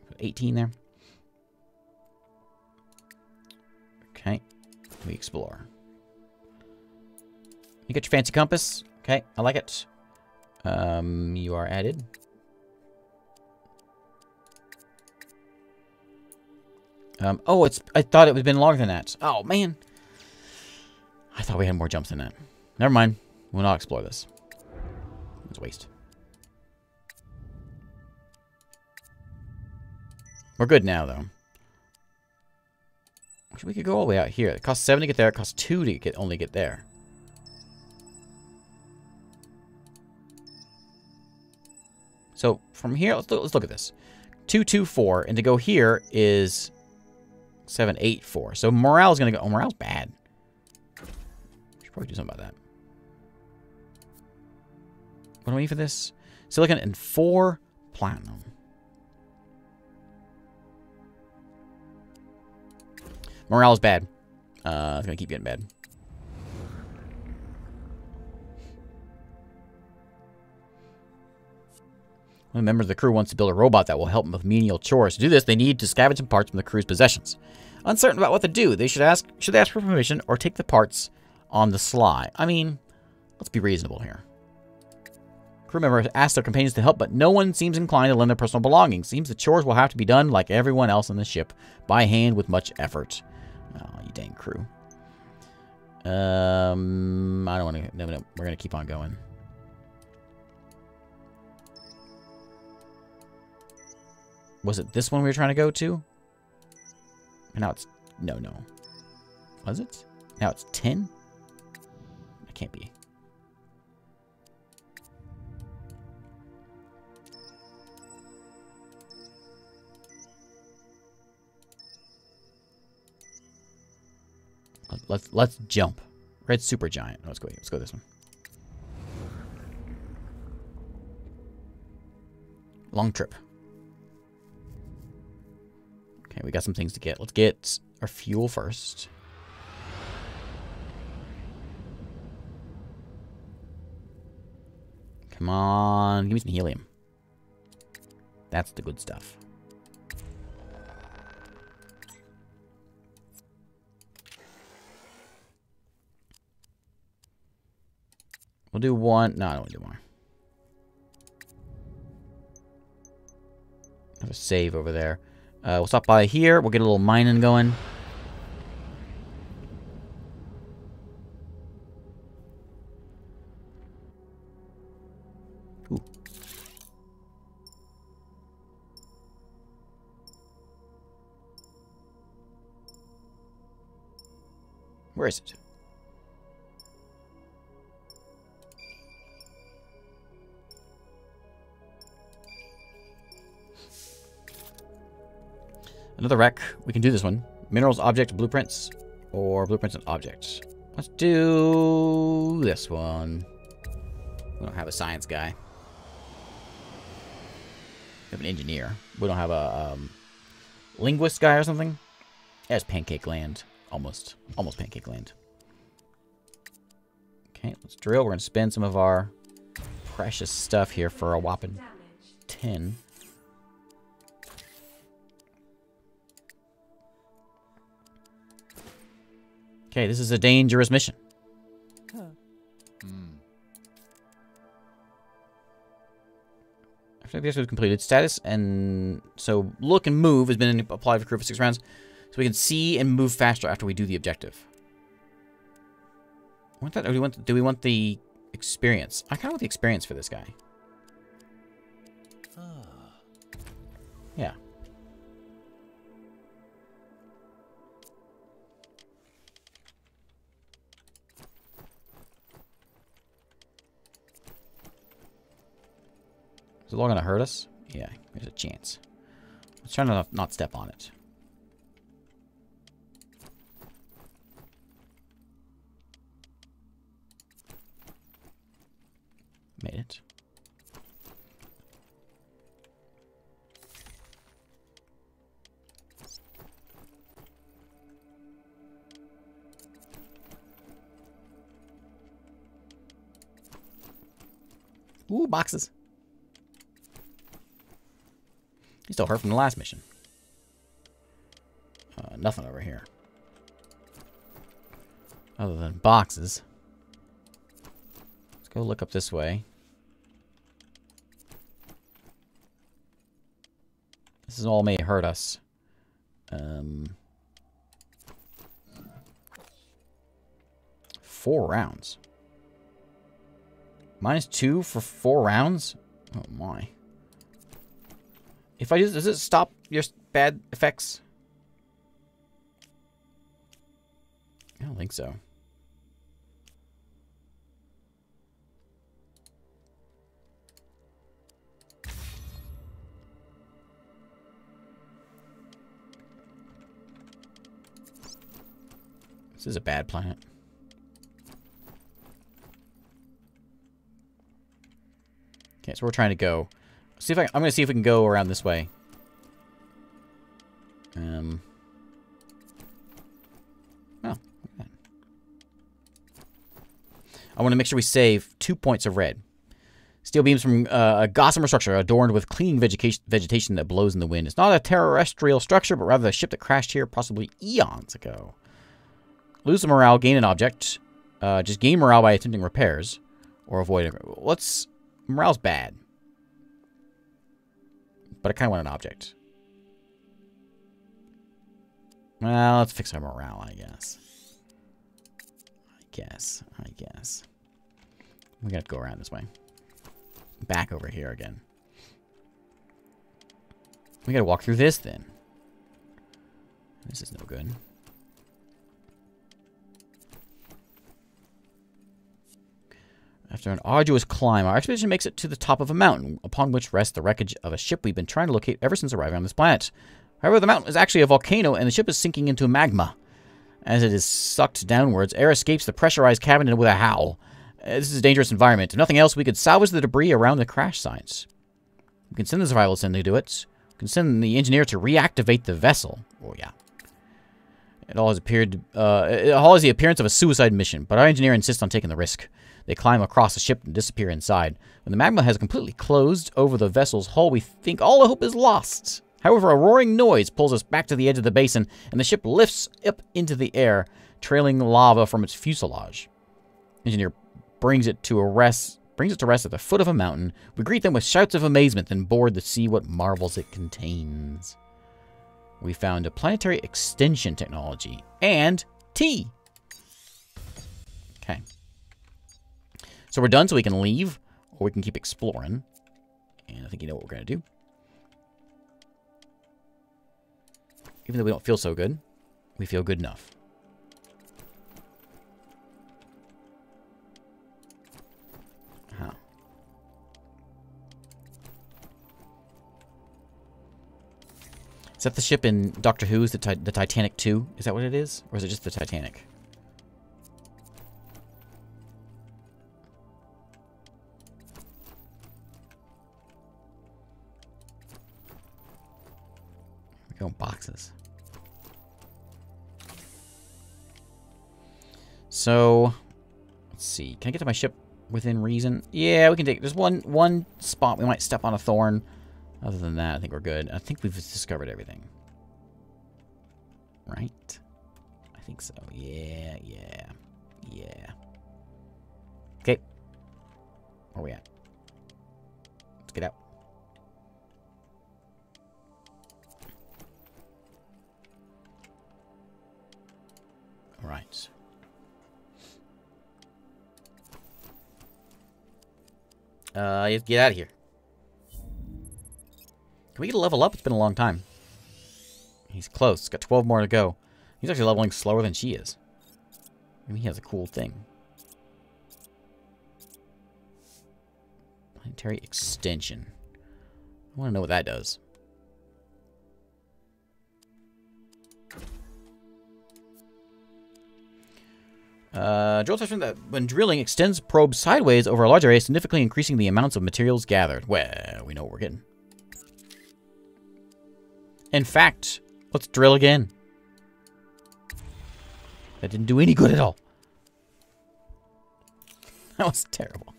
Put 18 there. Okay, we explore. You get your fancy compass. Okay, I like it. You are added. Oh, it's... I thought it would have been longer than that. Oh, man. I thought we had more jumps than that. Never mind. We'll not explore this. It's a waste. We're good now, though. Actually, we could go all the way out here. It costs 7 to get there. It costs 2 to only get there. So from here, let's look at this. 224, and to go here is 784. So morale is going to go. Oh, morale's bad. Should probably do something about that. What do we need for this? Silicon and 4 platinum. Morale is bad. It's going to keep getting bad. One of the members of the crew wants to build a robot that will help them with menial chores. To do this, they need to scavenge some parts from the crew's possessions. Uncertain about what to do, they should ask for permission or take the parts on the sly. I mean, let's be reasonable here. Crew members ask their companions to help, but no one seems inclined to lend their personal belongings. Seems the chores will have to be done, like everyone else on the ship, by hand with much effort. Oh, you dang crew. I don't want to... No, we're going to keep on going. Was it this one we were trying to go to? And now it's... No. Was it? Now it's 10? It can't be. Let's jump. Red supergiant. No, let's go this one. Long trip. Okay, we got some things to get. Let's get our fuel first. Come on, give me some helium. That's the good stuff. We'll do one. No, I don't want to do more. Have a save over there. We'll stop by here. We'll get a little mining going. Ooh. Where is it? Another wreck. We can do this one. Minerals, objects, blueprints, or blueprints and objects. Let's do this one. We don't have a science guy. We have an engineer. We don't have a linguist guy or something. That's Pancake Land. Almost Pancake Land. Okay, let's drill. We're gonna spend some of our precious stuff here for a whopping 10. Okay, this is a dangerous mission. Huh. Mm. After the objective is completed, status and... So, look and move has been applied for crew for 6 rounds. So we can see and move faster after we do the objective. Want that, or do we want the experience? I kind of want the experience for this guy. Yeah. Is it all gonna hurt us? Yeah, there's a chance. Let's try to not step on it. Made it. Ooh, boxes. He's still hurt from the last mission. Nothing over here. Other than boxes. Let's go look up this way. This is all may hurt us. Four rounds. -2 for 4 rounds? Oh my. If I do, does it stop your bad effects? I don't think so. is a bad planet. Okay, so we're trying to go. See if I'm gonna see if we can go around this way. Oh, look at that. I want to make sure we save 2 points of red. Steel beams from a gossamer structure adorned with clinging vegetation that blows in the wind. It's not a terrestrial structure, but rather a ship that crashed here possibly eons ago. Lose the morale, gain an object. Just gain morale by attempting repairs or avoid. Morale's bad, but I kind of want an object. Well, let's fix our morale, I guess. I guess. We gotta go around this way. Back over here again. We gotta walk through this then. This is no good. After an arduous climb, our expedition makes it to the top of a mountain, upon which rests the wreckage of a ship we've been trying to locate ever since arriving on this planet. However, the mountain is actually a volcano, and the ship is sinking into magma. As it is sucked downwards, air escapes the pressurized cabin with a howl. This is a dangerous environment. If nothing else, we could salvage the debris around the crash sites. We can send the survivalists in to do it. We can send the engineer to reactivate the vessel. Oh, yeah. It all has the appearance of a suicide mission, but our engineer insists on taking the risk. They climb across the ship and disappear inside. When the magma has completely closed over the vessel's hull, we think all hope is lost. However, a roaring noise pulls us back to the edge of the basin, and the ship lifts up into the air, trailing lava from its fuselage. Engineer brings it to rest at the foot of a mountain. We greet them with shouts of amazement, then board to see what marvels it contains. We found a planetary extension technology and tea. Okay. So we're done, so we can leave, or we can keep exploring. And I think you know what we're going to do. Even though we don't feel so good, we feel good enough. Huh. Is that the ship in Doctor Who's, the Titanic 2? Is that what it is? Or is it just the Titanic? Own boxes. So, let's see. Can I get to my ship within reason? Yeah, we can take. There's one spot we might step on a thorn. Other than that, I think we're good. I think we've discovered everything. Right? I think so. Yeah. Okay. Where are we at? Let's get out. Right. You have to get out of here. Can we get a level up? It's been a long time. He's close. He's got 12 more to go. He's actually leveling slower than she is. I mean, he has a cool thing. Planetary extension. I want to know what that does. Drill test that when drilling extends probe sideways over a large area, significantly increasing the amounts of materials gathered. Well, we know what we're getting. In fact, let's drill again. That didn't do any good at all. That was terrible.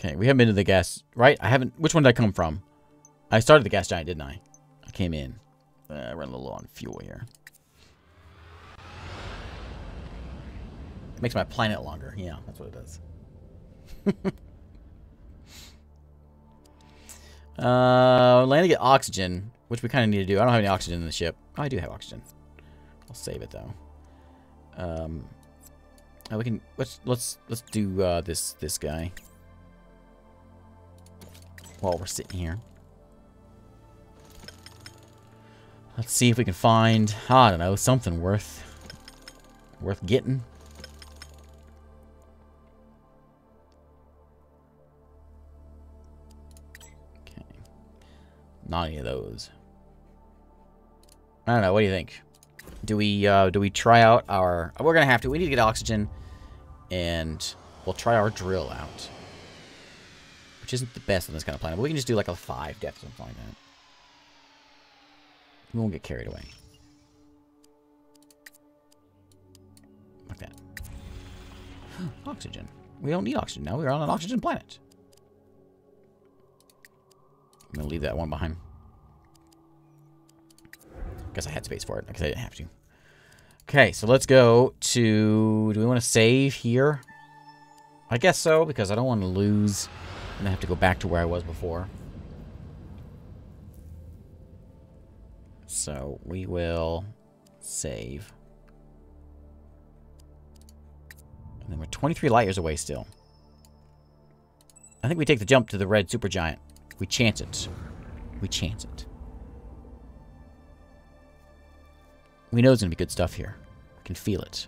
Okay, we haven't been to the gas, right? I haven't. Which one did I come from? I started the gas giant, didn't I? Came in. We're running a little low on fuel here. It makes my planet longer. Yeah, that's what it does. Land to get oxygen, which we kind of need to do. I don't have any oxygen in the ship. Oh, I do have oxygen. I'll save it though. We can let's do this guy while we're sitting here. Let's see if we can find, I don't know, something worth getting. Okay. Not any of those. I don't know. What do you think? Do we try out our... We're going to have to. We need to get oxygen. And we'll try our drill out. Which isn't the best on this kind of planet. But we can just do like a 5 depth or something like that. We won't get carried away. Like that. Oxygen. We don't need oxygen now. We're on an oxygen planet. I'm going to leave that one behind. Guess I had space for it because I didn't have to. Okay, so let's go to... Do we want to save here? I guess so, because I don't want to lose and I have to go back to where I was before. So we will save. And then we're 23 light years away still. I think we take the jump to the red supergiant. We chance it. We chance it. We know it's going to be good stuff here. We can feel it.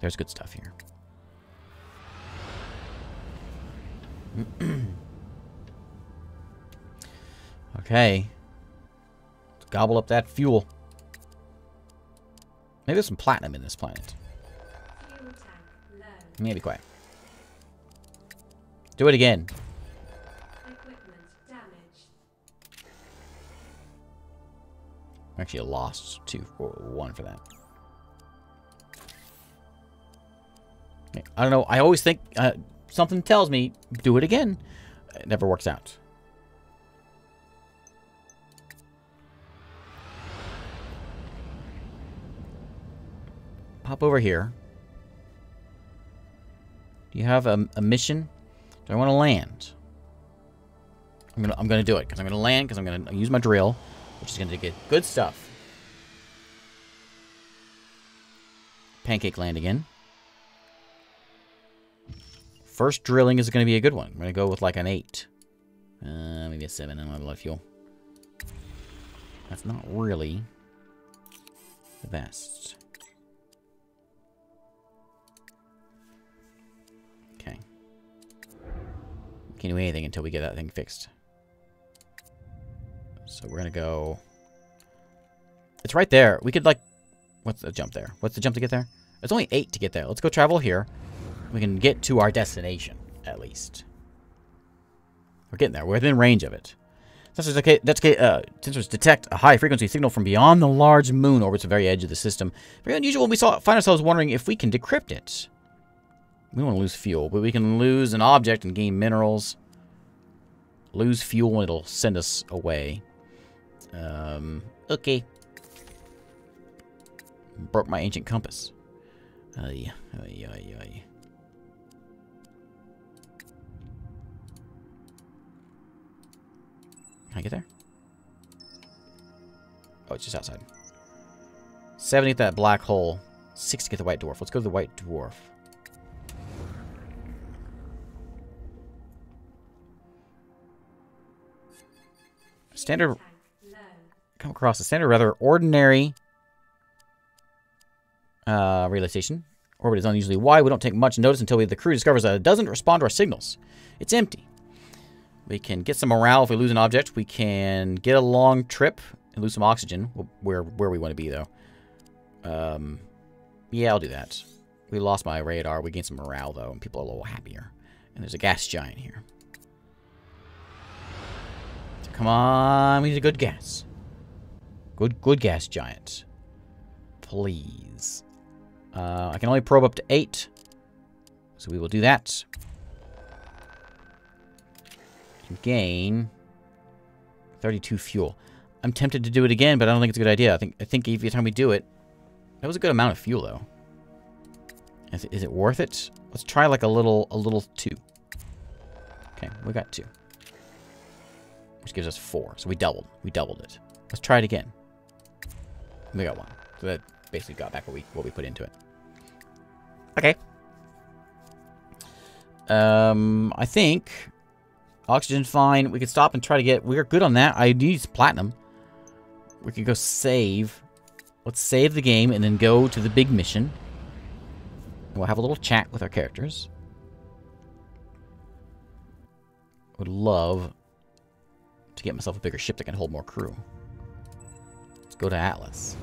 There's good stuff here. Okay. Let's gobble up that fuel. Maybe there's some platinum in this planet. Yeah, be quiet. Do it again. I'm actually lost 2-1 for that. I don't know. I always think something tells me do it again. It never works out. Pop over here. Do you have a mission? Do I want to land? I'm gonna do it because I'm gonna land because I'm gonna use my drill. Which is going to get good stuff. Pancake land again. First drilling is going to be a good one. I'm going to go with like an 8. Maybe a 7. I don't have a lot of fuel. That's not really the best. Okay. Can't do anything until we get that thing fixed. So we're gonna go... It's right there. We could, like... What's the jump there? What's the jump to get there? It's only 8 to get there. Let's go travel here. We can get to our destination, at least. We're getting there. We're within range of it. Sensors detect a high-frequency signal from beyond the large moon orbits at the very edge of the system. Very unusual. We find ourselves wondering if we can decrypt it. We don't want to lose fuel, but we can lose an object and gain minerals. Lose fuel and it'll send us away. Okay. Broke my ancient compass. Can I get there? Oh, it's just outside. 7 to get that black hole. 6 to get the white dwarf. Let's go to the white dwarf. Standard... Come across a standard, rather ordinary realization. Orbit is unusually wide. We don't take much notice until the crew discovers that it doesn't respond to our signals. It's empty. We can get some morale if we lose an object. We can get a long trip and lose some oxygen. Where we want to be, though. Yeah, I'll do that. We lost my radar. We gained some morale, though, and people are a little happier. And there's a gas giant here. Come on, we need a good gas. Good gas giant. Please. I can only probe up to 8. So we will do that. And gain 32 fuel. I'm tempted to do it again, but I don't think it's a good idea. I think every time we do it, that was a good amount of fuel though. Is it worth it? Let's try like a little 2. Okay, we got 2. Which gives us 4. So we doubled it. Let's try it again. We got 1. So that basically got back what we put into it. Okay. I think oxygen fine. We could stop and try to get. We're good on that. I need some platinum. We could go save. Let's save the game and then go to the big mission. And we'll have a little chat with our characters. Would love to get myself a bigger ship that can hold more crew. Let's go to Atlas.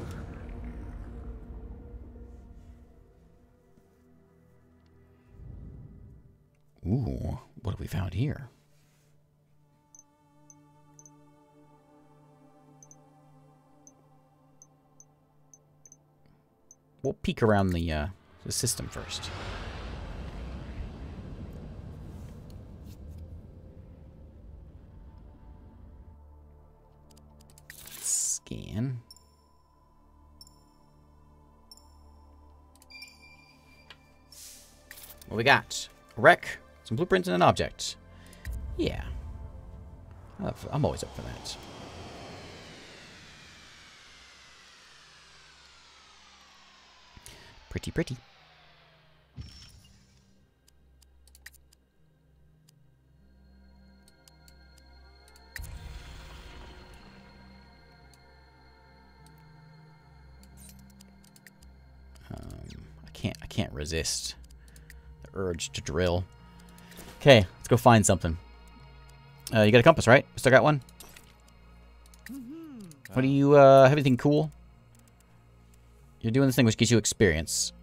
Ooh, what have we found here? We'll peek around the system first. Scan. What we got? A wreck, some blueprints, and an object. Yeah. I'm always up for that. Pretty, pretty. I can't resist the urge to drill. Okay, let's go find something. You got a compass, right? Still got one? What do you, have anything cool? You're doing this thing which gives you experience.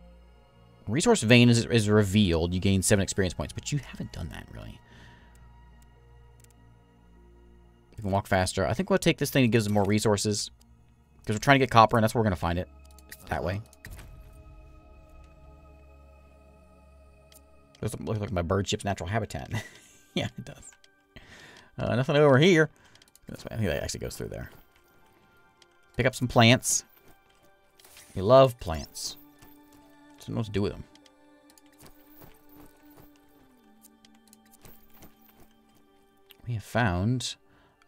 Resource vein is revealed. You gain 7 experience points, but you haven't done that, really. We can walk faster. I think we'll take this thing that gives us more resources, because we're trying to get copper, and that's where we're going to find it. That way. Doesn't look like my bird ship's natural habitat. Yeah, it does. Nothing over here. That's why I think that actually goes through there. Pick up some plants. We love plants. I don't know what to do with them. We have found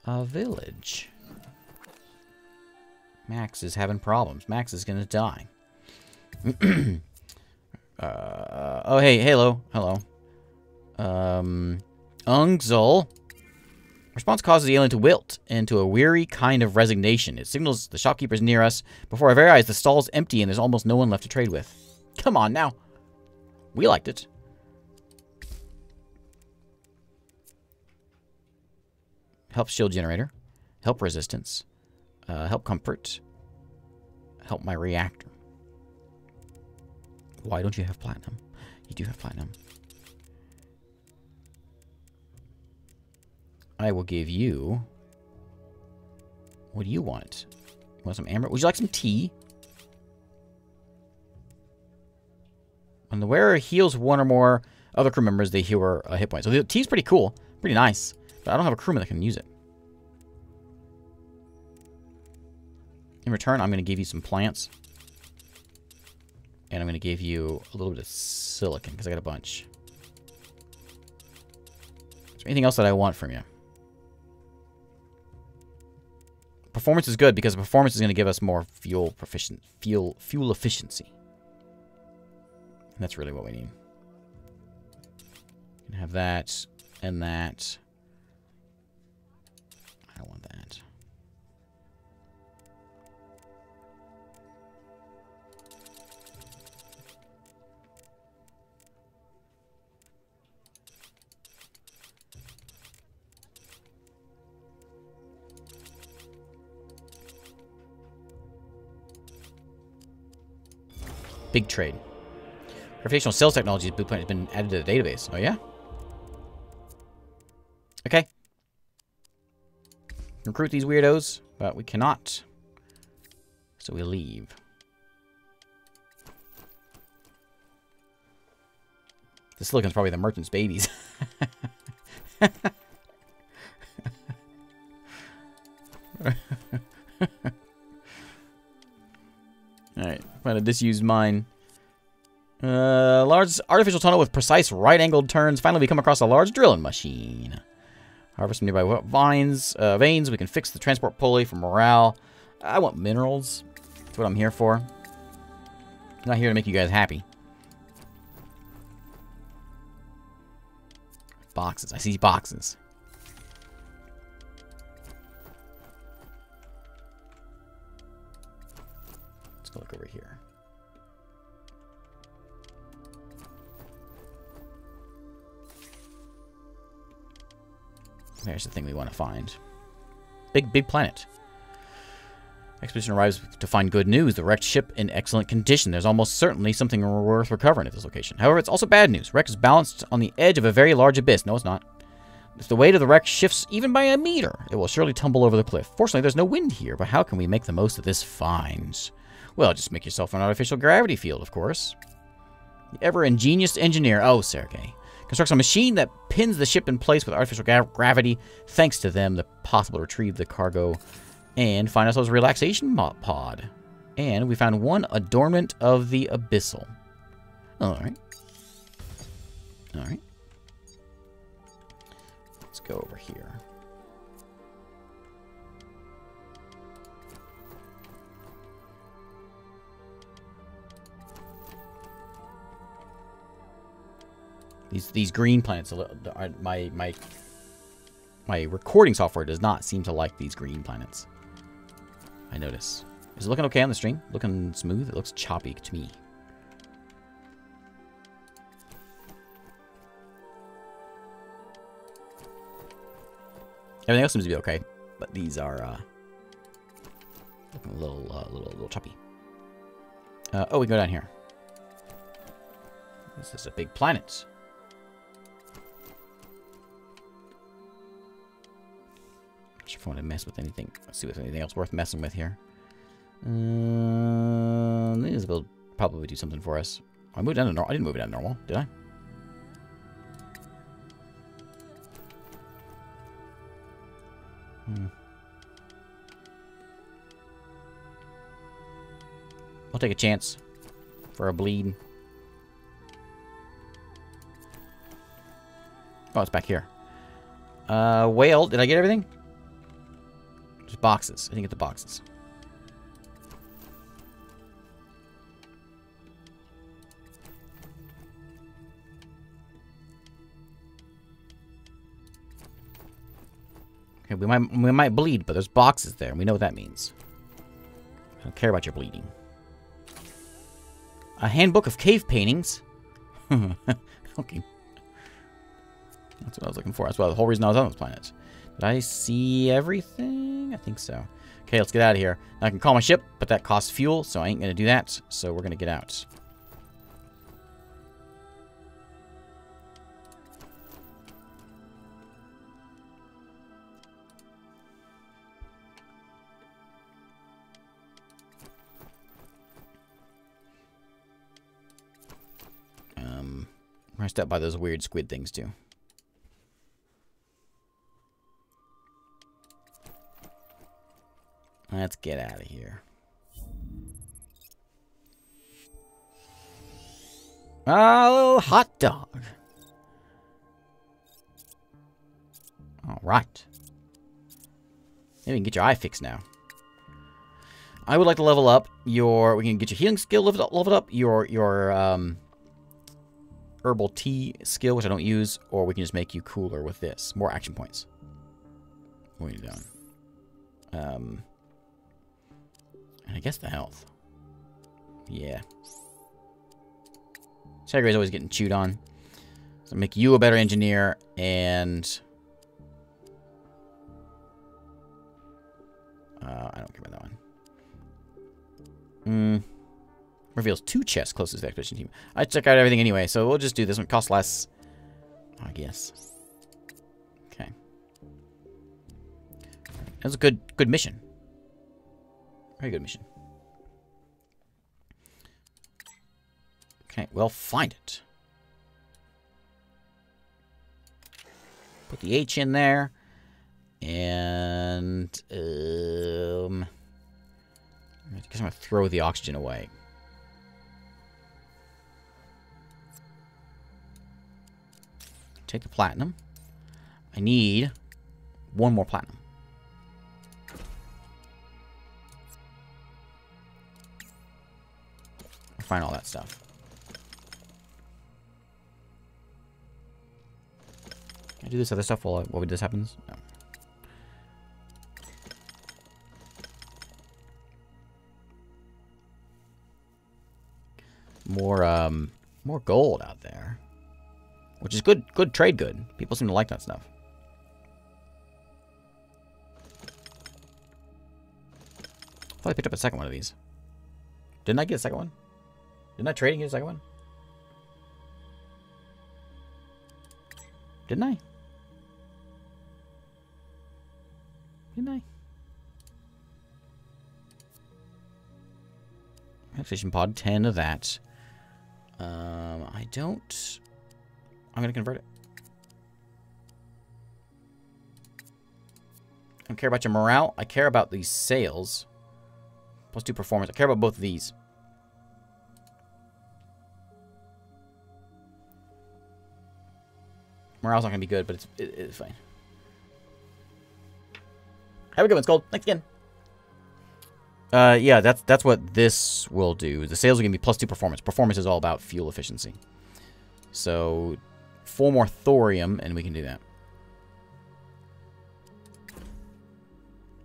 a village. Max is having problems. Max is gonna die. Oh, hey, hello. Hello. Ungzul. Response causes the alien to wilt into a weary kind of resignation. It signals the shopkeepers near us. Before our very eyes, the stall's empty and there's almost no one left to trade with. Come on, now. We liked it. Help shield generator. Help resistance. Help comfort. Help my reactor. Why don't you have platinum? You do have platinum. I will give you... What do you want? You want some amber? Would you like some tea? When the wearer heals one or more other crew members, they heal a hit point. So the tea's pretty cool. Pretty nice. But I don't have a crewman that can use it. In return, I'm going to give you some plants. And I'm going to give you a little bit of silicon, because I got a bunch. Is there anything else that I want from you? Performance is good because performance is going to give us more fuel efficiency. And that's really what we need. We can have that and that. I don't want that. Big trade. Gravitational sales technology blueprint has been added to the database. Oh, yeah? Okay. Recruit these weirdos, but we cannot. So we leave. The silicon's probably the merchant's babies. Alright, find a disused mine. Large artificial tunnel with precise right-angled turns. Finally, we come across a large drilling machine. Harvest some nearby veins. We can fix the transport pulley for morale. I want minerals. That's what I'm here for. I'm not here to make you guys happy. Boxes. I see boxes. Look over here. There's the thing we want to find. Big planet. Expedition arrives to find good news. The wrecked ship in excellent condition. There's almost certainly something worth recovering at this location. However, it's also bad news. Wreck is balanced on the edge of a very large abyss. No, it's not. If the weight of the wreck shifts even by a meter, it will surely tumble over the cliff. Fortunately, there's no wind here, but how can we make the most of this find? Well, just make yourself an artificial gravity field, of course. The ever-ingenious engineer, Sergei, constructs a machine that pins the ship in place with artificial gravity. Thanks to them, the possible to retrieve the cargo and find ourselves a relaxation pod. And we found one adornment of the abyssal. All right. Let's go over here. These green planets, my recording software does not seem to like these green planets, I notice. Is it looking okay on the stream? Looking smooth? It looks choppy to me. Everything else seems to be okay, but these are looking a little choppy. Oh, we go down here. This is a big planet. If I want to mess with anything, let's see if there's anything else worth messing with here. These will probably do something for us. I moved down to normal. I didn't move it down to normal, did I? I'll take a chance for a bleed. Oh, it's back here. Whale, did I get everything? Boxes. I think it's the boxes. Okay, we might bleed, but there's boxes there, and we know what that means. I don't care about your bleeding. A handbook of cave paintings. Okay. That's what I was looking for. That's why the whole reason I was on this planet. Did I see everything? I think so. Okay, let's get out of here. Now I can call my ship, but that costs fuel, so I ain't gonna do that. So we're gonna get out. I'm gonna step by those weird squid things too. Let's get out of here. Oh, hot dog. All right. Maybe we can get your eye fixed now. I would like to level up your... We can get your healing skill leveled up. Your herbal tea skill, which I don't use. Or we can just make you cooler with this. More action points. What are you doing? And I guess the health. Yeah. Sergei's always getting chewed on. So make you a better engineer and... I don't care about that one. Reveals 2 chests closest to the expedition team. I check out everything anyway, so we'll just do this one. Costs less, I guess. Okay. That was a good mission. Very good mission. Okay, well, find it. Put the H in there. And... I guess I'm going to throw the oxygen away. Take the platinum. I need 1 more platinum. Find all that stuff. Can I do this other stuff while this happens? No. More gold out there, which is good trade good. People seem to like that stuff. I thought I picked up a second one of these. Didn't I get a second one? Didn't I trade and get a second one? Didn't I? Didn't I? Activation pod, 10 of that. I don't... I'm going to convert it. I don't care about your morale. I care about these sales. Plus 2 performance. I care about both of these. Morale's not going to be good, but it's fine. Have a good one, Scold. Thanks again. Yeah, that's what this will do. The sales are going to be plus 2 performance. Performance is all about fuel efficiency. So, 4 more thorium, and we can do that.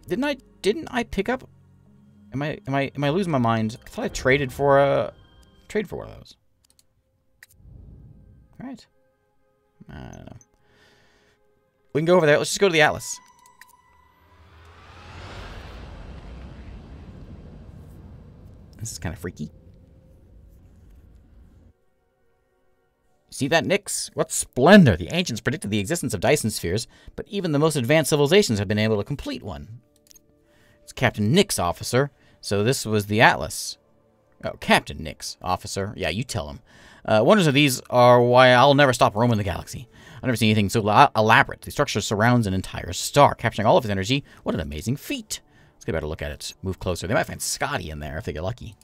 Didn't I pick up? Am I losing my mind? I thought I traded for a one of those. All right. I don't know. We can go over there. Let's just go to the Atlas. This is kind of freaky. See that, Nyx? What splendor! The ancients predicted the existence of Dyson spheres, but even the most advanced civilizations have been able to complete one. It's Captain Nyx, officer. So this was the Atlas. Oh, Captain Nyx, officer. Yeah, you tell him. Wonders of these are why I'll never stop roaming the galaxy. I've never seen anything so elaborate. The structure surrounds an entire star, capturing all of its energy. What an amazing feat! Let's get a better look at it. Move closer. They might find Scotty in there if they get lucky.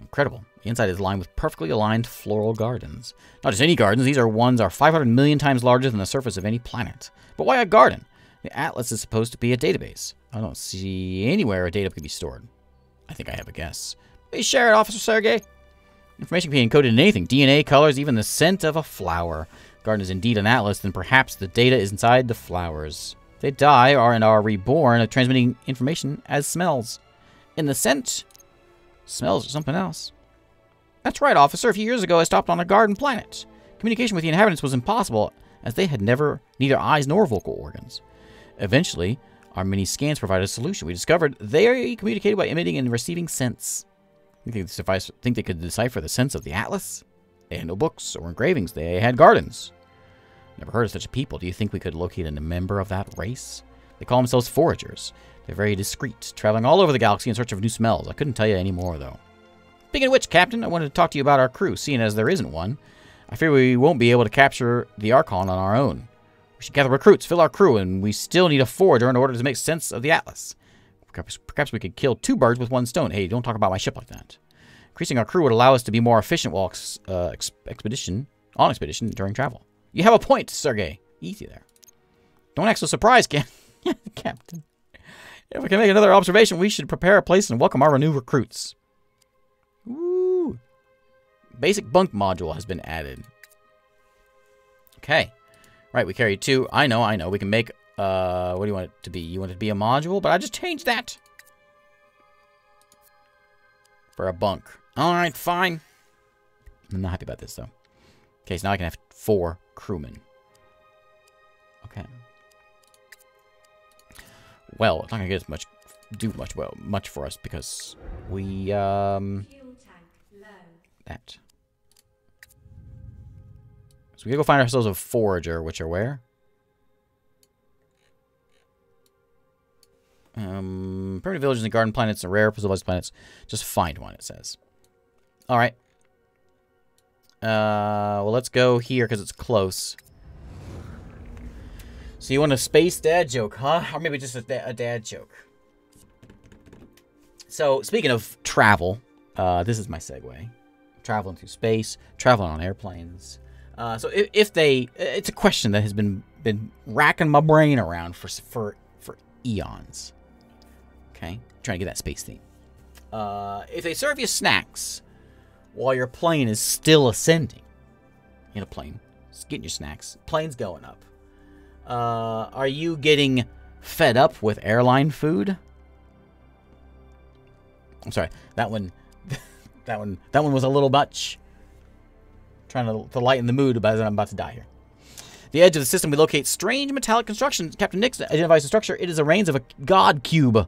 Incredible. The inside is lined with perfectly aligned floral gardens. Not just any gardens. These are 500 million times larger than the surface of any planet. But why a garden? The Atlas is supposed to be a database. I don't see anywhere a data could be stored. I think I have a guess. Please share it, Officer Sergei. Information can be encoded in anything. DNA, colors, even the scent of a flower. The garden is indeed an atlas, then perhaps the data is inside the flowers. They die and are reborn, transmitting information as smells. In the scent, smells are something else. That's right, Officer. A few years ago, I stopped on a garden planet. Communication with the inhabitants was impossible, as they had neither eyes nor vocal organs. Eventually, our mini-scans provided a solution. We discovered they communicated by emitting and receiving scents. Think they could decipher the sense of the Atlas? They had no books or engravings. They had gardens. Never heard of such a people. Do you think we could locate a member of that race? They call themselves foragers. They're very discreet, traveling all over the galaxy in search of new smells. I couldn't tell you any more, though. Speaking of which, Captain, I wanted to talk to you about our crew, seeing as there isn't one. I fear we won't be able to capture the Archon on our own. We should gather recruits, fill our crew, and we still need a forager in order to make sense of the Atlas. Perhaps we could kill 2 birds with 1 stone. Hey, don't talk about my ship like that. Increasing our crew would allow us to be more efficient while on expedition during travel. You have a point, Sergei. Easy there. Don't act so surprised, Captain. If we can make another observation, we should prepare a place and welcome our new recruits. Woo! Basic bunk module has been added. Okay. Right, we carry 2. I know. We can make... what do you want it to be? You want it to be a module? But I just changed that. For a bunk. Alright, fine. I'm not happy about this, though. Okay, so now I can have 4 crewmen. Okay. Well, it's not going to get as much... do much for us, because we, that. So we gotta go find ourselves a forager, which are where? Permanent villages and garden planets and rare civilized planets. Just find one, it says. Alright. Well, let's go here, because it's close. So you want a space dad joke, huh? Or maybe just a dad joke. So, speaking of travel, this is my segue. Traveling through space, traveling on airplanes. So if they... It's a question that has been racking my brain around for eons. Okay? Trying to get that space theme. If they serve you snacks while your plane is still ascending. In a plane. Just getting your snacks. Plane's going up. Are you getting fed up with airline food? I'm sorry, that one, That one was a little much. Trying to lighten the mood as I'm about to die here. The edge of the system, we locate strange metallic construction. Captain Nyx identifies the structure. It is the remains of a god cube,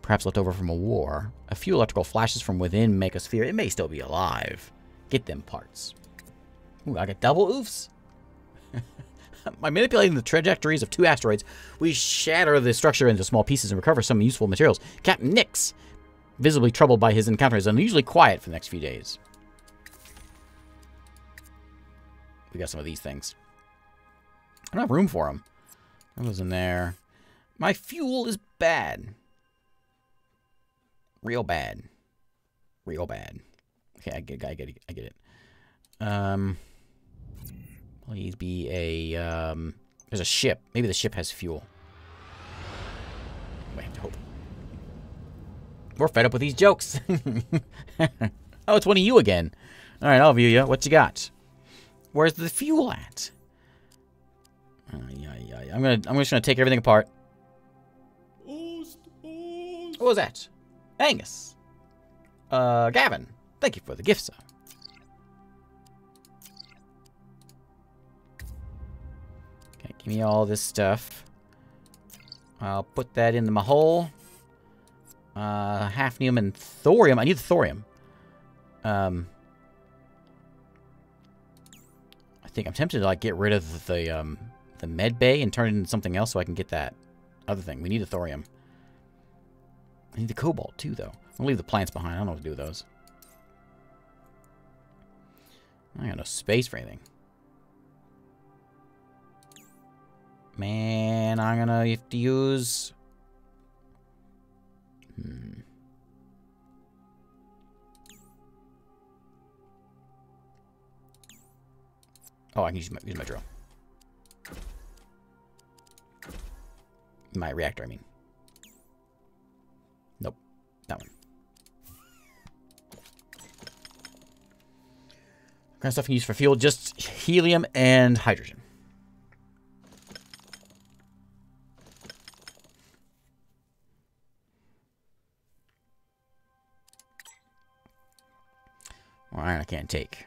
perhaps left over from a war. A few electrical flashes from within make us fear it may still be alive. Get them parts. Ooh, I got double oofs. By manipulating the trajectories of two asteroids, we shatter the structure into small pieces and recover some useful materials. Captain Nyx, visibly troubled by his encounter, is unusually quiet for the next few days. We got some of these things. I don't have room for them. That was in there. My fuel is bad. Real bad. Real bad. Okay, I get it. Please be a, there's a ship. Maybe the ship has fuel. We have to hope. We're fed up with these jokes. Oh, it's one of you again. All right, I'll view you. What you got? Where's the fuel at? Yeah. I'm just gonna take everything apart. What was that? Angus. Gavin. Thank you for the gift, sir. Okay, give me all this stuff. I'll put that into my hole. Hafnium and thorium. I need the thorium. I think I'm tempted to like get rid of the med bay and turn it into something else so I can get that other thing. We need the thorium. I need the cobalt too, though. I'll leave the plants behind. I don't know what to do with those. I got no space for anything. Man, I'm gonna have to use. Oh, I can use my drill. My reactor, I mean. Nope, that one. What kind of stuff you can use for fuel? Just helium and hydrogen. Or iron I can't take.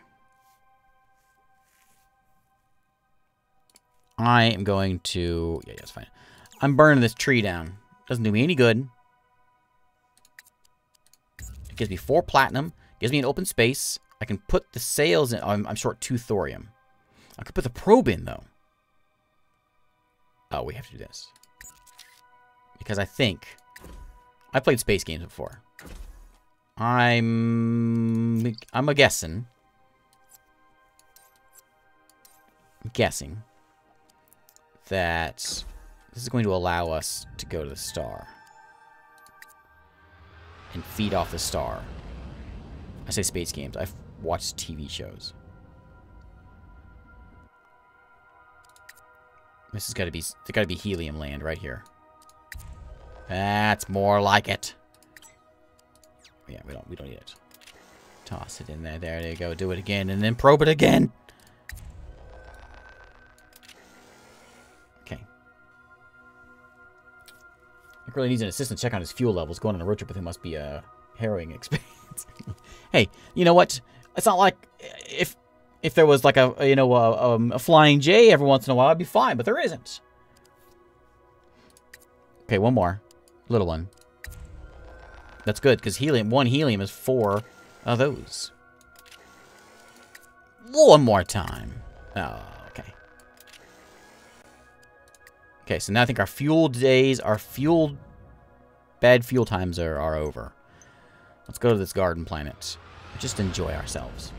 I am going to... Yeah, it's fine. I'm burning this tree down. Doesn't do me any good. It gives me 4 platinum. Gives me an open space. I can put the sails in... Oh, I'm short 2 thorium. I could put the probe in, though. Oh, we have to do this. Because I think... I played space games before. I'm a-guessing. I'm guessing that... This is going to allow us to go to the star and feed off the star. I say space games. I've watched TV shows. This has got to be... There's got to be helium land right here. That's more like it. Yeah, we don't need it. Toss it in there. There you go. Do it again, and then probe it again. Nick really needs an assistant to check on his fuel levels. Going on a road trip with him must be a harrowing experience. Hey, you know what? It's not like if there was like a flying J every once in a while, I'd be fine. But there isn't. Okay, one more, little one. That's good because helium. 1 helium is 4 of those. One more time. Oh. Okay, so now I think our fuel days, our fuel, bad fuel times are over. Let's go to this garden planet. Just enjoy ourselves.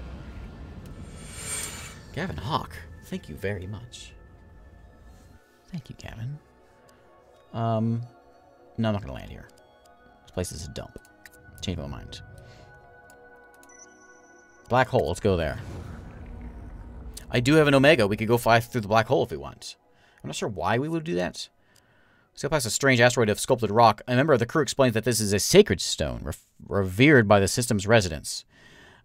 Gavin Hawk, thank you very much. Thank you, Gavin. No, I'm not gonna land here. This place is a dump. Change my mind. Black hole, let's go there. I do have an Omega. We could go fly through the black hole if we want. I'm not sure why we would do that. Sail past a strange asteroid of sculpted rock. A member of the crew explains that this is a sacred stone, revered by the system's residents.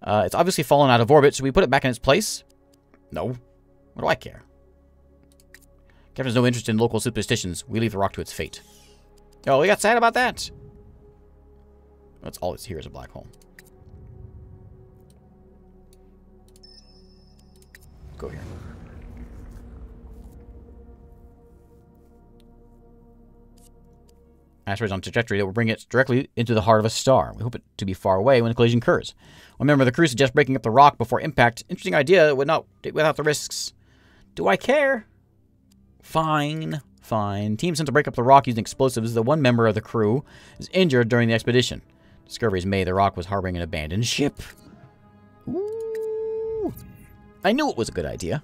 It's obviously fallen out of orbit, so we put it back in its place? No. What do I care? Captain has no interest in local superstitions. We leave the rock to its fate. Oh, we got sad about that? That's all that's here is a black hole. Go here. Asteroids on a trajectory that will bring it directly into the heart of a star. We hope it to be far away when a collision occurs. One member of the crew suggests breaking up the rock before impact. Interesting idea without the risks. Do I care? Fine. Fine. Team sent to break up the rock using explosives. The one member of the crew is injured during the expedition. Discoveries made the rock was harboring an abandoned ship. Ooh. I knew it was a good idea.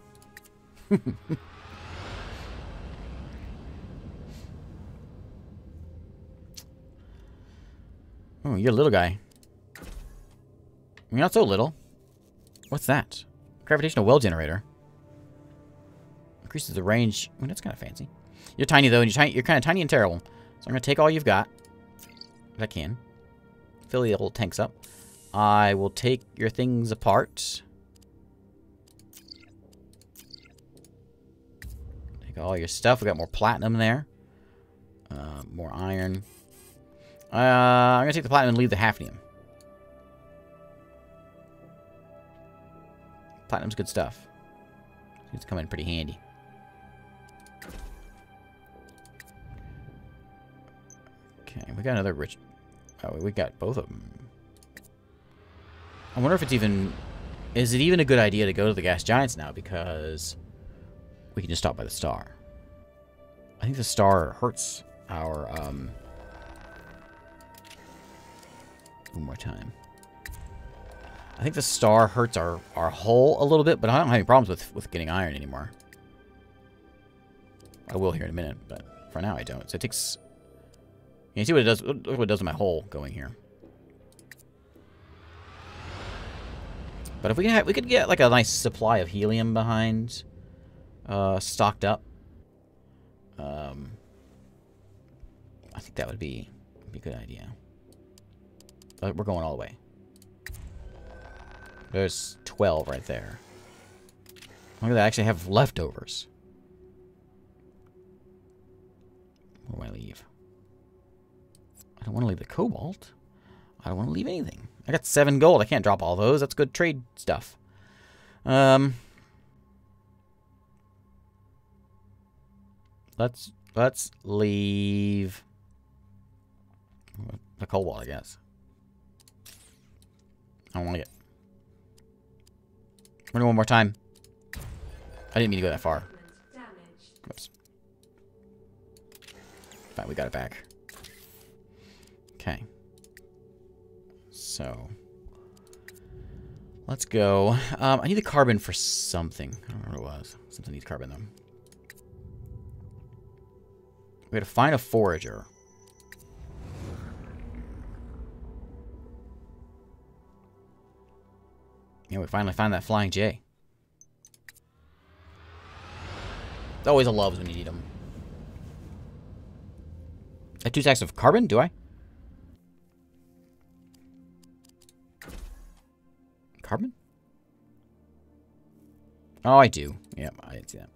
Oh, you're a little guy. You're not so little. What's that? Gravitational well generator. Increases the range. I mean, that's kind of fancy. You're tiny, though, and you're kind of tiny and terrible. So I'm going to take all you've got. If I can. Fill the old tanks up. I will take your things apart. Take all your stuff. We got more platinum there. More iron. I'm going to take the platinum and leave the hafnium. Platinum's good stuff. It's come in pretty handy. Okay, we got another rich... Oh, we got both of them. I wonder if it's even... Is it even a good idea to go to the gas giants now? Because we can just stop by the star. I think the star hurts our... One more time. I think the star hurts our hull a little bit, but I don't have any problems with getting iron anymore. I will here in a minute, but for now I don't. So it takes... You can see what it does. Look what it does to my hull going here. But if we we could get like a nice supply of helium behind, stocked up. I think that would be a good idea. But we're going all the way. There's 12 right there. Look at that. I actually have leftovers. Where do I leave? I don't want to leave the cobalt. I don't want to leave anything. I got 7 gold. I can't drop all those. That's good trade stuff. Let's leave the cobalt, I guess. I don't want to get... Run one more time. I didn't mean to go that far. Oops. Fine, we got it back. Okay. So. Let's go. I need the carbon for something. I don't remember what it was. Something needs carbon, though. We gotta find a forager. Yeah, we finally found that flying J. It's always a loves when you need them. I 2 stacks of carbon, do I? Carbon? Oh, I do. Yeah, I didn't see that.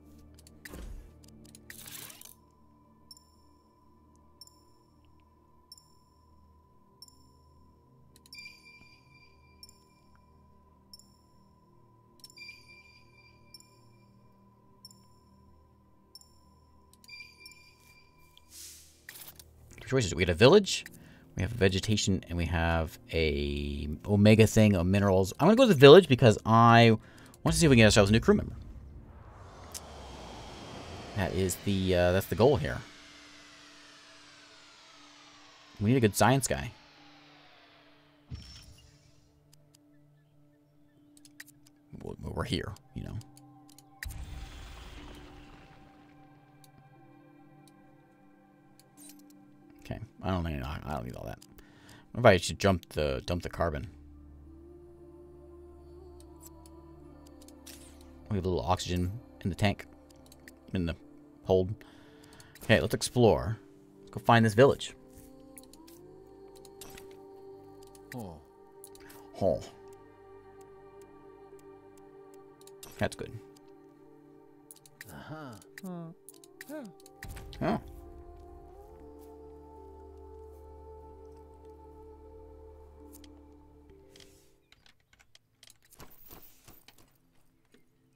Choices. We had a village, we have vegetation, and we have a omega thing of minerals. I'm gonna go to the village because I want to see if we can get ourselves a new crew member. That is the that's the goal here. We need a good science guy. We're here, you know. Okay, I don't need all that. What if I should dump the carbon? We have a little oxygen in the tank, in the hold. Okay, let's explore. Let's go find this village. Oh, oh, that's good. Uh-huh. Oh. Oh. Oh.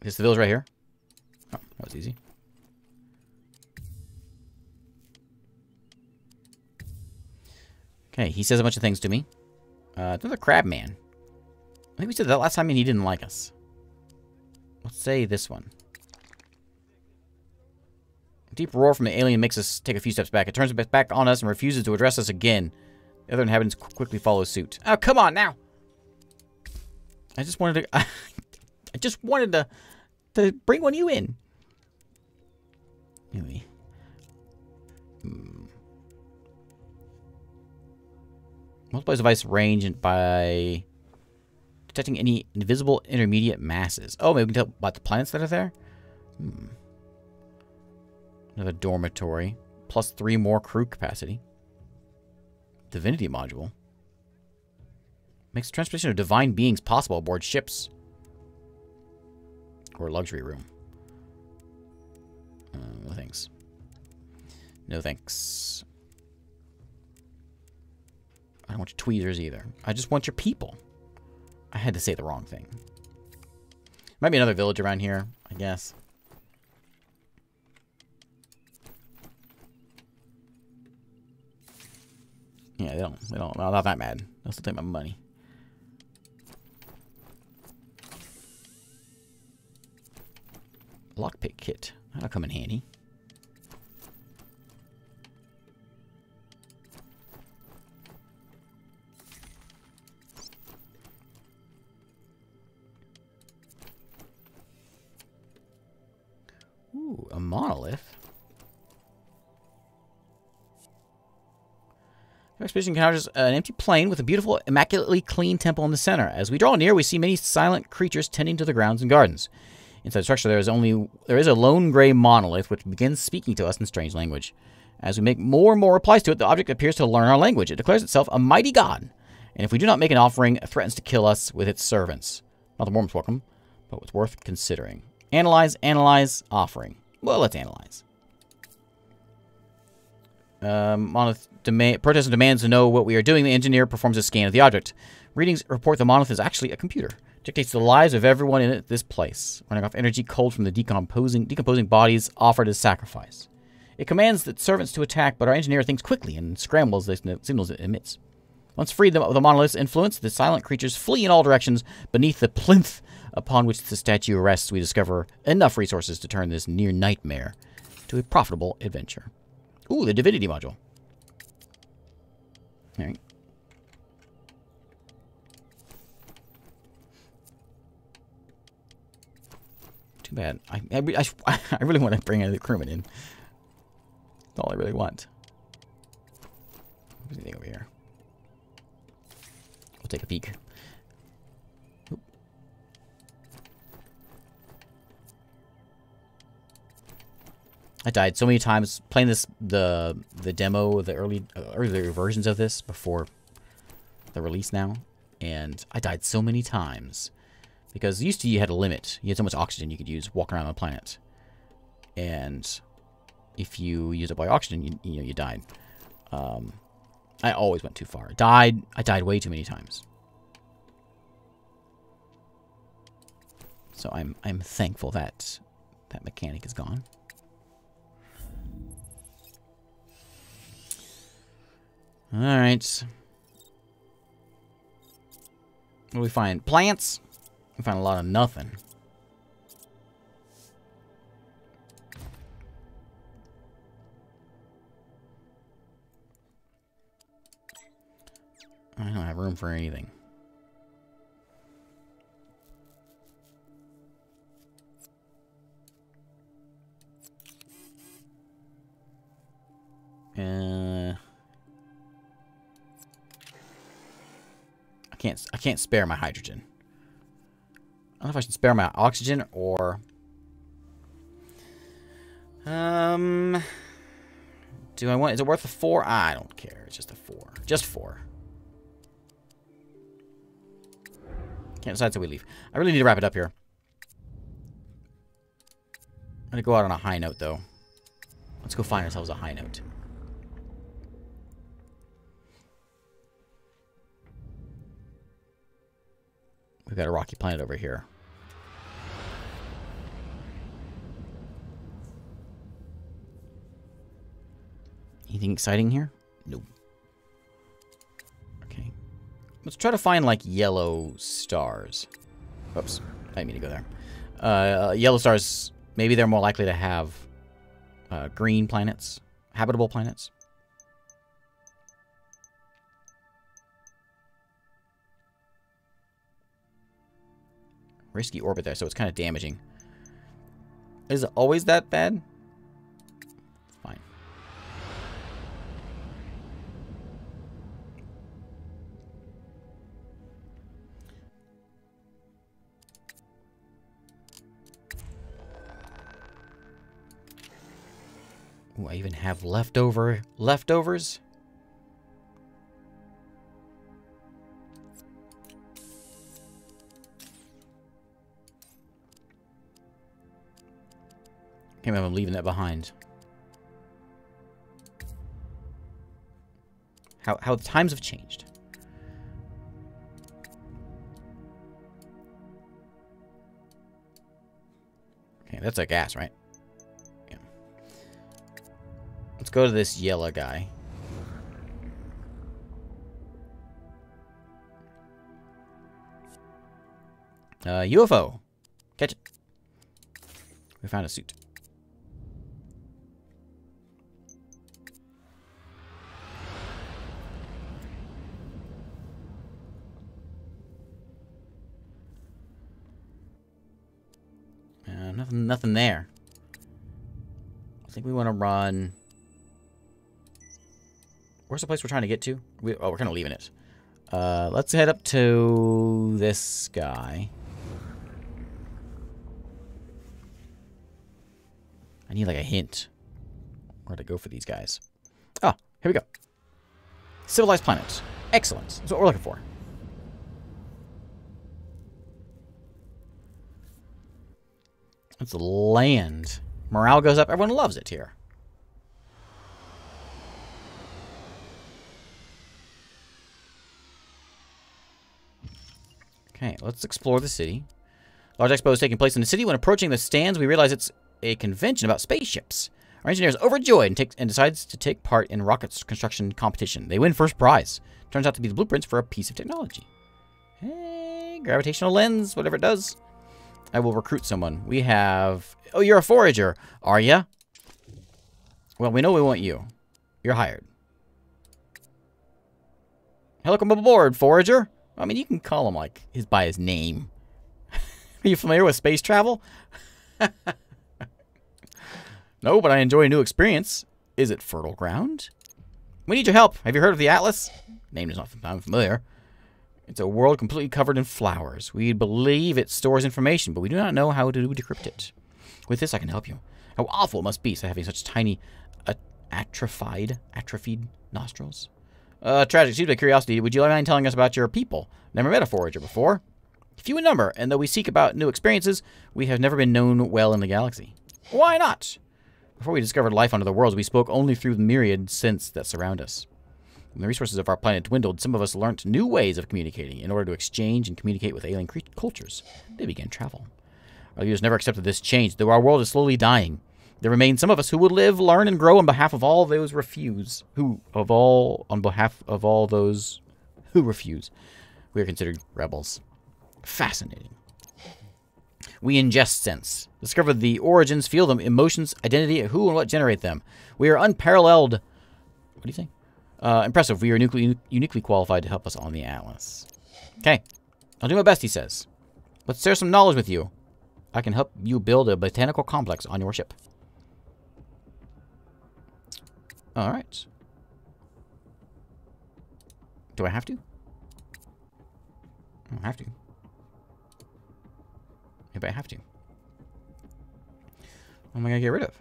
Is this the village right here? Oh, that was easy. Okay, he says a bunch of things to me. Another crab man. I think we said that last time and he didn't like us. Let's say this one. A deep roar from the alien makes us take a few steps back. It turns its back on us and refuses to address us again. The other inhabitants quickly follow suit. Oh, come on now! I just wanted to... I just wanted to bring one of you in. Anyway. Multiplies device range by detecting any invisible intermediate masses. Oh, maybe we can tell about the planets that are there? Hmm. Another dormitory. Plus 3 more crew capacity. Divinity module. Makes the transportation of divine beings possible aboard ships. Or luxury room. No thanks. No thanks. I don't want your tweezers either. I just want your people. I had to say the wrong thing. Might be another village around here, I guess. Yeah, they don't, I'm not that mad. They'll still take my money. Lockpick kit. That'll come in handy. Ooh, a monolith. Our expedition encounters an empty plain with a beautiful, immaculately clean temple in the center. As we draw near, we see many silent creatures tending to the grounds and gardens. Inside the structure, there is a lone gray monolith which begins speaking to us in strange language. As we make more and more replies to it, the object appears to learn our language. It declares itself a mighty god, and if we do not make an offering, it threatens to kill us with its servants. Not the warmest welcome, but it's worth considering. Analyze, analyze, offering. Well, let's analyze. Monolith protest demands to know what we are doing. The engineer performs a scan of the object. Readings report the monolith is actually a computer. Dictates the lives of everyone in this place, running off energy cold from the decomposing bodies offered as sacrifice. It commands the servants to attack, but our engineer thinks quickly and scrambles the signals it emits. Once freed of the monolith's influence, the silent creatures flee in all directions beneath the plinth upon which the statue rests. We discover enough resources to turn this near nightmare to a profitable adventure. Ooh, the divinity module. All right. Too bad. I really want to bring another crewman in. That's all I really want. There's anything over here. We'll take a peek. Oop. I died so many times playing this the demo, the earlier versions of this before the release now, and I died so many times. Because used to you had a limit. You had so much oxygen you could use walking around on the planet. And if you used up all your oxygen, you died. I always went too far. I died way too many times. So I'm thankful that that mechanic is gone. Alright. What do we find? Plants? We found a lot of nothing. I don't have room for anything. I can't spare my hydrogen. I don't know if I should spare my oxygen or do I want? Is it worth a 4? I don't care. It's just a 4. Just 4. Can't decide till we leave. I really need to wrap it up here. I'm gonna go out on a high note though. Let's go find ourselves a high note. We've got a rocky planet over here. Anything exciting here? Nope. Okay. Let's try to find, like, yellow stars. Oops. I didn't mean to go there. Yellow stars, maybe they're more likely to have green planets, habitable planets. Risky orbit there, so it's kind of damaging. Is it always that bad? It's fine. Ooh, I even have leftovers. I can't remember leaving that behind. How the times have changed. Okay, that's a gas, right? Yeah. Let's go to this yellow guy. UFO. Catch it. We found a suit. Nothing there. I think we want to run. Where's the place we're trying to get to? We're kind of leaving it. Let's head up to this guy. I need like a hint where to go for these guys. Oh, here we go. Civilized planets. Excellent. That's what we're looking for. It's land. Morale goes up. Everyone loves it here. Okay, let's explore the city. Large expo is taking place in the city. When approaching the stands, we realize it's a convention about spaceships. Our engineer is overjoyed and decides to take part in rocket construction competition. They win first prize. Turns out to be the blueprints for a piece of technology. Hey, gravitational lens, whatever it does. I will recruit someone. We have... Oh, you're a forager, are ya? Well, we know we want you. You're hired. Hello, come aboard, forager. I mean, you can call him, like, by his name. Are you familiar with space travel? No, but I enjoy a new experience. Is it fertile ground? We need your help. Have you heard of the Atlas? Name does not sound familiar. It's a world completely covered in flowers. We believe it stores information, but we do not know how to decrypt it. With this, I can help you. How awful it must be, so having such tiny, atrophied nostrils. Tragic. Excuse my curiosity. Would you mind telling us about your people? Never met a forager before. Few in number, and though we seek out new experiences, we have never been known well in the galaxy. Why not? Before we discovered life on other worlds, we spoke only through the myriad scents that surround us. When the resources of our planet dwindled, some of us learnt new ways of communicating in order to exchange and communicate with alien cultures. They began travel. Our leaders never accepted this change, though our world is slowly dying. There remain some of us who will live, learn, and grow on behalf of all those who refuse. We are considered rebels. Fascinating. We ingest sense, discover the origins, feel them, emotions, identity, who and what generate them. We are unparalleled. What do you think? Impressive. We are uniquely qualified to help us on the Atlas. Okay. I'll do my best, he says. Let's share some knowledge with you. I can help you build a botanical complex on your ship. Alright. Do I have to? I don't have to. Maybe I have to. What am I going to get rid of?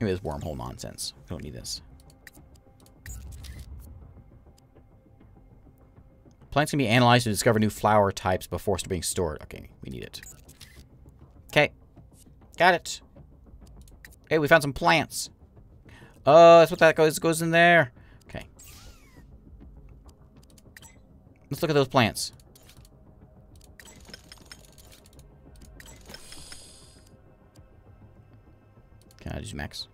Maybe this wormhole nonsense. I don't need this. Plants can be analyzed to discover new flower types before being stored. Okay, we need it. Okay. Got it. Hey, we found some plants. Oh, that's what that goes in there. Okay. Let's look at those plants. Can I just max?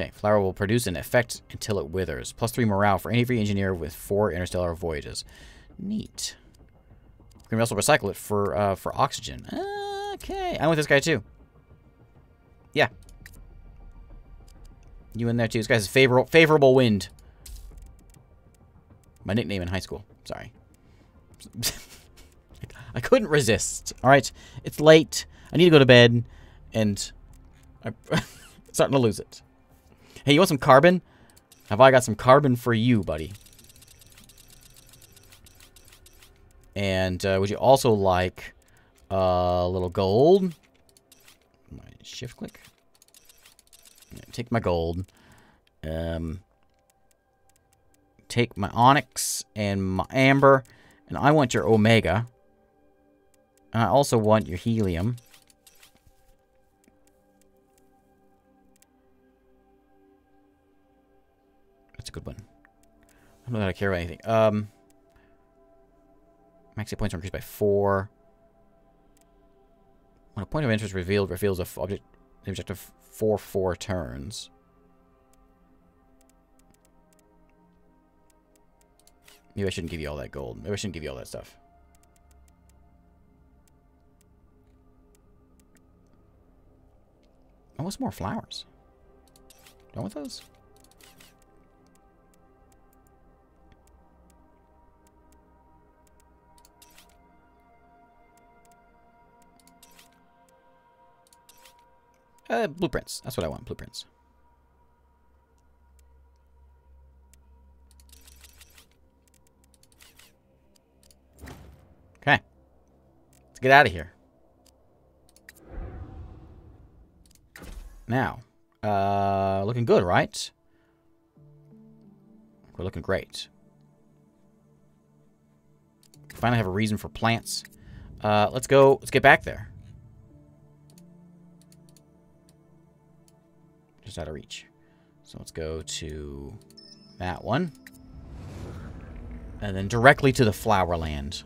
Okay, flower will produce an effect until it withers. +3 morale for any free engineer with 4 interstellar voyages. Neat. We can also recycle it for oxygen. Okay, I want this guy too. Yeah. You in there too. This guy's favorable wind. My nickname in high school. Sorry. I couldn't resist. All right, it's late. I need to go to bed, and I'm starting to lose it. Hey, you want some carbon? Have I got some carbon for you, buddy? And would you also like a little gold? Shift click. Take my gold. Take my onyx and my amber, and I want your omega. And I also want your helium. That's a good one. I don't know that I care about anything. Max hit points are increased by 4. When a point of interest revealed, reveals the objective for 4 turns. Maybe I shouldn't give you all that gold. Maybe I shouldn't give you all that stuff. I want some more flowers. Don't want those? Blueprints. That's what I want, blueprints. Okay. Let's get out of here. Now, looking good, right? We're looking great. Finally have a reason for plants. Let's go, let's get back there. Just out of reach. So let's go to that one. And then directly to the flower land.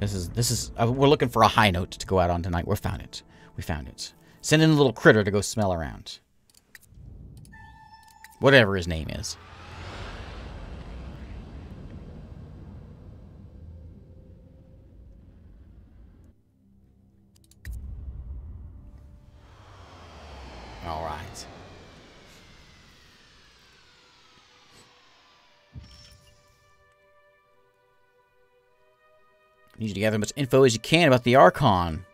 This is we're looking for a high note to go out on tonight. We found it. We found it. Send in a little critter to go smell around. Whatever his name is. I need you to gather as much info as you can about the Archon.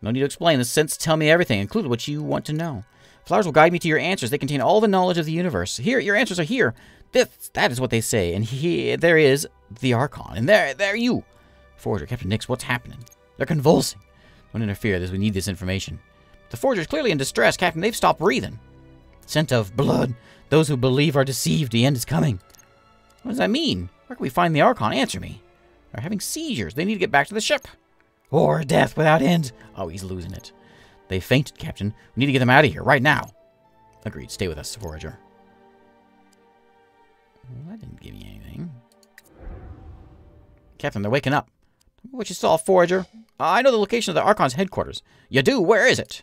No need to explain. The sense tell me everything, including what you want to know. Flowers will guide me to your answers. They contain all the knowledge of the universe. Here, your answers are here. That is what they say. And here, there is the Archon. And there you. Forger, Captain Nyx, what's happening? They're convulsing. Don't interfere, we need this information. The Forger's clearly in distress, Captain. They've stopped breathing. Scent of blood. Those who believe are deceived. The end is coming. What does that mean? Where can we find the Archon? Answer me. Are having seizures. They need to get back to the ship. Or death without end. Oh, he's losing it. They fainted, Captain. We need to get them out of here right now. Agreed. Stay with us, Forager. Well, that didn't give me anything. Captain, they're waking up. What you saw, Forager? I know the location of the Archon's headquarters. You do? Where is it?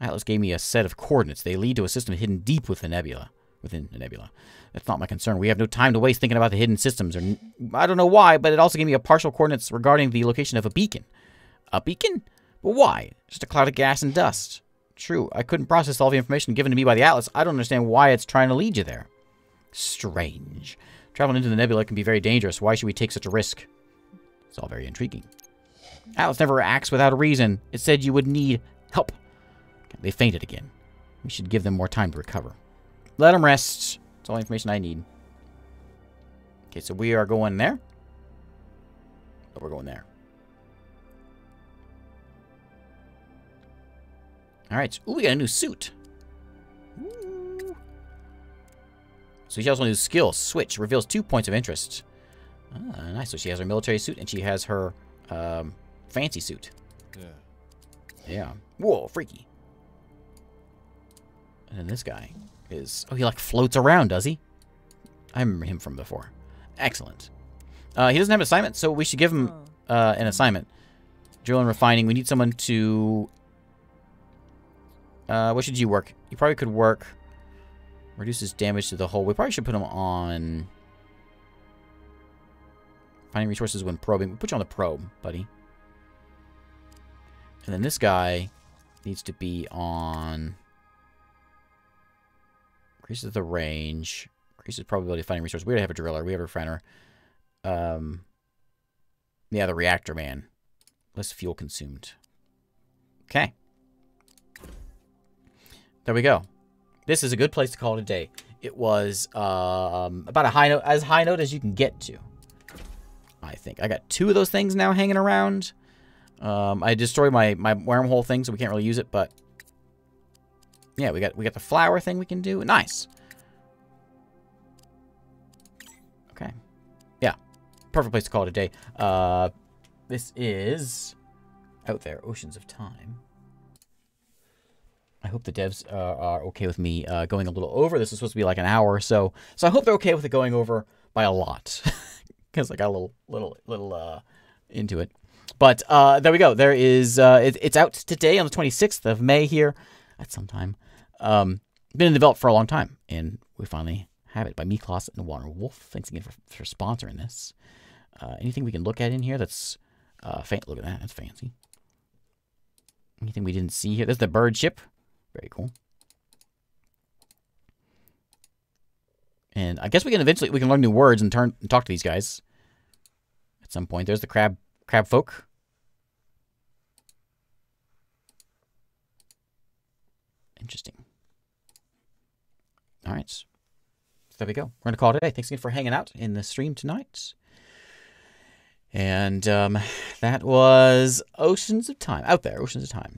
Atlas gave me a set of coordinates. They lead to a system hidden deep within the nebula. That's not my concern. We have no time to waste thinking about the hidden systems. Or I don't know why, but it also gave me a partial coordinates regarding the location of a beacon. A beacon? Well, why? Just a cloud of gas and dust. True, I couldn't process all the information given to me by the Atlas. I don't understand why it's trying to lead you there. Strange. Traveling into the nebula can be very dangerous. Why should we take such a risk? It's all very intriguing. Atlas never acts without a reason. It said you would need help. They fainted again. We should give them more time to recover. Let them rest. That's all the information I need. Okay, so we are going there. Oh, we're going there. Alright. Ooh, we got a new suit. Ooh. So she also has a new skill. Switch. Reveals 2 points of interest. Ah, nice. So she has her military suit and she has her fancy suit. Yeah. Yeah. Whoa, freaky. And then this guy. Oh, he like floats around, does he? I remember him from before. Excellent. He doesn't have an assignment, so we should give him an assignment. Drill and refining. We need someone to What should you work? You probably could work... Reduces damage to the hull. We probably should put him on... Finding resources when probing. We'll put you on the probe, buddy. And then this guy needs to be on... Increases the range. Increases probability of finding resources. We already have a driller. We have a refiner. Yeah, the reactor man. Less fuel consumed. Okay. There we go. This is a good place to call it a day. It was about a high note, as high note as you can get to, I think. I got two of those things now hanging around. I destroyed my wormhole thing, so we can't really use it. But yeah, we got the flower thing we can do. Nice. Okay. Yeah, perfect place to call it a day. This is Out There: Oceans of Time. I hope the devs are okay with me going a little over. This is supposed to be like an hour or so. So I hope they're okay with it going over by a lot. Because I got a little into it. But there we go. There is... it's out today on the 26th of May here. At some time. Been in development for a long time. And we finally have it by Mi-Clos and Modern Wolf. Thanks again for sponsoring this. Anything we can look at in here that's... look at that. That's fancy. Anything we didn't see here? That's the bird ship. Very cool. And I guess we can learn new words and talk to these guys at some point. There's the crab folk. Interesting. All right. So there we go. We're going to call it a day. Thanks again for hanging out in the stream tonight. And that was Oceans of Time. Out There, Oceans of Time.